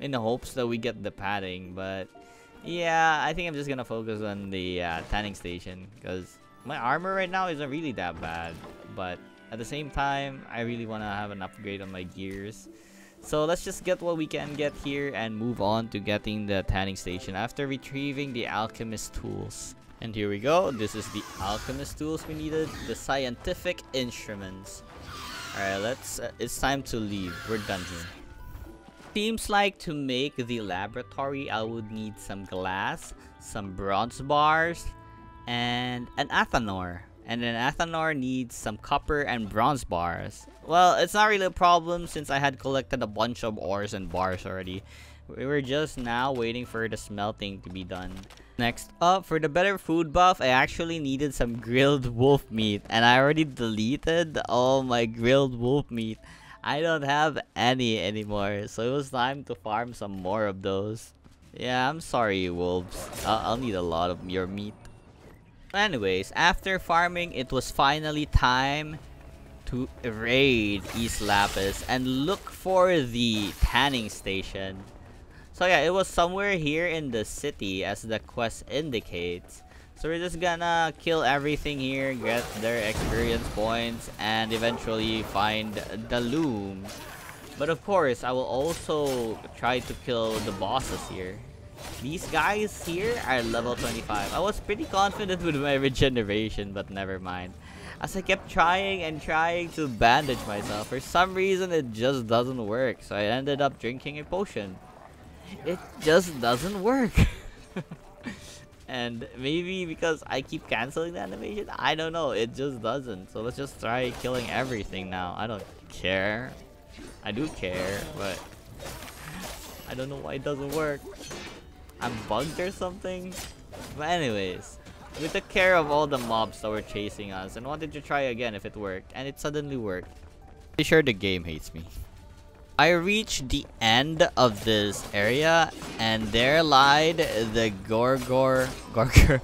in the hopes that we get the padding, but... yeah, I think I'm just gonna focus on the uh, tanning station, because my armor right now isn't really that bad. But at the same time, I really want to have an upgrade on my gears. So let's just get what we can get here and move on to getting the tanning station after retrieving the alchemist tools. And here we go. This is the alchemist tools we needed. The scientific instruments. Alright, let's... Uh, it's time to leave. We're done here. Seems like to make the laboratory, I would need some glass, some bronze bars, and an Athanor. And an Athanor needs some copper and bronze bars. Well, it's not really a problem since I had collected a bunch of ores and bars already. We were just now waiting for the smelting to be done. Next up, for the better food buff, I actually needed some grilled wolf meat. And I already deleted all my grilled wolf meat. I don't have any anymore. So it was time to farm some more of those. Yeah, I'm sorry, wolves. I I'll need a lot of your meat. Anyways, after farming, it was finally time to raid East Lapis and look for the tanning station. So yeah, it was somewhere here in the city as the quest indicates. So we're just gonna kill everything here, get their experience points, and eventually find the loom. But of course, I will also try to kill the bosses here. These guys here are level twenty-five. I was pretty confident with my regeneration, but never mind. As I kept trying and trying to bandage myself, for some reason it just doesn't work. So I ended up drinking a potion. It just doesn't work. And maybe because I keep canceling the animation? I don't know. It just doesn't. So let's just try killing everything now. I don't care. I do care, but I don't know why it doesn't work. I'm bugged or something? But anyways, we took care of all the mobs that were chasing us and wanted to try again if it worked. And it suddenly worked. Pretty sure the game hates me. I reached the end of this area, and there lied the Gorgor... Gorgor?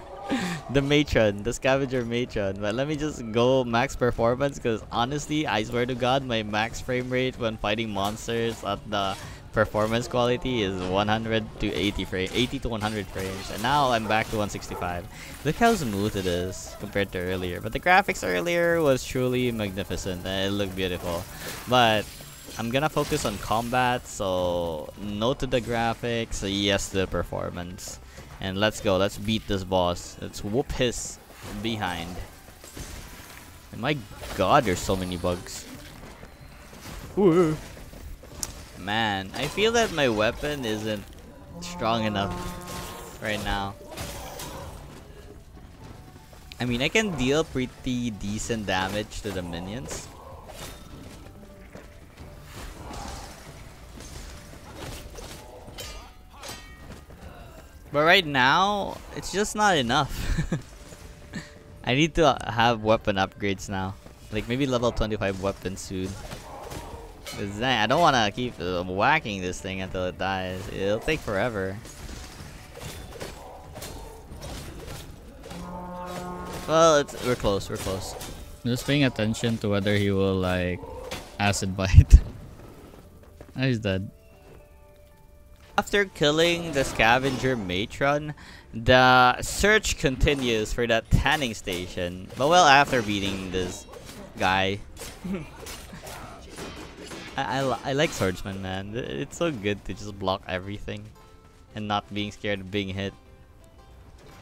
The matron, the scavenger matron. But let me just go max performance, because honestly, I swear to god, my max frame rate when fighting monsters at the performance quality is one hundred to eighty frames, eighty to one hundred frames, and now I'm back to one sixty-five. Look how smooth it is compared to earlier. But the graphics earlier was truly magnificent and it looked beautiful. But I'm gonna focus on combat, so no to the graphics, yes to the performance. And let's go, let's beat this boss. Let's whoop his behind. And my god, there's so many bugs. Ooh. Man, I feel that my weapon isn't strong enough right now. I mean, I can deal pretty decent damage to the minions. But right now, it's just not enough. I need to have weapon upgrades now. Like maybe level twenty-five weapons soon. I don't want to keep uh, whacking this thing until it dies. It'll take forever. Well, it's, we're close, we're close. I'm just paying attention to whether he will, like, acid bite. Oh, he's dead. After killing the scavenger matron, the search continues for that tanning station. But well, after beating this guy... I, I, I like swordsman, man. It's so good to just block everything and not being scared of being hit.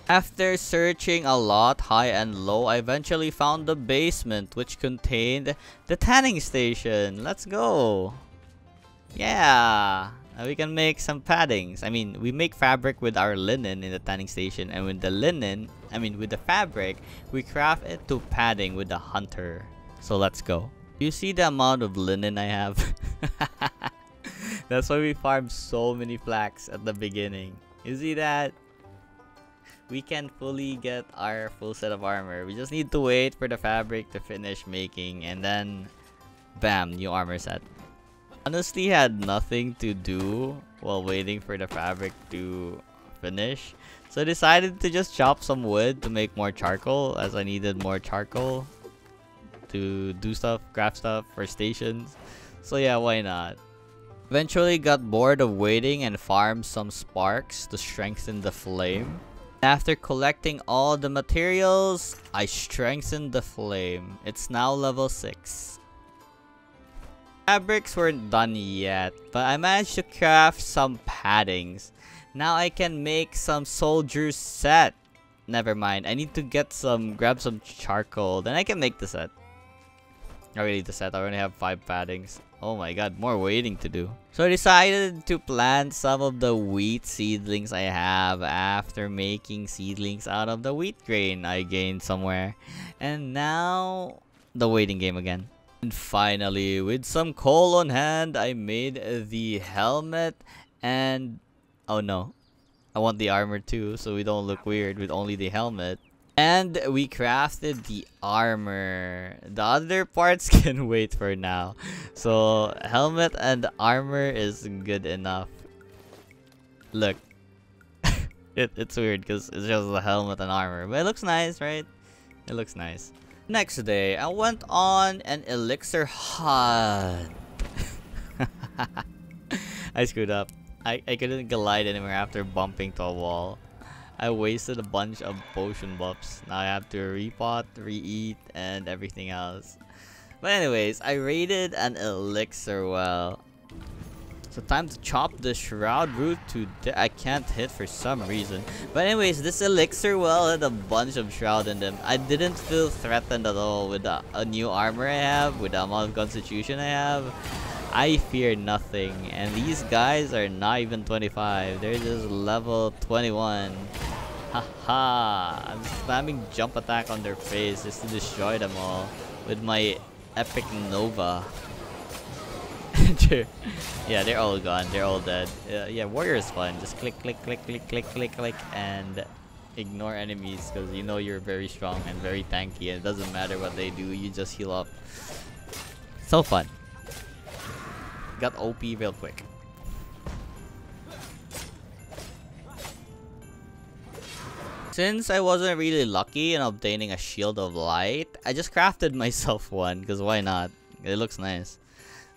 After searching a lot, high and low, I eventually found the basement, which contained the tanning station. Let's go. Yeah, now we can make some paddings. I mean, we make fabric with our linen in the tanning station, and with the linen, I mean with the fabric, we craft it to padding with the hunter. So let's go. You see the amount of linen I have? That's why we farm so many flax at the beginning. You see that? We can fully get our full set of armor. We just need to wait for the fabric to finish making, and then bam, new armor set. Honestly, had nothing to do while waiting for the fabric to finish. So I decided to just chop some wood to make more charcoal, as I needed more charcoal to do stuff, craft stuff for stations. So yeah, why not? Eventually got bored of waiting and farmed some sparks to strengthen the flame. After collecting all the materials, I strengthened the flame. It's now level six. Fabrics weren't done yet, but I managed to craft some paddings. Now I can make some soldier set. Never mind. I need to get some, grab some charcoal. Then I can make the set. I already did the set. I only have five paddings. Oh my god, more waiting to do. So I decided to plant some of the wheat seedlings I have after making seedlings out of the wheat grain I gained somewhere. And now, the waiting game again. And finally, with some coal on hand, I made the helmet and... oh no. I want the armor too, so we don't look weird with only the helmet. And we crafted the armor. The other parts can wait for now. So, helmet and armor is good enough. Look. it, it's weird because it's just the helmet and armor. But it looks nice, right? It looks nice. Next day, I went on an elixir hunt. I screwed up. I, I couldn't glide anywhere after bumping to a wall. I wasted a bunch of potion buffs. Now I have to repot, re-eat, and everything else. But anyways, I raided an elixir well. So time to chop the shroud root to death. I can't hit for some reason. But anyways, this elixir well had a bunch of shroud in them. I didn't feel threatened at all with the a new armor I have, with the amount of constitution I have. I fear nothing, and these guys are not even twenty-five, they're just level twenty-one. Haha, I'm spamming jump attack on their face just to destroy them all with my epic Nova. Yeah, they're all gone, they're all dead. Uh, yeah, warrior is fun, just click, click, click, click, click, click, click, and ignore enemies because you know you're very strong and very tanky, and it doesn't matter what they do, you just heal up. So fun. Got O P real quick. Since I wasn't really lucky in obtaining a shield of light, I just crafted myself one because why not? It looks nice.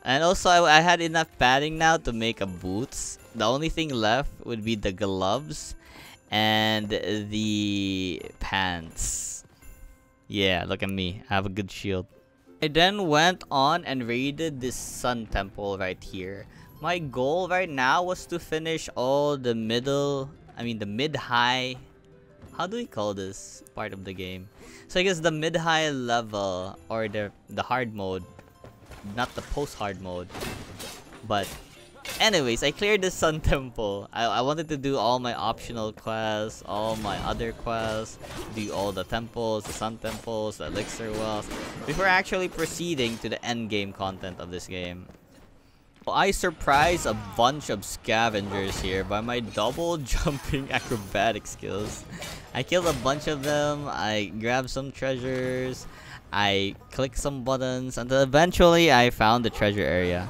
And also I, I had enough padding now to make a boots. The only thing left would be the gloves and the pants. Yeah, look at me. I have a good shield. I then went on and raided this sun temple right here. My goal right now was to finish all the middle, I mean the mid-high, how do we call this part of the game? So I guess the mid-high level, or the, the hard mode, not the post-hard mode. But anyways, I cleared the sun temple. I, I wanted to do all my optional quests, all my other quests, do all the temples, the sun temples, the elixir wells, before actually proceeding to the end game content of this game. Well, I surprised a bunch of scavengers here by my double jumping acrobatic skills. I killed a bunch of them, I grabbed some treasures, I clicked some buttons, until eventually I found the treasure area.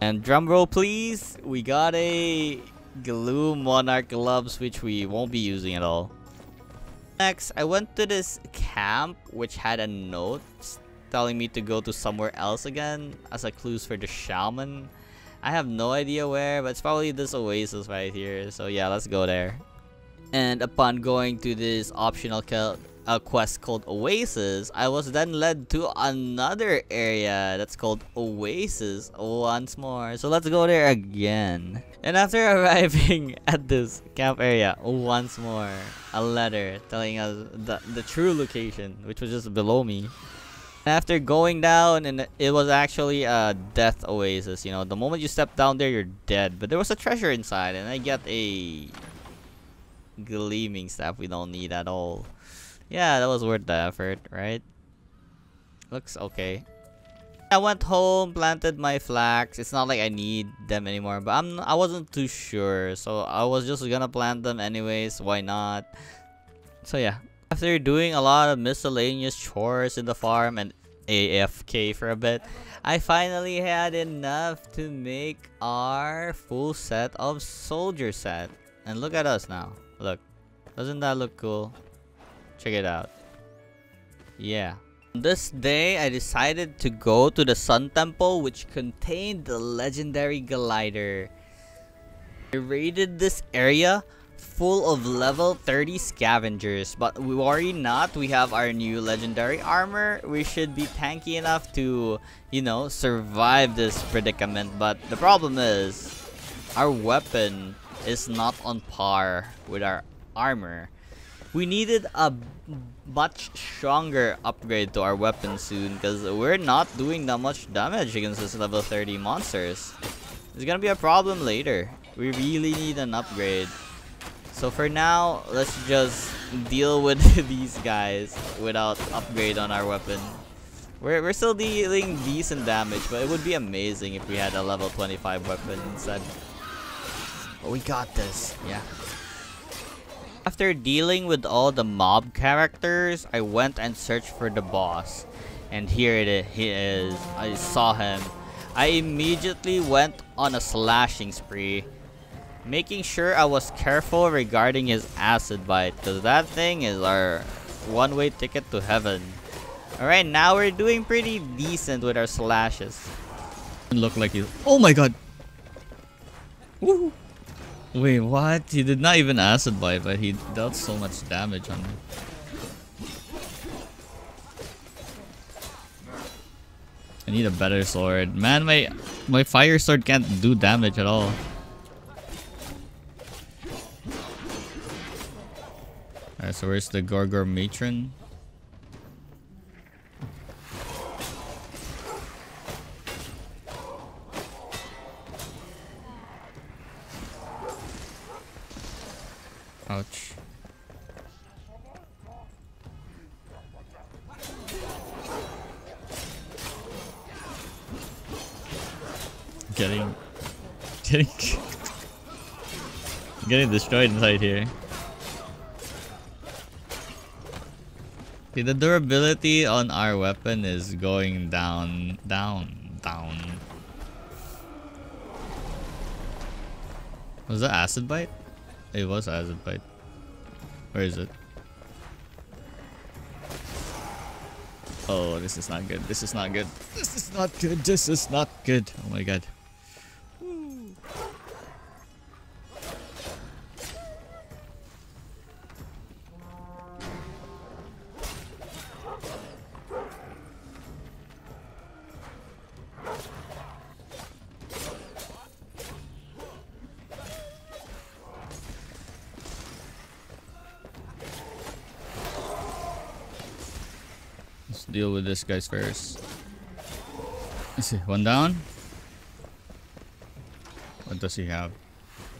And drumroll please, we got a Glue Monarch Gloves, which we won't be using at all. Next, I went to this camp, which had a note telling me to go to somewhere else again, as a clues for the shaman. I have no idea where, but it's probably this oasis right here, so yeah, let's go there. And upon going to this optional a quest called Oasis, I was then led to another area that's called Oasis once more. So let's go there again. And after arriving at this camp area once more, a letter telling us the, the true location, which was just below me. After going down, and it was actually a death oasis. You know, the moment you step down there, you're dead. But there was a treasure inside, and I got a gleaming staff we don't need at all. Yeah, that was worth the effort, right? Looks okay. I went home, planted my flax. It's not like I need them anymore, but I'm, I wasn't too sure. So I was just gonna plant them anyways, why not? So yeah. After doing a lot of miscellaneous chores in the farm and A F K for a bit, I finally had enough to make our full set of soldier set. And look at us now. Look. Doesn't that look cool? Check it out. Yeah. This day, I decided to go to the Sun Temple, which contained the legendary glider. I raided this area full of level thirty scavengers. But worry not, we have our new legendary armor. We should be tanky enough to, you know, survive this predicament. But the problem is, our weapon is not on par with our armor. We needed a much stronger upgrade to our weapon soon, because we're not doing that much damage against this level thirty monsters. It's gonna be a problem later. We really need an upgrade. So for now, let's just deal with these guys without upgrade on our weapon. We're, we're still dealing decent damage, but it would be amazing if we had a level twenty-five weapon instead. But we got this, yeah. After dealing with all the mob characters, I went and searched for the boss. And here it is, he is. I saw him. I immediately went on a slashing spree, making sure I was careful regarding his acid bite, because that thing is our one-way ticket to heaven. Alright, now we're doing pretty decent with our slashes. Look like you. Oh my god! Woo! Wait, what? He did not even acid bite, but he dealt so much damage on me. I need a better sword. Man, my my fire sword can't do damage at all. Alright, so where's the Gorgor Matron? Ouch. Getting... Getting... getting destroyed inside here. See, the durability on our weapon is going down, down, down. Was that acid bite? It was acid bite. Where is it? Oh, this is not good. This is not good. This is not good. This is not good. Oh my god. Woo. Let's deal with this guys first. Let's see, one down. What does he have?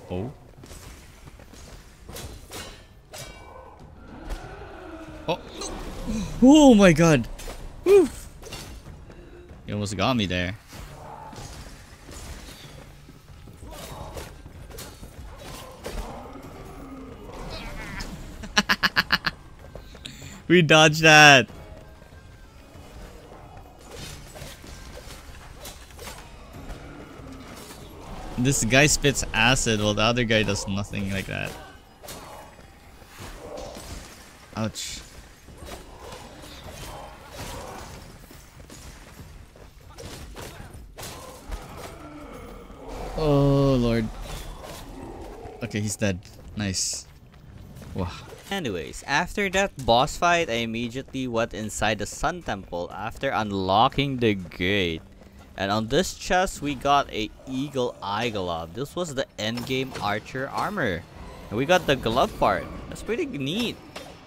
Oh. Oh. Oh my god. Woo. He almost got me there. We dodged that. This guy spits acid while the other guy does nothing like that. Ouch. Oh lord. Okay, he's dead. Nice. Wow. Anyways, after that boss fight, I immediately went inside the Sun Temple after unlocking the gate. And on this chest, we got a Eagle Eye Glove. This was the endgame archer armor. And we got the glove part. That's pretty neat.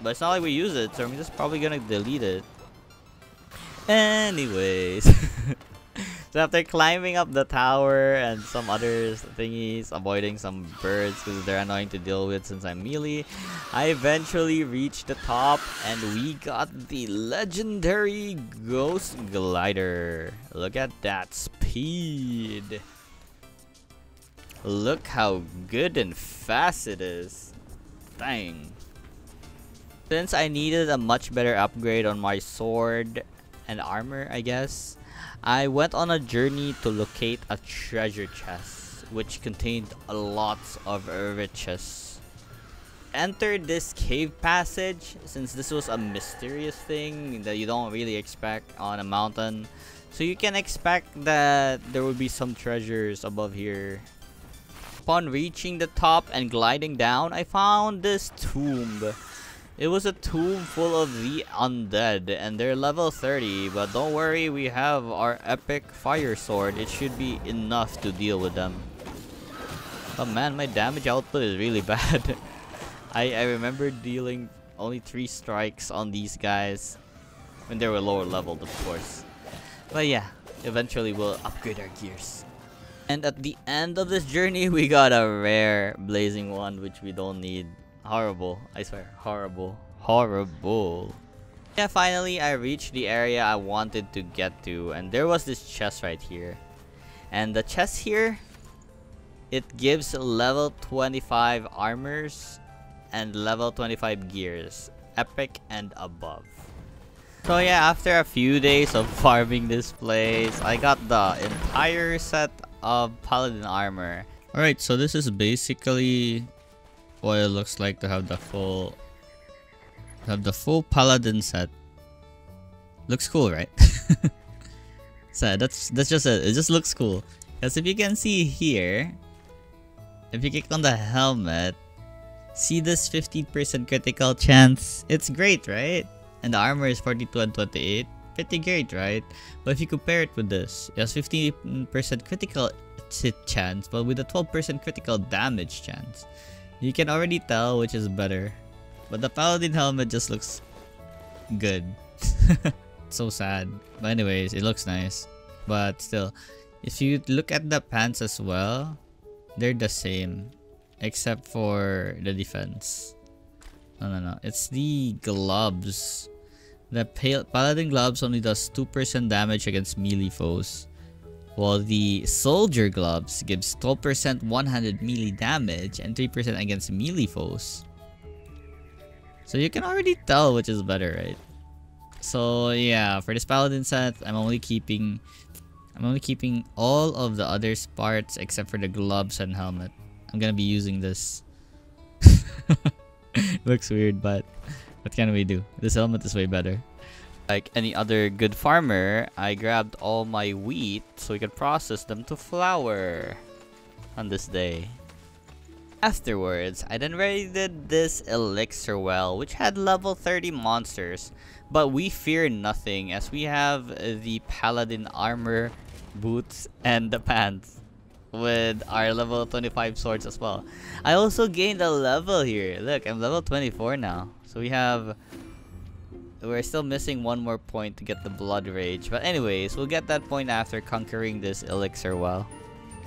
But it's not like we use it, so I'm just probably gonna delete it. Anyways. So after climbing up the tower and some other thingies, avoiding some birds because they're annoying to deal with since I'm melee, I eventually reached the top and we got the legendary Ghost Glider. Look at that speed. Look how good and fast it is. Dang. Since I needed a much better upgrade on my sword and armor, I guess, I went on a journey to locate a treasure chest, which contained lots of riches. Entered this cave passage, since this was a mysterious thing that you don't really expect on a mountain. So you can expect that there would be some treasures above here. Upon reaching the top and gliding down, I found this tomb. It was a tomb full of the undead, and they're level thirty, but don't worry, we have our epic fire sword. It should be enough to deal with them. Oh man, my damage output is really bad. I, I remember dealing only three strikes on these guys when they were lower leveled, of course. But yeah, eventually we'll upgrade our gears. And at the end of this journey, we got a rare Blazing Wand, which we don't need. Horrible. I swear. Horrible. Horrible. Yeah, finally, I reached the area I wanted to get to. And there was this chest right here. And the chest here, it gives level twenty-five armors and level twenty-five gears. Epic and above. So yeah, after a few days of farming this place, I got the entire set of paladin armor. Alright, so this is basically what it looks like to have the full have the full paladin set. Looks cool, right? So that's that's just it. It just looks cool. Because if you can see here, if you click on the helmet, see this fifty percent critical chance? It's great, right? And the armor is forty-two and twenty-eight. Pretty great, right? But if you compare it with this, it has fifteen percent critical chance, but with a twelve percent critical damage chance. You can already tell which is better. But the paladin helmet just looks good. So sad. But anyways, it looks nice. But still, if you look at the pants as well, they're the same. Except for the defense. No, no, no. It's the gloves. The pal paladin gloves only does two percent damage against melee foes, while the soldier gloves gives twelve percent one hundred melee damage and three percent against melee foes. So you can already tell which is better, right? So yeah, for this paladin set, I'm only keeping I'm only keeping all of the other parts except for the gloves and helmet. I'm gonna be using this. Looks weird, but what can we do? This helmet is way better. Like any other good farmer, I grabbed all my wheat so we could process them to flour on this day. Afterwards, I then raided this elixir well, which had level thirty monsters. But we fear nothing as we have the paladin armor, boots, and the pants, with our level twenty-five swords as well. I also gained a level here. Look, I'm level twenty-four now. So we have... We're still missing one more point to get the Blood Rage. But anyways, we'll get that point after conquering this elixir well.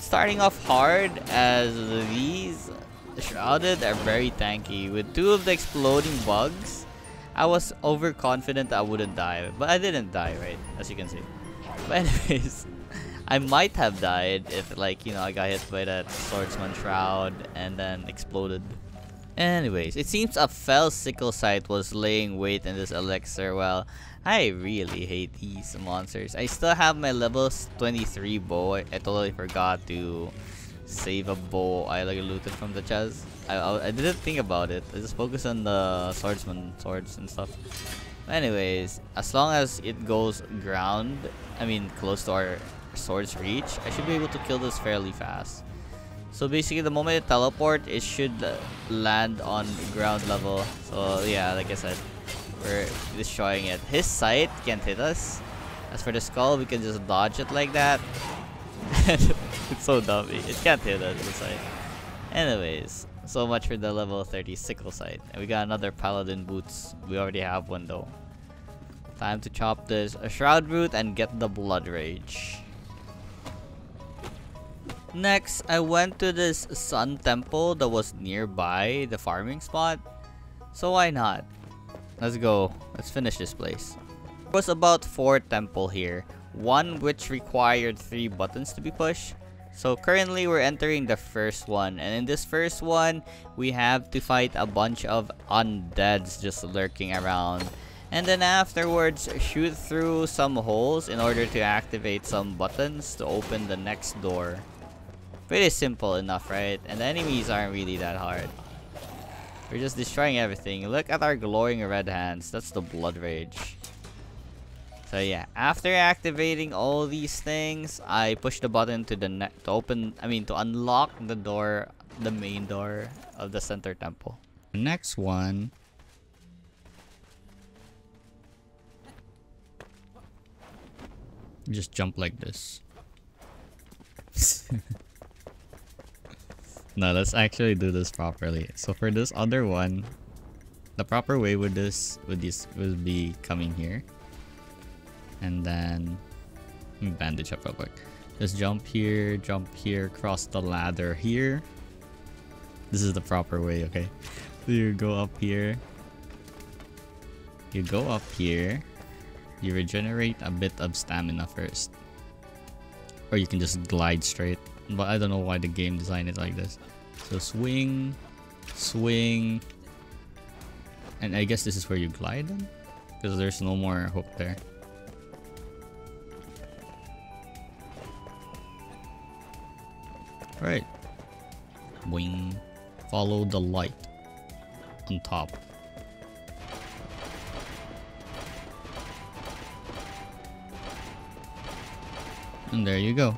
Starting off hard, as these Shrouded are very tanky. With two of the exploding bugs, I was overconfident I wouldn't die. But I didn't die, right? As you can see. But anyways... I might have died if, like, you know, I got hit by that swordsman shroud and then exploded. Anyways, it seems a fell sickle sight was laying wait in this elixir. Well, I really hate these monsters. I still have my level twenty-three bow. I totally forgot to save a bow I like looted from the chest. I, I, I didn't think about it. I just focused on the swordsman swords and stuff. Anyways, as long as it goes ground, I mean close to our sword's reach, I should be able to kill this fairly fast. So basically, the moment it teleports, it should land on ground level. So yeah, like I said, we're destroying it. His sight can't hit us. As for the skull, we can just dodge it like that. It's so dumb. It can't hit us, his sight. Anyways, so much for the level thirty sickle sight. And we got another paladin boots. We already have one though. Time to chop this a shroud root and get the Blood Rage. Next, I went to this sun temple that was nearby the farming spot. So why not? Let's go. Let's finish this place. There was about four temples here. One which required three buttons to be pushed. So currently, we're entering the first one. And in this first one, we have to fight a bunch of undeads just lurking around. And then afterwards, shoot through some holes in order to activate some buttons to open the next door. Pretty simple enough, right? And the enemies aren't really that hard. We're just destroying everything. Look at our glowing red hands. That's the Blood Rage. So yeah, after activating all these things, I push the button to the ne- to open, I mean to unlock the door, the main door of the center temple. Next one. Just jump like this. No, let's actually do this properly. So for this other one, the proper way with this with this would be coming here, and then let me bandage up real quick. Just jump here, jump here, cross the ladder here. This is the proper way, okay? So you go up here. You go up here. You regenerate a bit of stamina first. Or you can just glide straight. But I don't know why the game designed it like this. So swing, swing. And I guess this is where you glide then? Because there's no more hook there. Alright. Wing. Follow the light on top. And there you go.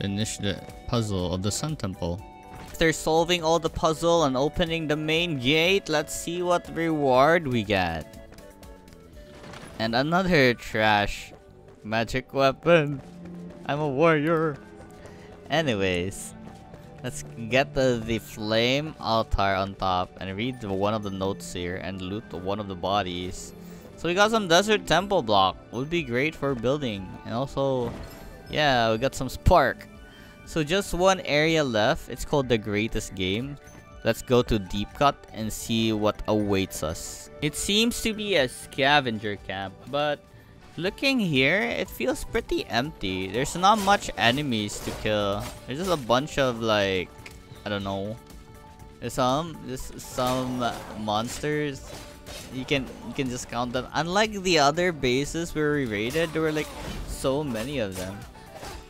Finish the puzzle of the Sun Temple. After solving all the puzzle and opening the main gate, let's see what reward we get. And another trash magic weapon. I'm a warrior. Anyways, let's get the, the flame altar on top and read one of the notes here and loot one of the bodies. So we got some desert temple block, would be great for building, and also, yeah, we got some spark. So just one area left, it's called the Greatest Game. Let's go to Deep Cut and see what awaits us. It seems to be a scavenger camp, but looking here, it feels pretty empty. There's not much enemies to kill. There's just a bunch of, like, I don't know. There's some, just some monsters. You can you can just count them. Unlike the other bases where we raided, there were like so many of them.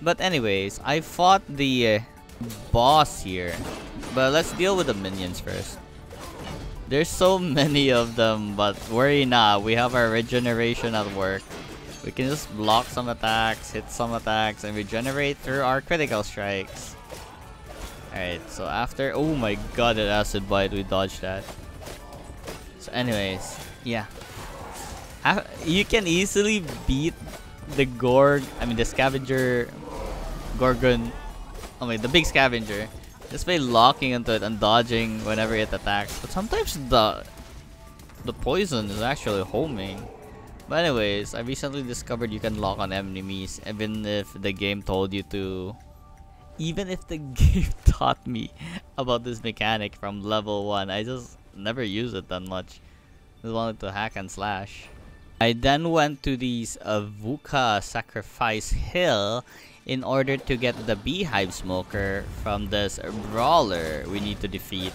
But anyways, I fought the uh, boss here. But let's deal with the minions first. There's so many of them, but worry not. We have our regeneration at work. We can just block some attacks, hit some attacks, and regenerate through our critical strikes. Alright, so after... Oh my god, that acid bite, we dodged that. So anyways, yeah. You can easily beat the Gorg... I mean the scavenger... Gorgon... Oh wait, the big scavenger. Just by locking into it and dodging whenever it attacks. But sometimes the... The poison is actually homing. But anyways, I recently discovered you can lock on enemies even if the game told you to. Even if the game taught me about this mechanic from level one, I just never used it that much. Just wanted to hack and slash. I then went to these uh, Vuka Sacrifice Hill in order to get the Beehive Smoker from this Brawler we need to defeat.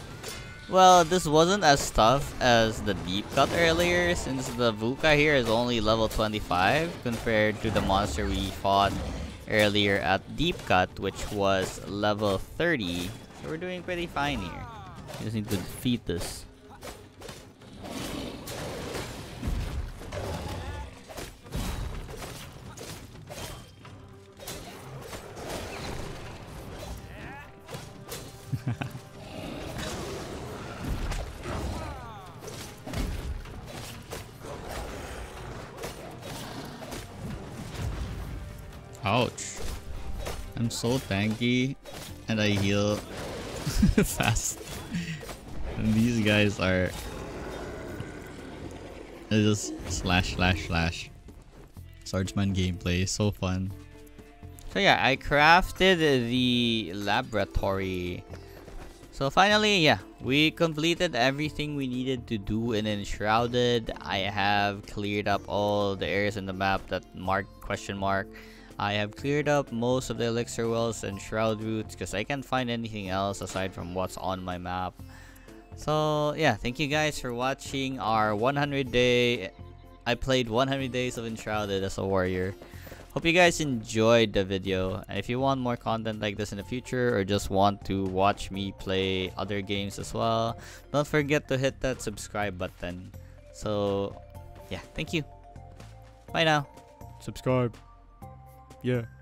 Well, this wasn't as tough as the deep cut earlier, since the Vuka here is only level twenty-five compared to the monster we fought earlier at deep cut, which was level thirty. So we're doing pretty fine here. We just need to defeat this. Ouch. I'm so tanky and I heal fast. And these guys are... It's just slash slash slash. Swordsman gameplay, so fun. So yeah, I crafted the laboratory. So finally, yeah, we completed everything we needed to do in Enshrouded. I have cleared up all the areas in the map that marked question mark. I have cleared up most of the elixir wells and shroud roots because I can't find anything else aside from what's on my map. So yeah, thank you guys for watching our one hundred day... I played one hundred days of Enshrouded as a warrior. Hope you guys enjoyed the video. And if you want more content like this in the future or just want to watch me play other games as well, don't forget to hit that subscribe button. So yeah, thank you. Bye now. Subscribe. Yeah.